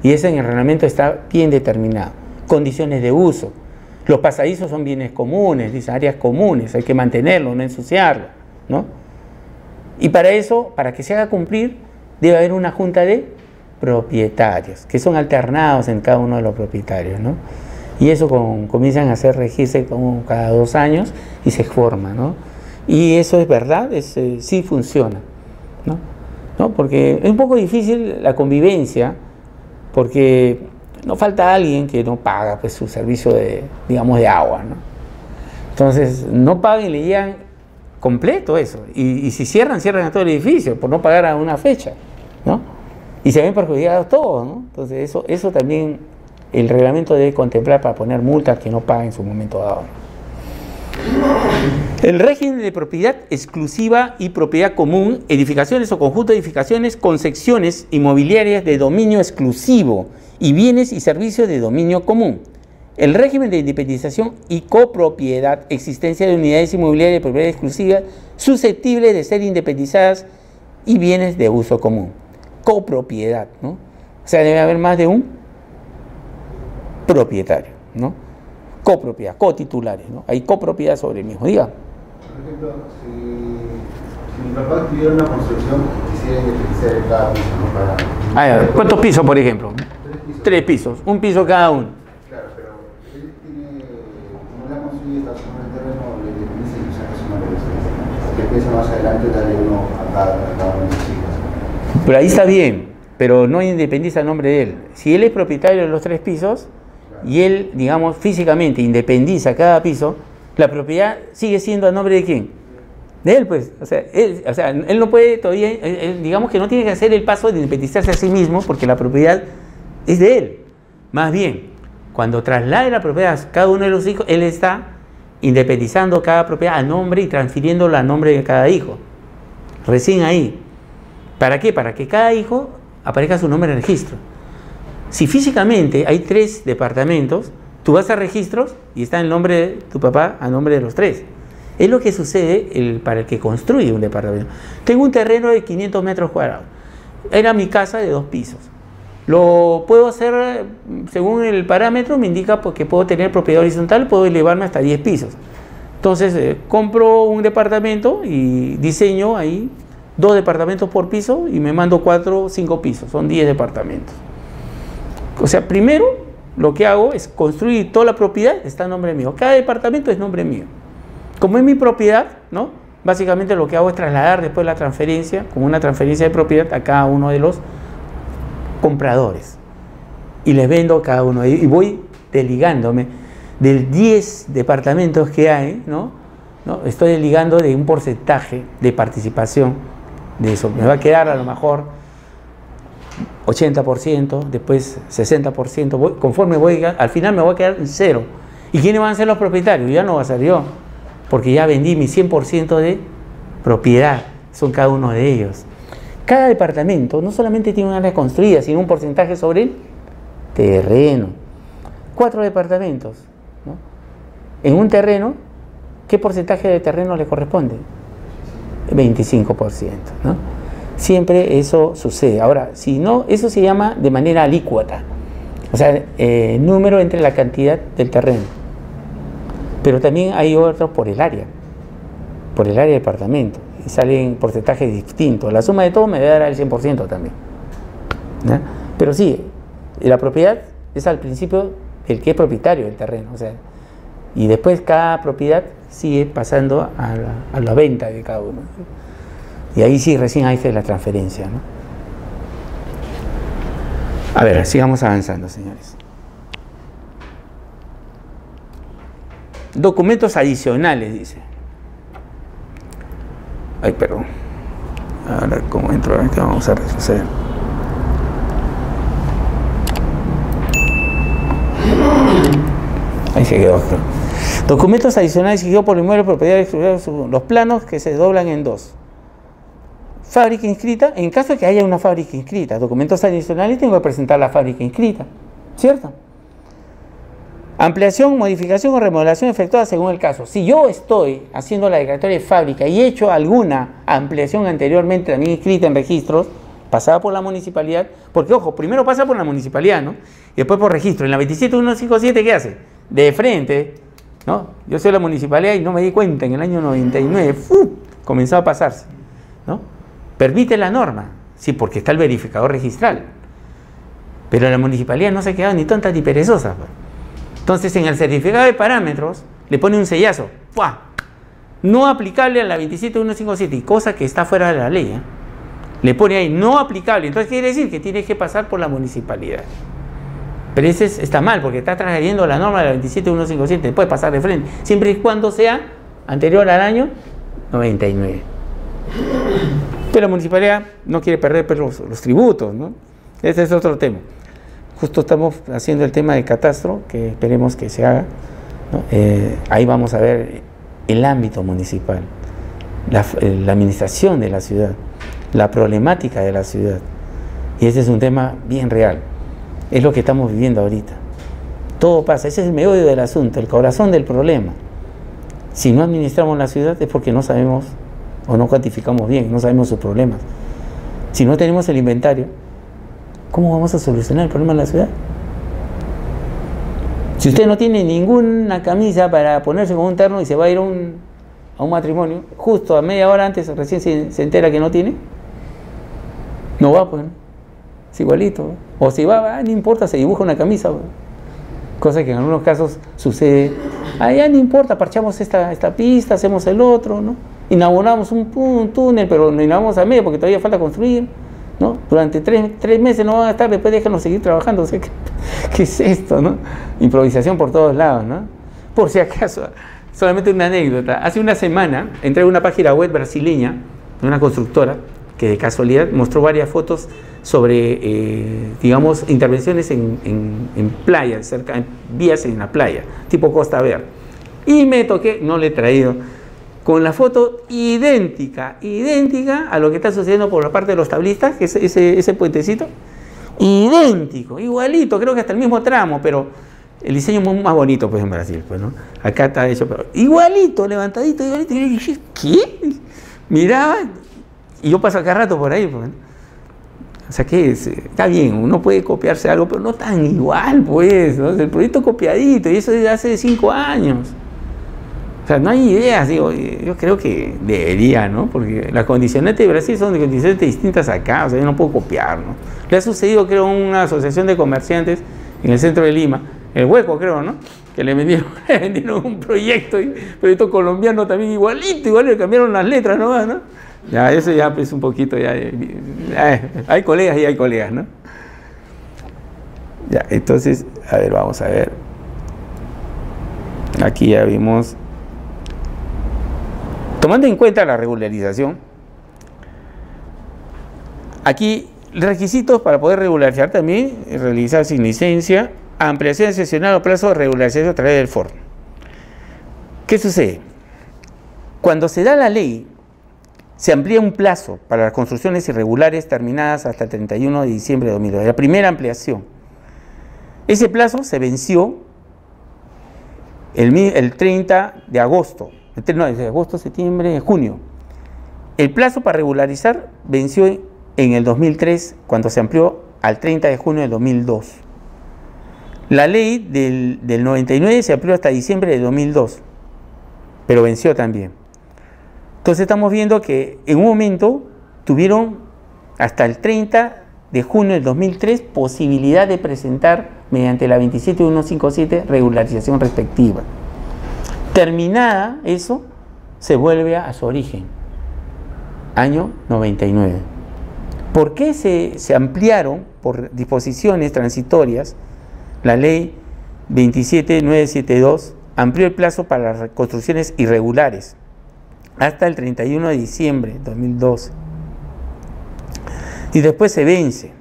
Y eso en el reglamento está bien determinado. Condiciones de uso. Los pasadizos son bienes comunes, dicen áreas comunes, hay que mantenerlos, no ensuciarlos, ¿no? Y para eso, para que se haga cumplir, debe haber una junta de propietarios, que son alternados en cada uno de los propietarios, ¿no? Y eso con, comienzan a hacer regirse como cada dos años y se forma, ¿no? Y eso es verdad, es, eh, sí funciona, ¿no? ¿no? Porque es un poco difícil la convivencia, porque... no falta alguien que no paga pues, su servicio de, digamos, de agua, ¿no? Entonces, no paguen, le llegan completo eso. Y, y si cierran, cierran a todo el edificio por no pagar a una fecha, ¿no? Y se ven perjudicados todos, ¿no? Entonces, eso, eso también el reglamento debe contemplar para poner multas que no paguen en su momento dado. El régimen de propiedad exclusiva y propiedad común, edificaciones o conjunto de edificaciones con secciones inmobiliarias de dominio exclusivo y bienes y servicios de dominio común. El régimen de independización y copropiedad, existencia de unidades inmobiliarias de propiedad exclusiva susceptibles de ser independizadas y bienes de uso común. Copropiedad, ¿no? O sea, debe haber más de un propietario, ¿no? Copropiedad, cotitulares, ¿no? Hay copropiedad sobre el mismo. Diga. Por ejemplo, si, si mi papá tuviera una construcción, quisiera independizar de cada piso, ¿no? Para... Ah, ya, ¿cuántos pisos, por ejemplo? Tres pisos, un piso cada uno. Claro, pero él tiene, como la construye, está sobre el terreno, le dice que saca su nombre de ustedes. Que empieza más adelante, dale uno a cada uno de sus hijos. Pero ahí está bien, pero no independiza el nombre de él. Si él es propietario de los tres pisos, claro, y él, digamos, físicamente independiza cada piso, la propiedad sigue siendo a nombre de quién? De él, pues. O sea, él, o sea, él no puede todavía, él, digamos que no tiene que hacer el paso de independizarse a sí mismo, porque la propiedad es de él. Más bien, cuando traslade la propiedad a cada uno de los hijos, él está independizando cada propiedad a nombre y transfiriéndola a nombre de cada hijo. Recién ahí. ¿Para qué? Para que cada hijo aparezca su nombre en el registro. Si físicamente hay tres departamentos, tú vas a registros y está el nombre de tu papá a nombre de los tres. Es lo que sucede el, para el que construye un departamento. Tengo un terreno de quinientos metros cuadrados. Era mi casa de dos pisos. Lo puedo hacer según el parámetro, me indica porque puedo tener propiedad horizontal, puedo elevarme hasta diez pisos. Entonces, eh, compro un departamento y diseño ahí dos departamentos por piso y me mando cuatro o cinco pisos, son diez departamentos. O sea, primero lo que hago es construir toda la propiedad, está en nombre mío. Cada departamento es nombre mío. Como es mi propiedad, ¿no? Básicamente lo que hago es trasladar después la transferencia, como una transferencia de propiedad a cada uno de los compradores, y les vendo cada uno y voy desligándome del diez departamentos que hay, ¿no? ¿no? Estoy desligando de un porcentaje de participación de eso. Me va a quedar a lo mejor ochenta por ciento, después sesenta por ciento, voy, conforme voy, al final me voy a quedar en cero. ¿Y quiénes van a ser los propietarios? Ya no va a ser yo, porque ya vendí mi cien por ciento de propiedad, son cada uno de ellos. Cada departamento no solamente tiene un área construida, sino un porcentaje sobre el terreno. Cuatro departamentos, ¿no? En un terreno, ¿qué porcentaje de terreno le corresponde? veinticinco por ciento, ¿no? Siempre eso sucede. Ahora, si no, eso se llama de manera alícuota, o sea, eh, número entre la cantidad del terreno. Pero también hay otros por el área, por el área de departamento, y salen porcentajes distintos. La suma de todo me dará el cien por ciento también, ¿no? Pero sí, la propiedad es al principio el que es propietario del terreno, o sea, y después cada propiedad sigue pasando a la, a la venta de cada uno. Y ahí sí recién hay la transferencia, ¿no? A ver, sigamos avanzando, señores. Documentos adicionales, dice. Ay, perdón. Ahora, ¿cómo entro? ¿Qué vamos a retroceder? Ahí se quedó. Documentos adicionales exigidos por inmuebles propiedades, los planos que se doblan en dos. Fábrica inscrita, en caso de que haya una fábrica inscrita, documentos adicionales tengo que presentar la fábrica inscrita, ¿cierto? Ampliación, modificación o remodelación efectuada según el caso. Si yo estoy haciendo la declaratoria de fábrica y he hecho alguna ampliación anteriormente también inscrita en registros, pasada por la municipalidad, porque ojo, primero pasa por la municipalidad, ¿no? Y después por registro. En la veintisiete mil ciento cincuenta y siete, ¿qué hace? De frente, ¿no? Yo soy la municipalidad y no me di cuenta, en el año noventa y nueve, ¡fum!, comenzó a pasarse, ¿no? Permite la norma, sí, porque está el verificador registral, pero la municipalidad no se ha quedado ni tonta ni perezosa. Entonces, en el certificado de parámetros le pone un sellazo, ¡pua!, no aplicable a la veintisiete mil ciento cincuenta y siete, y cosa que está fuera de la ley, ¿eh? Le pone ahí no aplicable. Entonces quiere decir que tiene que pasar por la municipalidad, pero ese es, está mal, porque está transgrediendo la norma de la veintisiete mil ciento cincuenta y siete. Puede pasar de frente siempre y cuando sea anterior al año noventa y nueve. Pero la municipalidad no quiere perder los, los tributos, ¿no? Ese es otro tema. Justo estamos haciendo el tema de catastro, que esperemos que se haga, ¿no? Eh, ahí vamos a ver el ámbito municipal, la, la administración de la ciudad, la problemática de la ciudad. Y ese es un tema bien real. Es lo que estamos viviendo ahorita. Todo pasa. Ese es el meollo del asunto, el corazón del problema. Si no administramos la ciudad es porque no sabemos o no cuantificamos bien, no sabemos sus problemas. Si no tenemos el inventario, ¿cómo vamos a solucionar el problema de la ciudad? Si usted no tiene ninguna camisa para ponerse con un terno y se va a ir a un, a un matrimonio, justo a media hora antes recién se, se entera que no tiene, no va, pues, ¿no? Es igualito, ¿no? O si va, va, no importa, se dibuja una camisa, ¿no? Cosa que en algunos casos sucede. Allá no importa, parchamos esta, esta pista, hacemos el otro, ¿no? Inauguramos un, un túnel, pero lo inauguramos a medio porque todavía falta construir, ¿no? Durante tres, tres meses no van a estar, después déjanos seguir trabajando. O sea, ¿qué, ¿qué es esto, no? Improvisación por todos lados, ¿no? Por si acaso, solamente una anécdota. Hace una semana entré a una página web brasileña de una constructora que de casualidad mostró varias fotos sobre, eh, digamos, intervenciones en, en, en playas, cerca, en vías en la playa, tipo Costa Verde. Y me toqué, no le he traído, con la foto idéntica, idéntica a lo que está sucediendo por la parte de los tablistas, que es ese, ese puentecito, idéntico, igualito, creo que hasta el mismo tramo, pero el diseño es más bonito, pues, en Brasil, pues, ¿no? Acá está hecho, pero igualito, levantadito, igualito. Y yo dije, ¿qué? Miraba, y yo paso acá rato por ahí, pues, ¿no? O sea, que está bien, uno puede copiarse algo, pero no tan igual, pues, ¿no? El proyecto copiadito, y eso desde hace cinco años. O sea, no hay ideas, digo, yo creo que debería, ¿no? Porque las condicionantes de Brasil son condicionantes distintas acá, o sea, yo no puedo copiar, ¿no? Le ha sucedido, creo, una asociación de comerciantes en el centro de Lima, el Hueco, creo, ¿no? Que le vendieron, le vendieron un proyecto, un proyecto colombiano también igualito, igual le cambiaron las letras nomás, ¿no? Ya, eso ya es pues, un poquito, ya, ya... Hay colegas y hay colegas, ¿no? Ya, entonces, a ver, vamos a ver. Aquí ya vimos... Tomando en cuenta la regularización, aquí requisitos para poder regularizar también, realizar sin licencia, ampliación de sesional o plazo de regularización a través del F O R. ¿Qué sucede? Cuando se da la ley Se amplía un plazo para las construcciones irregulares terminadas hasta el treinta y uno de diciembre de dos mil doce, la primera ampliación. Ese plazo se venció el, el treinta de agosto, no, de agosto, septiembre, junio. El plazo para regularizar venció en el dos mil tres, cuando se amplió al treinta de junio del dos mil dos. La ley del, del noventa y nueve se amplió hasta diciembre del dos mil dos, pero venció también. Entonces estamos viendo que en un momento tuvieron hasta el treinta de junio del dos mil tres posibilidad de presentar mediante la veintisiete mil ciento cincuenta y siete regularización respectiva. Terminada eso, se vuelve a su origen, año noventa y nueve. ¿Por qué se, se ampliaron por disposiciones transitorias? La ley veintisiete mil novecientos setenta y dos amplió el plazo para las construcciones irregulares hasta el treinta y uno de diciembre de dos mil doce. Y después se vence.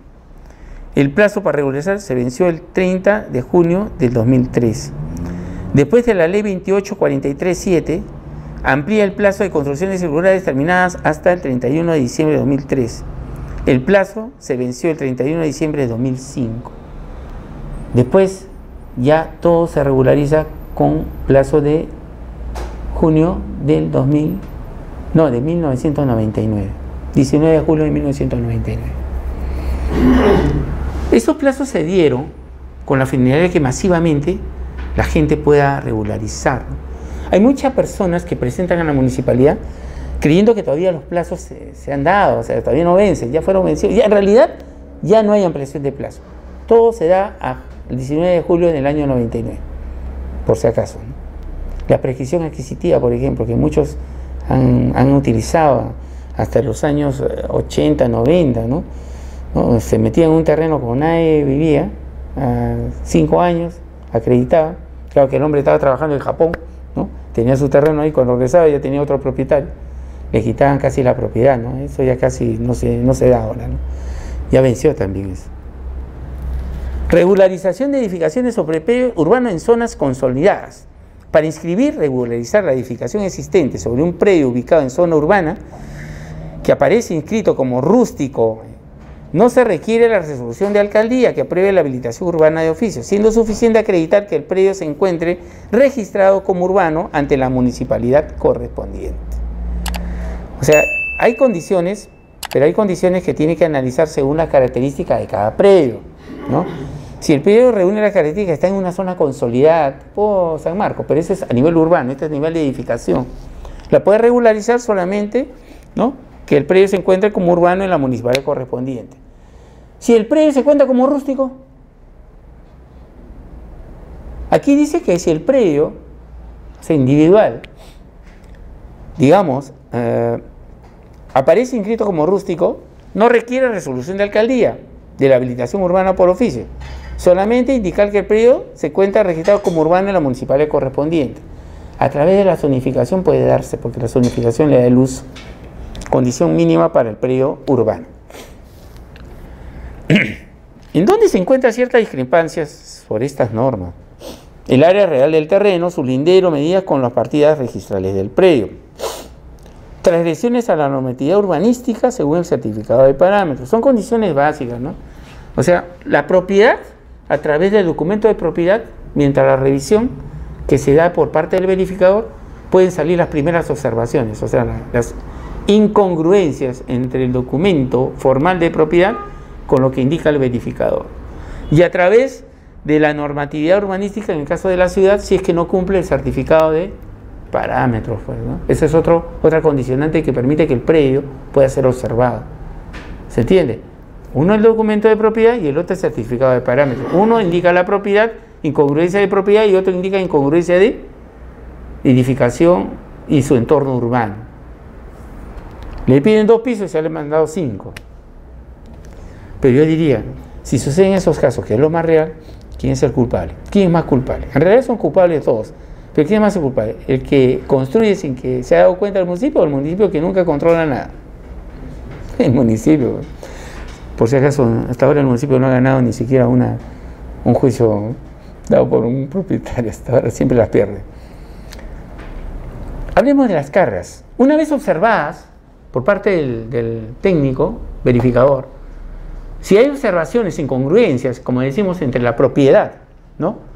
El plazo para regularizar se venció el treinta de junio del dos mil tres. Después de la ley veintiocho mil cuatrocientos treinta y siete, amplía el plazo de construcciones irregulares terminadas hasta el treinta y uno de diciembre de dos mil tres. El plazo se venció el treinta y uno de diciembre de dos mil cinco. Después ya todo se regulariza con plazo de junio del dos mil, no, de mil novecientos noventa y nueve, diecinueve de julio de mil novecientos noventa y nueve. Esos plazos se dieron con la finalidad de que masivamente la gente pueda regularizar. Hay muchas personas que presentan a la municipalidad creyendo que todavía los plazos se, se han dado, o sea, todavía no vencen, ya fueron vencidos. Ya, en realidad ya no hay ampliación de plazo. Todo se da a el diecinueve de julio del año noventa y nueve, por si acaso, ¿no? La prescripción adquisitiva, por ejemplo, que muchos han, han utilizado hasta los años ochenta, noventa, ¿no? ¿No? Se metían en un terreno como nadie vivía, cinco años, acreditaba. Claro que el hombre estaba trabajando en Japón, ¿no? Tenía su terreno ahí, cuando regresaba ya tenía otro propietario. Le quitaban casi la propiedad, ¿no? Eso ya casi no se, no se da ahora, ¿no? Ya venció también eso. Regularización de edificaciones sobre predio urbano en zonas consolidadas. Para inscribir, regularizar la edificación existente sobre un predio ubicado en zona urbana que aparece inscrito como rústico, no se requiere la resolución de alcaldía que apruebe la habilitación urbana de oficio, siendo suficiente acreditar que el predio se encuentre registrado como urbano ante la municipalidad correspondiente. O sea, hay condiciones, pero hay condiciones que tiene que analizar según las características de cada predio, ¿no? Si el predio reúne las características, está en una zona consolidada, tipo San Marcos, pero ese es a nivel urbano, este es a nivel de edificación. La puede regularizar solamente, ¿no?, que el predio se encuentre como urbano en la municipalidad correspondiente. Si el predio se cuenta como rústico, aquí dice que si el predio, o sea, individual, digamos, eh, aparece inscrito como rústico, no requiere resolución de alcaldía de la habilitación urbana por oficio. Solamente indicar que el predio se cuenta registrado como urbano en la municipalidad correspondiente. A través de la zonificación puede darse, porque la zonificación le da el uso, condición mínima para el predio urbano. ¿En dónde se encuentran ciertas discrepancias sobre estas normas? El área real del terreno, su lindero, medidas con las partidas registrales del predio. Transgresiones a la normatividad urbanística según el certificado de parámetros. Son condiciones básicas, ¿no? O sea, la propiedad, a través del documento de propiedad, mientras la revisión que se da por parte del verificador, pueden salir las primeras observaciones, o sea, las incongruencias entre el documento formal de propiedad con lo que indica el verificador. Y a través de la normatividad urbanística, en el caso de la ciudad, si es que no cumple el certificado de parámetros, pues, ¿no? Esa es otro, otra condicionante que permite que el predio pueda ser observado. ¿Se entiende? Uno es el documento de propiedad y el otro es el certificado de parámetros. Uno indica la propiedad, incongruencia de propiedad, y otro indica incongruencia de edificación y su entorno urbano. Le piden dos pisos y se le han mandado cinco. Pero yo diría, si suceden esos casos, que es lo más real, ¿quién es el culpable? ¿Quién es más culpable? En realidad son culpables todos. ¿Pero quién es más culpable? ¿El que construye sin que se haya dado cuenta el municipio o el municipio que nunca controla nada? El municipio. Por si acaso, hasta ahora el municipio no ha ganado ni siquiera una, un juicio dado por un propietario. Hasta ahora siempre las pierde. Hablemos de las cargas. Una vez observadas, por parte del, del técnico verificador, si hay observaciones, incongruencias, como decimos, entre la propiedad, ¿no?,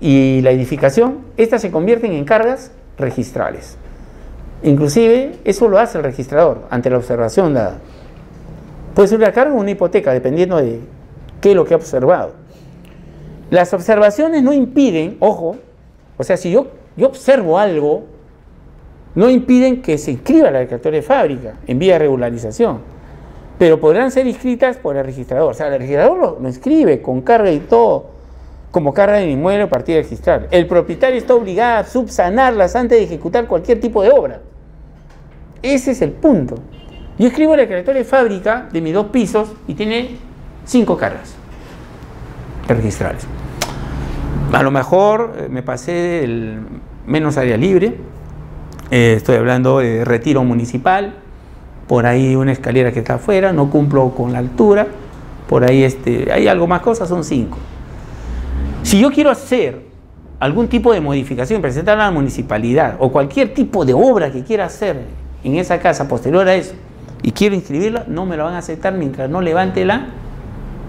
y la edificación, estas se convierten en cargas registrales. Inclusive, eso lo hace el registrador ante la observación dada. Puede ser una carga o una hipoteca, dependiendo de qué es lo que ha observado. Las observaciones no impiden, ojo, o sea, si yo, yo observo algo, no impiden que se inscriba la declaratoria de fábrica en vía de regularización, pero podrán ser inscritas por el registrador. O sea, el registrador lo, lo inscribe con carga y todo, como carga del inmueble o partida registral. El propietario está obligado a subsanarlas antes de ejecutar cualquier tipo de obra. Ese es el punto. Yo escribo la declaratoria de fábrica de mis dos pisos y tiene cinco cargas registrales. A lo mejor me pasé del menos área libre, eh, estoy hablando de retiro municipal, por ahí una escalera que está afuera, no cumplo con la altura, por ahí este, hay algo más cosas, son cinco. Si yo quiero hacer algún tipo de modificación, presentarla a la municipalidad o cualquier tipo de obra que quiera hacer en esa casa posterior a eso y quiero inscribirla, no me lo van a aceptar mientras no levante la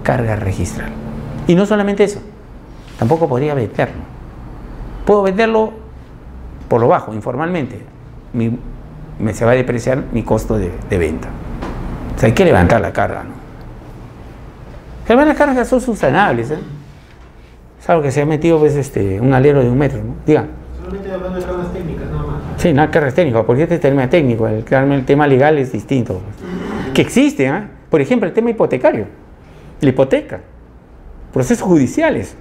carga registral. Y no solamente eso, tampoco podría venderlo. Puedo venderlo por lo bajo, informalmente. Mi, me se va a depreciar mi costo de, de venta. O sea, hay que levantar la carga, ¿no? Además, las cargas son subsanables, ¿eh? Claro que se ha metido pues, este, un alero de un metro, ¿no? Diga. Solamente hablando de cargas técnicas, nada más. Sí, nada, cargas técnicas, porque este es el tema técnico, el, el tema legal es distinto. Pues. Que existe, ¿eh? Por ejemplo, el tema hipotecario, la hipoteca, procesos judiciales.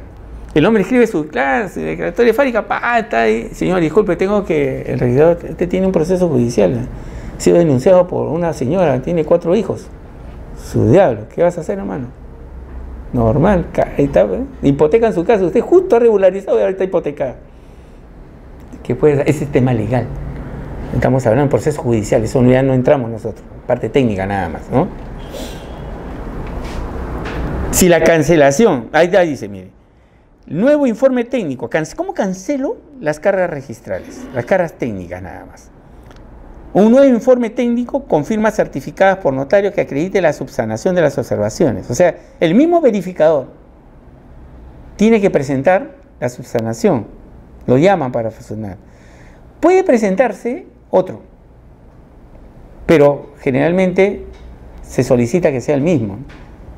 El hombre escribe su clase, declaratoria fábrica, pa, está ahí. Señor, disculpe, tengo que. El registrador, este tiene un proceso judicial. Ha sido denunciado por una señora, tiene cuatro hijos. Su diablo, ¿qué vas a hacer, hermano? Normal, está, ¿eh? Hipoteca en su casa, usted justo ha regularizado y ahorita hipotecada. ¿Qué puede? Ese es tema legal. Estamos hablando de procesos judiciales, eso ya no entramos nosotros, parte técnica nada más, ¿no? Si la cancelación, ahí, ahí dice, mire, nuevo informe técnico, can, ¿cómo cancelo las cargas registrales? Las cargas técnicas nada más. Un nuevo informe técnico con firmas certificadas por notario que acredite la subsanación de las observaciones. O sea, el mismo verificador tiene que presentar la subsanación. Lo llaman para subsanar. Puede presentarse otro, pero generalmente se solicita que sea el mismo,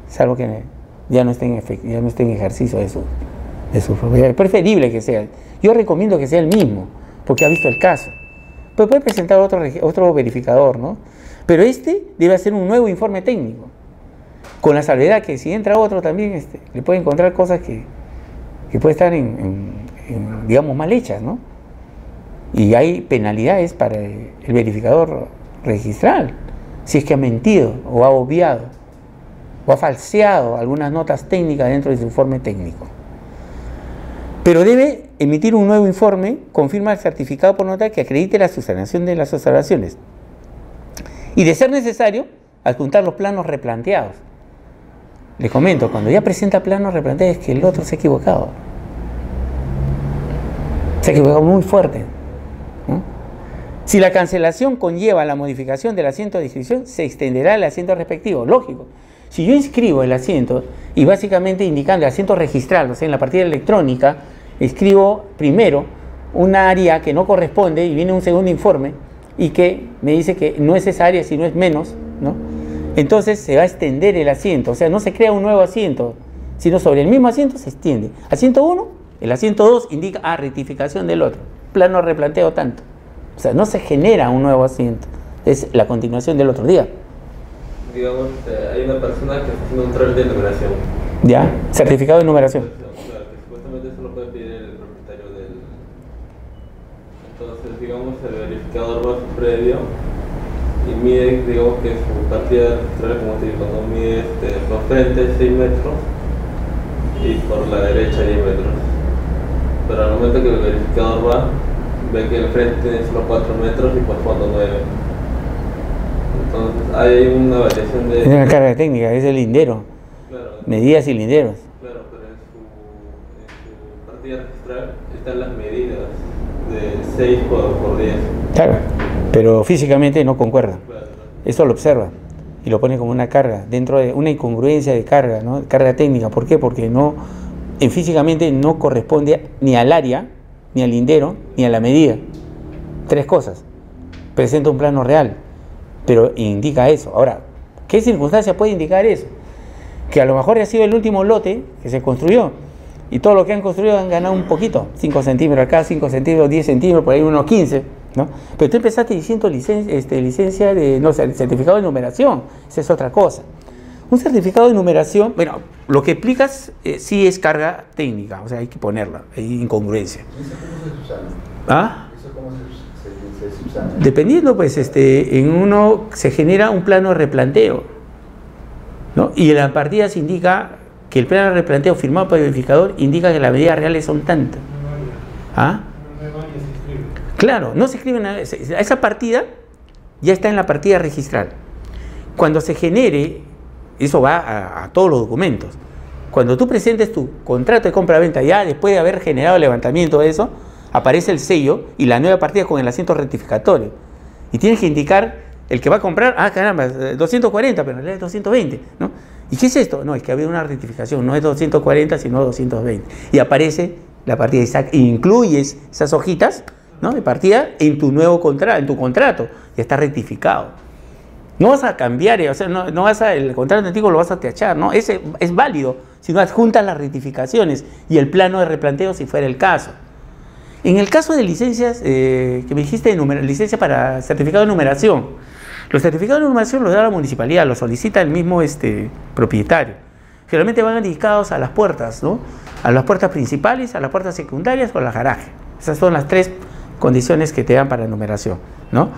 salvo que ya no esté en, ya no esté en ejercicio de su, de su propiedad. Es preferible que sea. Yo recomiendo que sea el mismo, porque ha visto el caso. Pues puede presentar otro, otro verificador, ¿no? Pero este debe hacer un nuevo informe técnico, con la salvedad que si entra otro también este, le puede encontrar cosas que, que puede estar en, en, en, digamos, mal hechas, ¿no? Y hay penalidades para el, el verificador registral, si es que ha mentido o ha obviado o ha falseado algunas notas técnicas dentro de su informe técnico. Pero debe emitir un nuevo informe con firma certificado por nota que acredite la subsanación de las observaciones. Y de ser necesario, adjuntar los planos replanteados. Les comento, cuando ya presenta planos replanteados es que el otro se ha equivocado. Se ha equivocado muy fuerte, ¿no? Si la cancelación conlleva la modificación del asiento de inscripción, se extenderá el asiento respectivo. Lógico. Si yo inscribo el asiento y básicamente indicando el asiento registral, o sea, en la partida electrónica, escribo primero una área que no corresponde y viene un segundo informe y que me dice que no es esa área, sino es menos, ¿no? Entonces se va a extender el asiento, o sea, no se crea un nuevo asiento, sino sobre el mismo asiento se extiende. Asiento uno, el asiento dos indica ah, rectificación del otro, plano replanteo tanto. O sea, no se genera un nuevo asiento, es la continuación del otro día. Digamos, hay una persona que está haciendo un trámite de numeración. ¿Ya? Certificado de numeración. Claro, que supuestamente eso lo puede pedir el propietario del... Entonces, digamos, el verificador va a su predio y mide, digamos, que su partida registral, como te digo, cuando mide este, por frente seis metros y por la derecha diez metros. Pero al momento que el verificador va, ve que el frente tiene solo cuatro metros y por fondo nueve. Entonces hay una variación de... Es una carga técnica, es el lindero, claro, medidas y linderos. Claro, pero en su, en su partida registral están las medidas de seis por diez. Claro, pero físicamente no concuerdan. Claro, Esto lo observa y lo pone como una carga, dentro de una incongruencia de carga, ¿no? Carga técnica. ¿Por qué? Porque no, en físicamente no corresponde ni al área, ni al lindero, ni a la medida. Tres cosas. Presenta un plano real, pero indica eso. Ahora, ¿qué circunstancia puede indicar eso? Que a lo mejor ha sido el último lote que se construyó, y todo lo que han construido han ganado un poquito, cinco centímetros acá, cinco centímetros, diez centímetros, por ahí unos quince, ¿no? Pero tú empezaste diciendo licen este, licencia, de, no, certificado de numeración, esa es otra cosa. Un certificado de numeración, bueno, lo que explicas eh, sí es carga técnica, o sea, hay que ponerla, hay incongruencia. ¿Eso cómo se subsana? ¿Ah? ¿Eso cómo se, se, se subsana? Dependiendo, pues, este, en uno se genera un plano de replanteo, ¿no? Y en la partida se indica que el plano de replanteo firmado por el edificador indica que las medidas reales son tantas. ¿Ah? Claro, no se escribe nada. Esa partida ya está en la partida registral. Cuando se genere, eso va a, a todos los documentos. Cuando tú presentes tu contrato de compra-venta, ya después de haber generado el levantamiento de eso, aparece el sello y la nueva partida con el asiento rectificatorio. Y tienes que indicar el que va a comprar, ah, caramba, doscientos cuarenta, pero en realidad es doscientos veinte, ¿no? ¿Y qué es esto? No, es que ha habido una rectificación, no es doscientos cuarenta, sino doscientos veinte. Y aparece la partida exacta, incluyes esas hojitas, ¿no?, de partida en tu nuevo contrato, en tu contrato, ya está rectificado. No vas a cambiar, o sea, no, no vas a, el contrato antiguo lo vas a techar, ¿no? Ese es válido, si no adjuntas las rectificaciones y el plano de replanteo si fuera el caso. En el caso de licencias, eh, que me dijiste, de licencia para certificado de numeración, los certificados de numeración los da la municipalidad, los solicita el mismo este, propietario. Generalmente van dedicados a las puertas, ¿no? A las puertas principales, a las puertas secundarias o a la garaje. Esas son las tres condiciones que te dan para numeración, ¿no?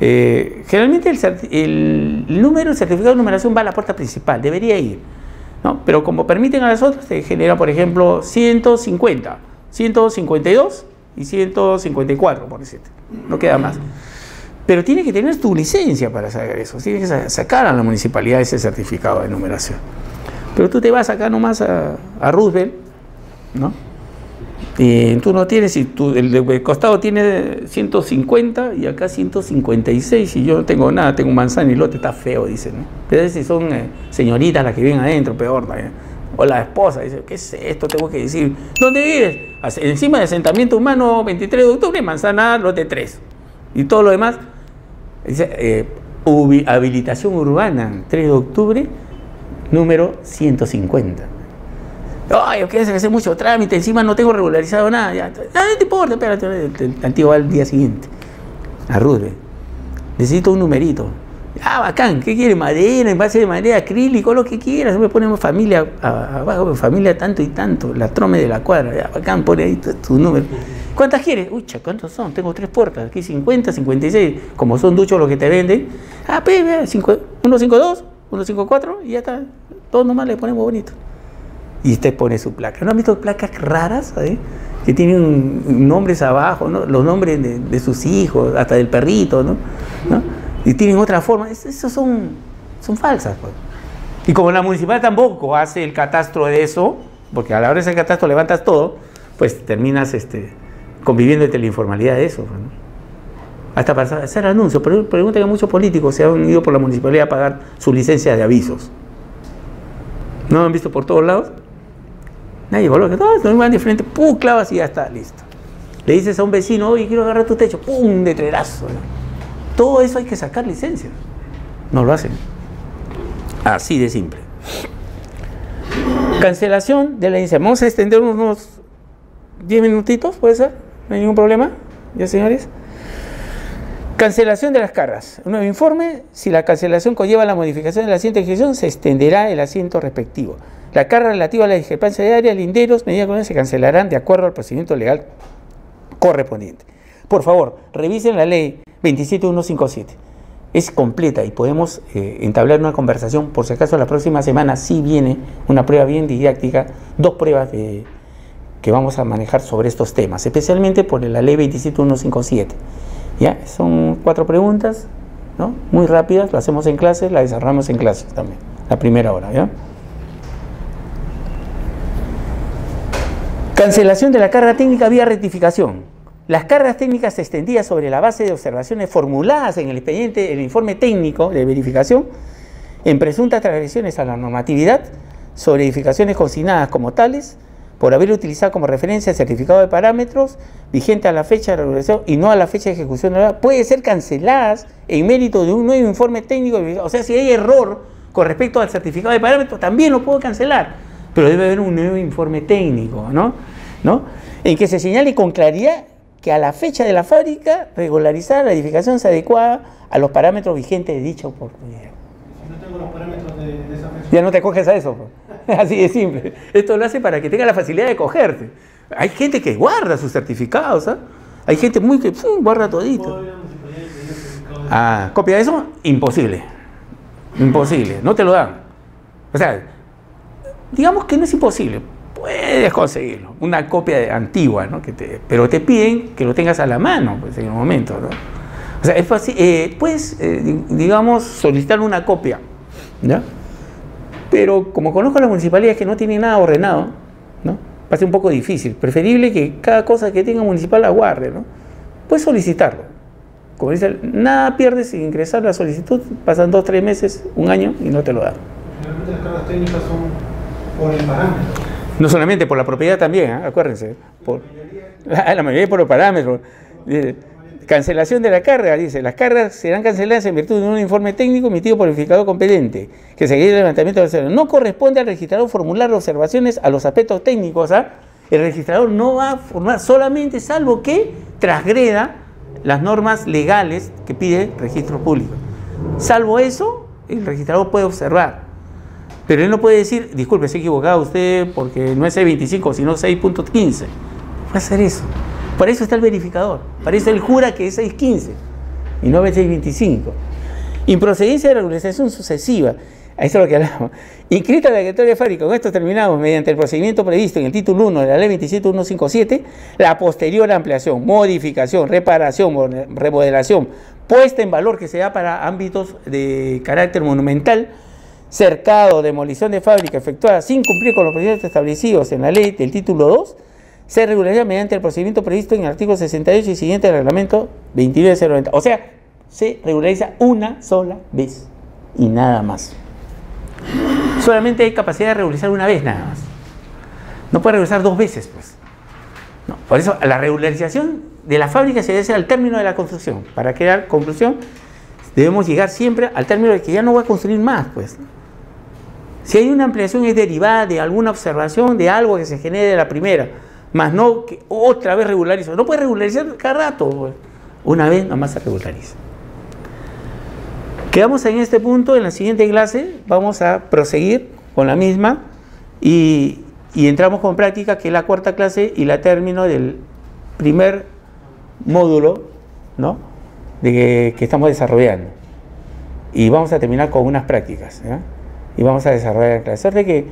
Eh, generalmente el, el, el número, el certificado de numeración va a la puerta principal, debería ir, ¿no? Pero como permiten a las otras, te genera, por ejemplo, ciento cincuenta, ciento cincuenta y dos y ciento cincuenta y cuatro, por decirte, no queda más. Pero tienes que tener tu licencia para sacar eso. Tienes que sacar a la municipalidad ese certificado de numeración. Pero tú te vas acá nomás a, a Roosevelt, ¿no? Y tú no tienes, y tú, el de costado tiene ciento cincuenta y acá ciento cincuenta y seis. Y yo no tengo nada, tengo manzana y lote, está feo, dicen, ¿no? Pero si son eh, señoritas las que vienen adentro, peor, ¿no? O la esposa, dice, ¿qué es esto? Tengo que decir, ¿dónde vives? Encima de asentamiento humano, veintitrés de octubre, manzana, lote tres. Y todo lo demás. Dice, eh, habilitación urbana, tres de octubre, número ciento cincuenta. Ay, que hace mucho trámite, encima no tengo regularizado nada. Ya, no te importa, espérate, el antiguo va al día siguiente. A Rudre, necesito un numerito. Ah, bacán, ¿qué quiere? Madera, envase de madera, acrílico, lo que quieras. Me ponemos familia abajo, familia tanto y tanto, la trome de la cuadra. Ya, bacán, pone ahí tu, tu número. ¿Cuántas quieres? Uy, ¿cuántos son? Tengo tres puertas, aquí cincuenta, cincuenta y seis. Como son duchos los que te venden. Ah, pebe, uno cinco dos, uno cinco cuatro y ya está. Todos nomás le ponemos bonito. Y usted pone su placa. ¿No han visto placas raras ahí? Que tienen nombres abajo, ¿no? Los nombres de, de sus hijos, hasta del perrito, ¿no? ¿No? Y tienen otra forma. Es, esas son, son falsas, pues. Y como la municipalidad tampoco hace el catastro de eso, porque a la hora de hacer el catastro levantas todo, pues terminas este, conviviendo entre la informalidad de eso, ¿no? Hasta para hacer anuncios. Pregunta que muchos políticos se han ido por la municipalidad a pagar su licencia de avisos. ¿No lo han visto por todos lados? Nadie coloca, todos van de frente, pum, clavas y ya está, listo. Le dices a un vecino, oye, quiero agarrar tu techo, pum, de trerazo, ¿no? Todo eso hay que sacar licencia. No lo hacen. Así de simple. Cancelación de la licencia. Vamos a extender unos diez minutitos, ¿puede ser? No hay ningún problema. Ya, señores. Cancelación de las cargas. Un nuevo informe. Si la cancelación conlleva la modificación del asiento de ejecución, se extenderá el asiento respectivo. La carga relativa a la discrepancia de área, linderos, medidas con ellas se cancelarán de acuerdo al procedimiento legal correspondiente. Por favor, revisen la ley veintisiete mil ciento cincuenta y siete. Es completa y podemos eh, entablar una conversación. Por si acaso, la próxima semana sí viene una prueba bien didáctica, dos pruebas de, que vamos a manejar sobre estos temas, especialmente por la ley veintisiete mil ciento cincuenta y siete. Ya, son cuatro preguntas, ¿no? Muy rápidas, lo hacemos en clase, la desarrollamos en clase también, la primera hora, ¿ya? Cancelación de la carga técnica vía rectificación. Las cargas técnicas extendidas sobre la base de observaciones formuladas en el expediente, el informe técnico de verificación, en presuntas transgresiones a la normatividad sobre edificaciones consignadas como tales, por haber utilizado como referencia el certificado de parámetros vigente a la fecha de regulación y no a la fecha de ejecución de la obra, puede ser canceladas en mérito de un nuevo informe técnico. O sea, si hay error con respecto al certificado de parámetros, también lo puedo cancelar, pero debe haber un nuevo informe técnico, ¿no? ¿No? En que se señale con claridad que a la fecha de la fábrica regularizada la edificación se adecuaba a los parámetros vigentes de dicha oportunidad. Si no tengo los parámetros de, de esa fecha, ya no te coges a eso, pues. Así de simple. Esto lo hace para que tenga la facilidad de cogerte. Hay gente que guarda sus certificados, ¿ah? Hay gente muy que pum, guarda todito. Ah, copia de eso, imposible, imposible, no te lo dan. O sea, digamos que no es imposible. Puedes conseguirlo, una copia antigua, ¿no? Que te, pero te piden que lo tengas a la mano, pues, en el momento, ¿no? O sea, es fácil, eh, puedes, eh, digamos, solicitar una copia, ¿ya? Pero como conozco a las municipalidades que no tienen nada ordenado, ¿no? Va a ser un poco difícil. Preferible que cada cosa que tenga municipal la guarde, ¿no? Puedes solicitarlo. Como dice, nada pierdes sin ingresar la solicitud, pasan dos, tres meses, un año y no te lo dan. Generalmente las cargas técnicas son por el parámetro. No solamente, por la propiedad también, ¿eh? Acuérdense. Por, la, la mayoría por los parámetros. Eh, cancelación de la carga, dice. Las cargas serán canceladas en virtud de un informe técnico emitido por el verificador competente, que seguirá el levantamiento de la observación. No corresponde al registrador formular observaciones a los aspectos técnicos, ¿ah? El registrador no va a formar solamente, salvo que transgreda las normas legales que pide el registro público. Salvo eso, el registrador puede observar. Pero él no puede decir, disculpe, se ha equivocado usted porque no es seis punto veinticinco, sino seis punto quince. Va a hacer eso. Para eso está el verificador. Para eso él jura que es seis punto quince y no es seis punto veinticinco. Improcedencia de regularización sucesiva. Ahí está lo que hablamos. Inscrita en la declaratoria de fábrica. Con esto terminamos. Mediante el procedimiento previsto en el título uno de la ley veintisiete mil ciento cincuenta y siete, la posterior ampliación, modificación, reparación, remodelación, puesta en valor que se da para ámbitos de carácter monumental, cercado, demolición de fábrica efectuada sin cumplir con los procedimientos establecidos en la ley del título dos, se regulariza mediante el procedimiento previsto en el artículo sesenta y ocho y siguiente del reglamento veintinueve mil noventa. O sea, se regulariza una sola vez y nada más. Solamente hay capacidad de regularizar una vez nada más. No puede regularizar dos veces, pues. No, por eso la regularización de la fábrica se debe al término de la construcción. Para crear conclusión, debemos llegar siempre al término de que ya no va a construir más, pues. Si hay una ampliación es derivada de alguna observación, de algo que se genere de la primera, más no que otra vez regulariza. No puede regularizar cada rato. Una vez nomás se regulariza. Quedamos en este punto. En la siguiente clase vamos a proseguir con la misma y, y entramos con práctica, que es la cuarta clase y la término del primer módulo, ¿no? De que, que estamos desarrollando. Y vamos a terminar con unas prácticas, ¿eh? Y vamos a desarrollar la clase. Suerte que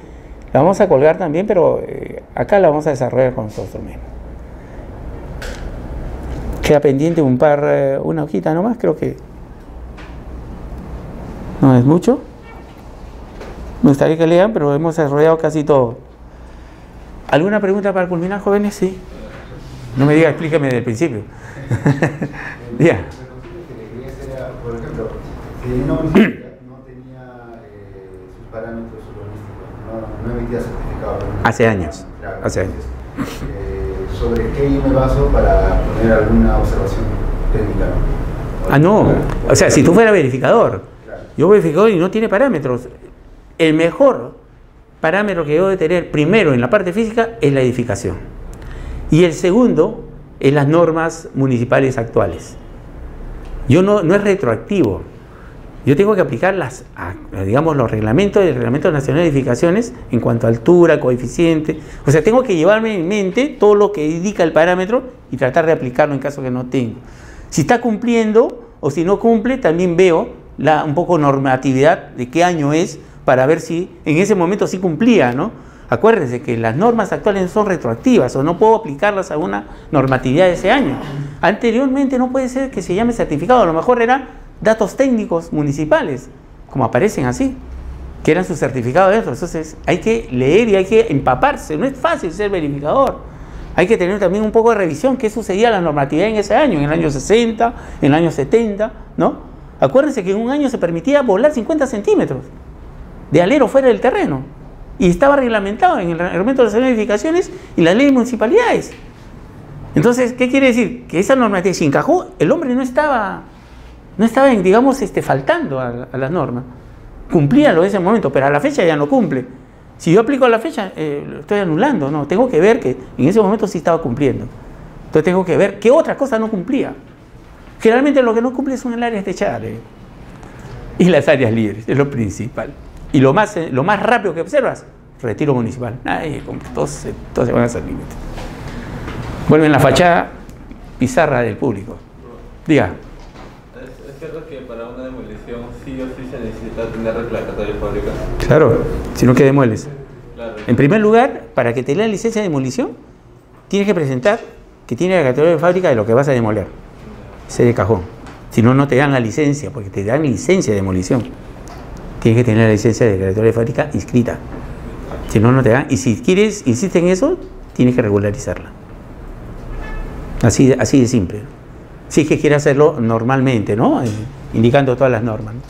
la vamos a colgar también, pero eh, acá la vamos a desarrollar con nosotros mismos. Queda pendiente un par, eh, una hojita nomás, creo que no es mucho. Me gustaría que lean, pero hemos desarrollado casi todo. ¿Alguna pregunta para culminar, jóvenes? Sí. No me diga, explícame desde el principio. Ya. Yeah. Por ejemplo, si una universidad no tenía eh, sus parámetros urbanísticos, no, no emitía certificado. No hace años. Claro, hace entonces, años. Eh, ¿Sobre qué me baso para poner alguna observación técnica? ¿No? Ah, no. O sea, si tú fueras verificador, claro. Yo verificador y no tiene parámetros. El mejor parámetro que debo de tener primero en la parte física es la edificación. Y el segundo es las normas municipales actuales. Yo no, no es retroactivo. Yo tengo que aplicar las, digamos, los reglamentos del Reglamento Nacional de Edificaciones en cuanto a altura, coeficiente. O sea, tengo que llevarme en mente todo lo que indica el parámetro y tratar de aplicarlo en caso que no tenga. Si está cumpliendo o si no cumple, también veo la, un poco normatividad de qué año es para ver si en ese momento sí cumplía, ¿no? Acuérdense que las normas actuales son retroactivas o no puedo aplicarlas a una normatividad de ese año. Anteriormente no puede ser que se llame certificado, a lo mejor eran datos técnicos municipales, como aparecen así, que eran su certificado de eso. Entonces hay que leer y hay que empaparse, no es fácil ser verificador. hay que tener también un poco de revisión qué sucedía a la normatividad en ese año, en el año sesenta, en el año setenta, ¿no? Acuérdense que en un año se permitía volar cincuenta centímetros de alero fuera del terreno y estaba reglamentado en el Reglamento Nacional de Edificaciones y la Ley de Municipalidades. Entonces, ¿qué quiere decir? Que esa normatividad se encajó, el hombre no estaba, no estaba digamos, este, faltando a, a las normas. Cumplía lo de ese momento, pero a la fecha ya no cumple. Si yo aplico a la fecha, eh, lo estoy anulando, no, tengo que ver que en ese momento sí estaba cumpliendo. Entonces tengo que ver qué otra cosa no cumplía. Generalmente lo que no cumple son las áreas techadas eh, y las áreas libres, es lo principal. Y lo más, eh, lo más rápido que observas, retiro municipal. Ay, todos se, todos se van a hacer límites. Vuelven la fachada, pizarra del público. Diga. ¿Es cierto que para una demolición sí o sí se necesita tener reclamatorio de fábrica? Claro, si no, ¿qué demueles? Claro. En primer lugar, para que te den la licencia de demolición, tienes que presentar que tiene reclamatorio de fábrica de lo que vas a demoler. Ese de cajón. Si no, no te dan la licencia, porque te dan licencia de demolición. Tienes que tener la licencia de declaratoria de fábrica inscrita. Si no, no te dan. Y si quieres, insiste en eso, tienes que regularizarla. Así, así de simple. Si es que quiere hacerlo normalmente, ¿no? Eh, indicando todas las normas, ¿no?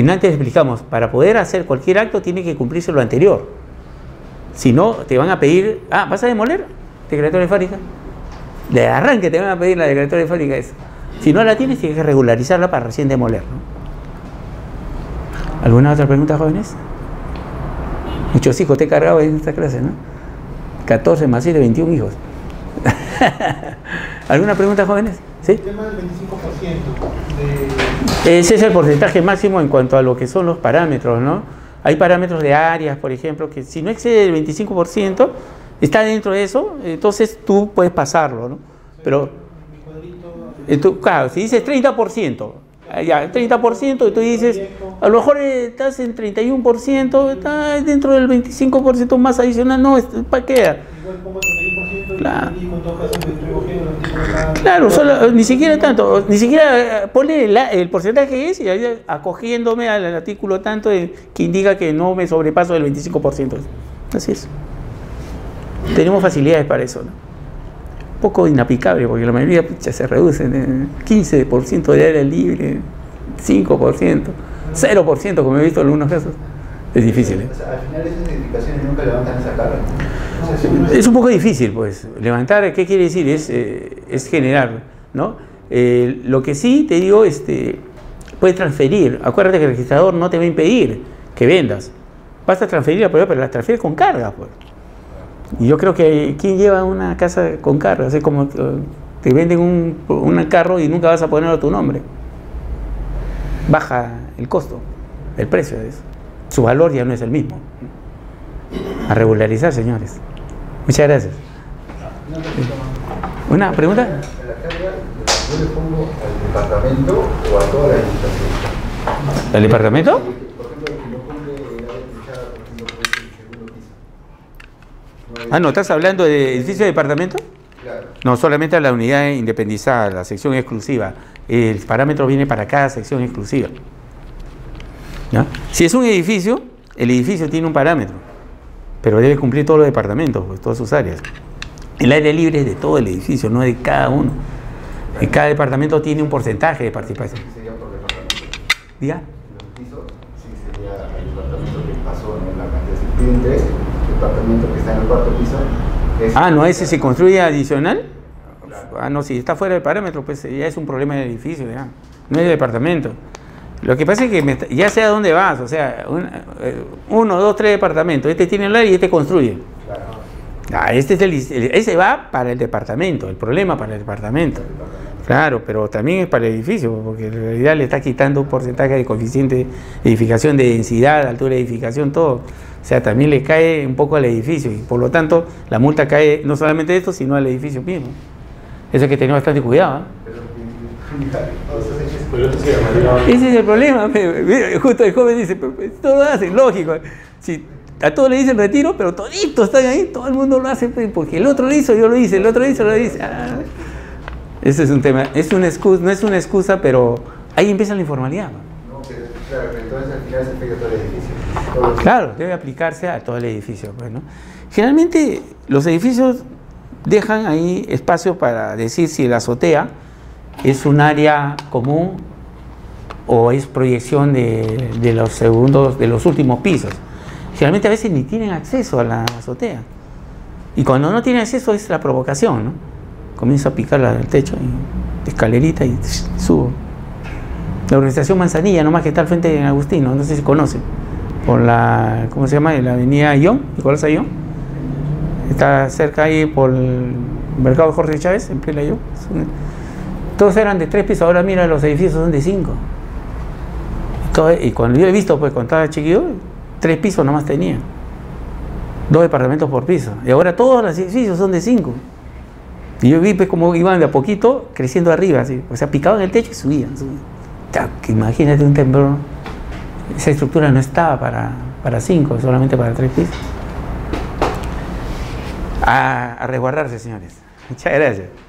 Y antes explicamos, para poder hacer cualquier acto tiene que cumplirse lo anterior. Si no, te van a pedir, ah, ¿vas a demoler? Declaratoria de fábrica. De arranque te van a pedir la declaratoria de fábrica esa. Si no la tienes, tienes que regularizarla para recién demoler, ¿no? ¿Alguna otra pregunta, jóvenes? Muchos hijos te he cargado en esta clase, ¿no? catorce más siete, veintiún hijos. ¿Alguna pregunta, jóvenes? ¿Sí? El tema del veinticinco por ciento de... Ese es el porcentaje máximo en cuanto a lo que son los parámetros, ¿no? Hay parámetros de áreas, por ejemplo, que si no excede el veinticinco por ciento, está dentro de eso, entonces tú puedes pasarlo, ¿no? Pero, tú, claro, si dices treinta por ciento, ya, treinta por ciento, y tú dices, a lo mejor estás en treinta y uno por ciento, estás dentro del veinticinco por ciento más adicional, no, ¿para qué? Claro, claro solo, ni siquiera tanto, ni siquiera ponle el, el porcentaje que es y ahí acogiéndome al artículo tanto de, que indica que no me sobrepaso del veinticinco por ciento. Así es. Tenemos facilidades para eso, ¿no? Un poco inaplicable porque la mayoría pucha, se reducen, quince por ciento de área libre, cinco por ciento, cero por ciento como he visto en algunos casos. Es difícil, ¿eh? O sea, al final esas edificaciones nunca levantan esa carga. O sea, no es... es un poco difícil, pues. Levantar, ¿qué quiere decir? Es, eh, es generar, ¿no? Eh, lo que sí te digo, este, puedes transferir. Acuérdate que el registrador no te va a impedir que vendas. Vas a transferir la propiedad, pero la transfieres con carga, pues. Y yo creo que ¿quién lleva una casa con carga? O sea, como te venden un, un carro y nunca vas a ponerlo a tu nombre. Baja el costo, el precio de eso. Su valor ya no es el mismo. A regularizar, señores. Muchas gracias. ¿Una pregunta? ¿En la carga yo le pongo al departamento o a toda la administración? ¿Al departamento? Por ejemplo, si no cumple la detrechada, por ejemplo, por el segundo piso. Ah, no, ¿estás hablando de edificio de departamento? Claro. No, solamente a la unidad independizada, la sección exclusiva. El parámetro viene para cada sección exclusiva. ¿Ya? Si es un edificio, el edificio tiene un parámetro, pero debe cumplir todos los departamentos, pues, todas sus áreas. El aire libre es de todo el edificio, no de cada uno. Y cada departamento tiene un porcentaje de participación. ¿Qué sería por departamento? ¿Diga? Los pisos, sí sería el departamento que pasó en la cantidad de clientes, el departamento que está en el cuarto piso. Es ah, ¿no? ¿Ese se construye adicional? Claro. Ah, no, si está fuera del parámetro, pues ya es un problema del edificio, ya. No es el departamento. Lo que pasa es que me, ya sé a dónde vas, o sea, una, uno, dos, tres departamentos, este tiene el área y este construye. Claro. Ah, este es el, el, ese va para el departamento, el problema para el departamento. el departamento. Claro, pero también es para el edificio, porque en realidad le está quitando un porcentaje de coeficiente de edificación, de densidad, altura de edificación, todo. O sea, también le cae un poco al edificio y por lo tanto la multa cae no solamente a esto, sino al edificio mismo. Eso es que tenemos bastante cuidado, ¿eh? Ese es el problema. Justo el joven dice, todo lo hacen, lógico. Si a todos le dicen retiro, pero toditos están ahí, todo el mundo lo hace porque el otro lo hizo, yo lo hice, el otro lo hizo, lo hice. Ah. Ese es un tema, es una excusa, no es una excusa, pero ahí empieza la informalidad. No, pero, claro, pero entonces al final se aplica a todo el edificio. Todo el... Claro, debe aplicarse a todo el edificio, pues, ¿no? Generalmente los edificios dejan ahí espacio para decir si la azotea es un área común o es proyección de, de los segundos, de los últimos pisos. Generalmente a veces ni tienen acceso a la azotea, y cuando no tienen acceso es la provocación, ¿no? Comienzo a picar el techo y escalerita y subo. La organización Manzanilla, nomás que está al frente de San Agustín, no, no sé si conocen, por la, ¿cómo se llama? La avenida Ayón, Nicolás Ayón, está cerca ahí por el mercado de Jorge Chávez, en plena Ayón. Todos eran de tres pisos, ahora mira, los edificios son de cinco. Todo, y cuando yo he visto, pues cuando estaba chiquillo, tres pisos nomás tenían, dos departamentos por piso, y ahora todos los edificios son de cinco. Y yo vi pues como iban de a poquito creciendo arriba, así, o sea, picaban el techo y subían, subían. Imagínate un temblor. Esa estructura no estaba para, para cinco, solamente para tres pisos. A, a resguardarse, señores. Muchas gracias.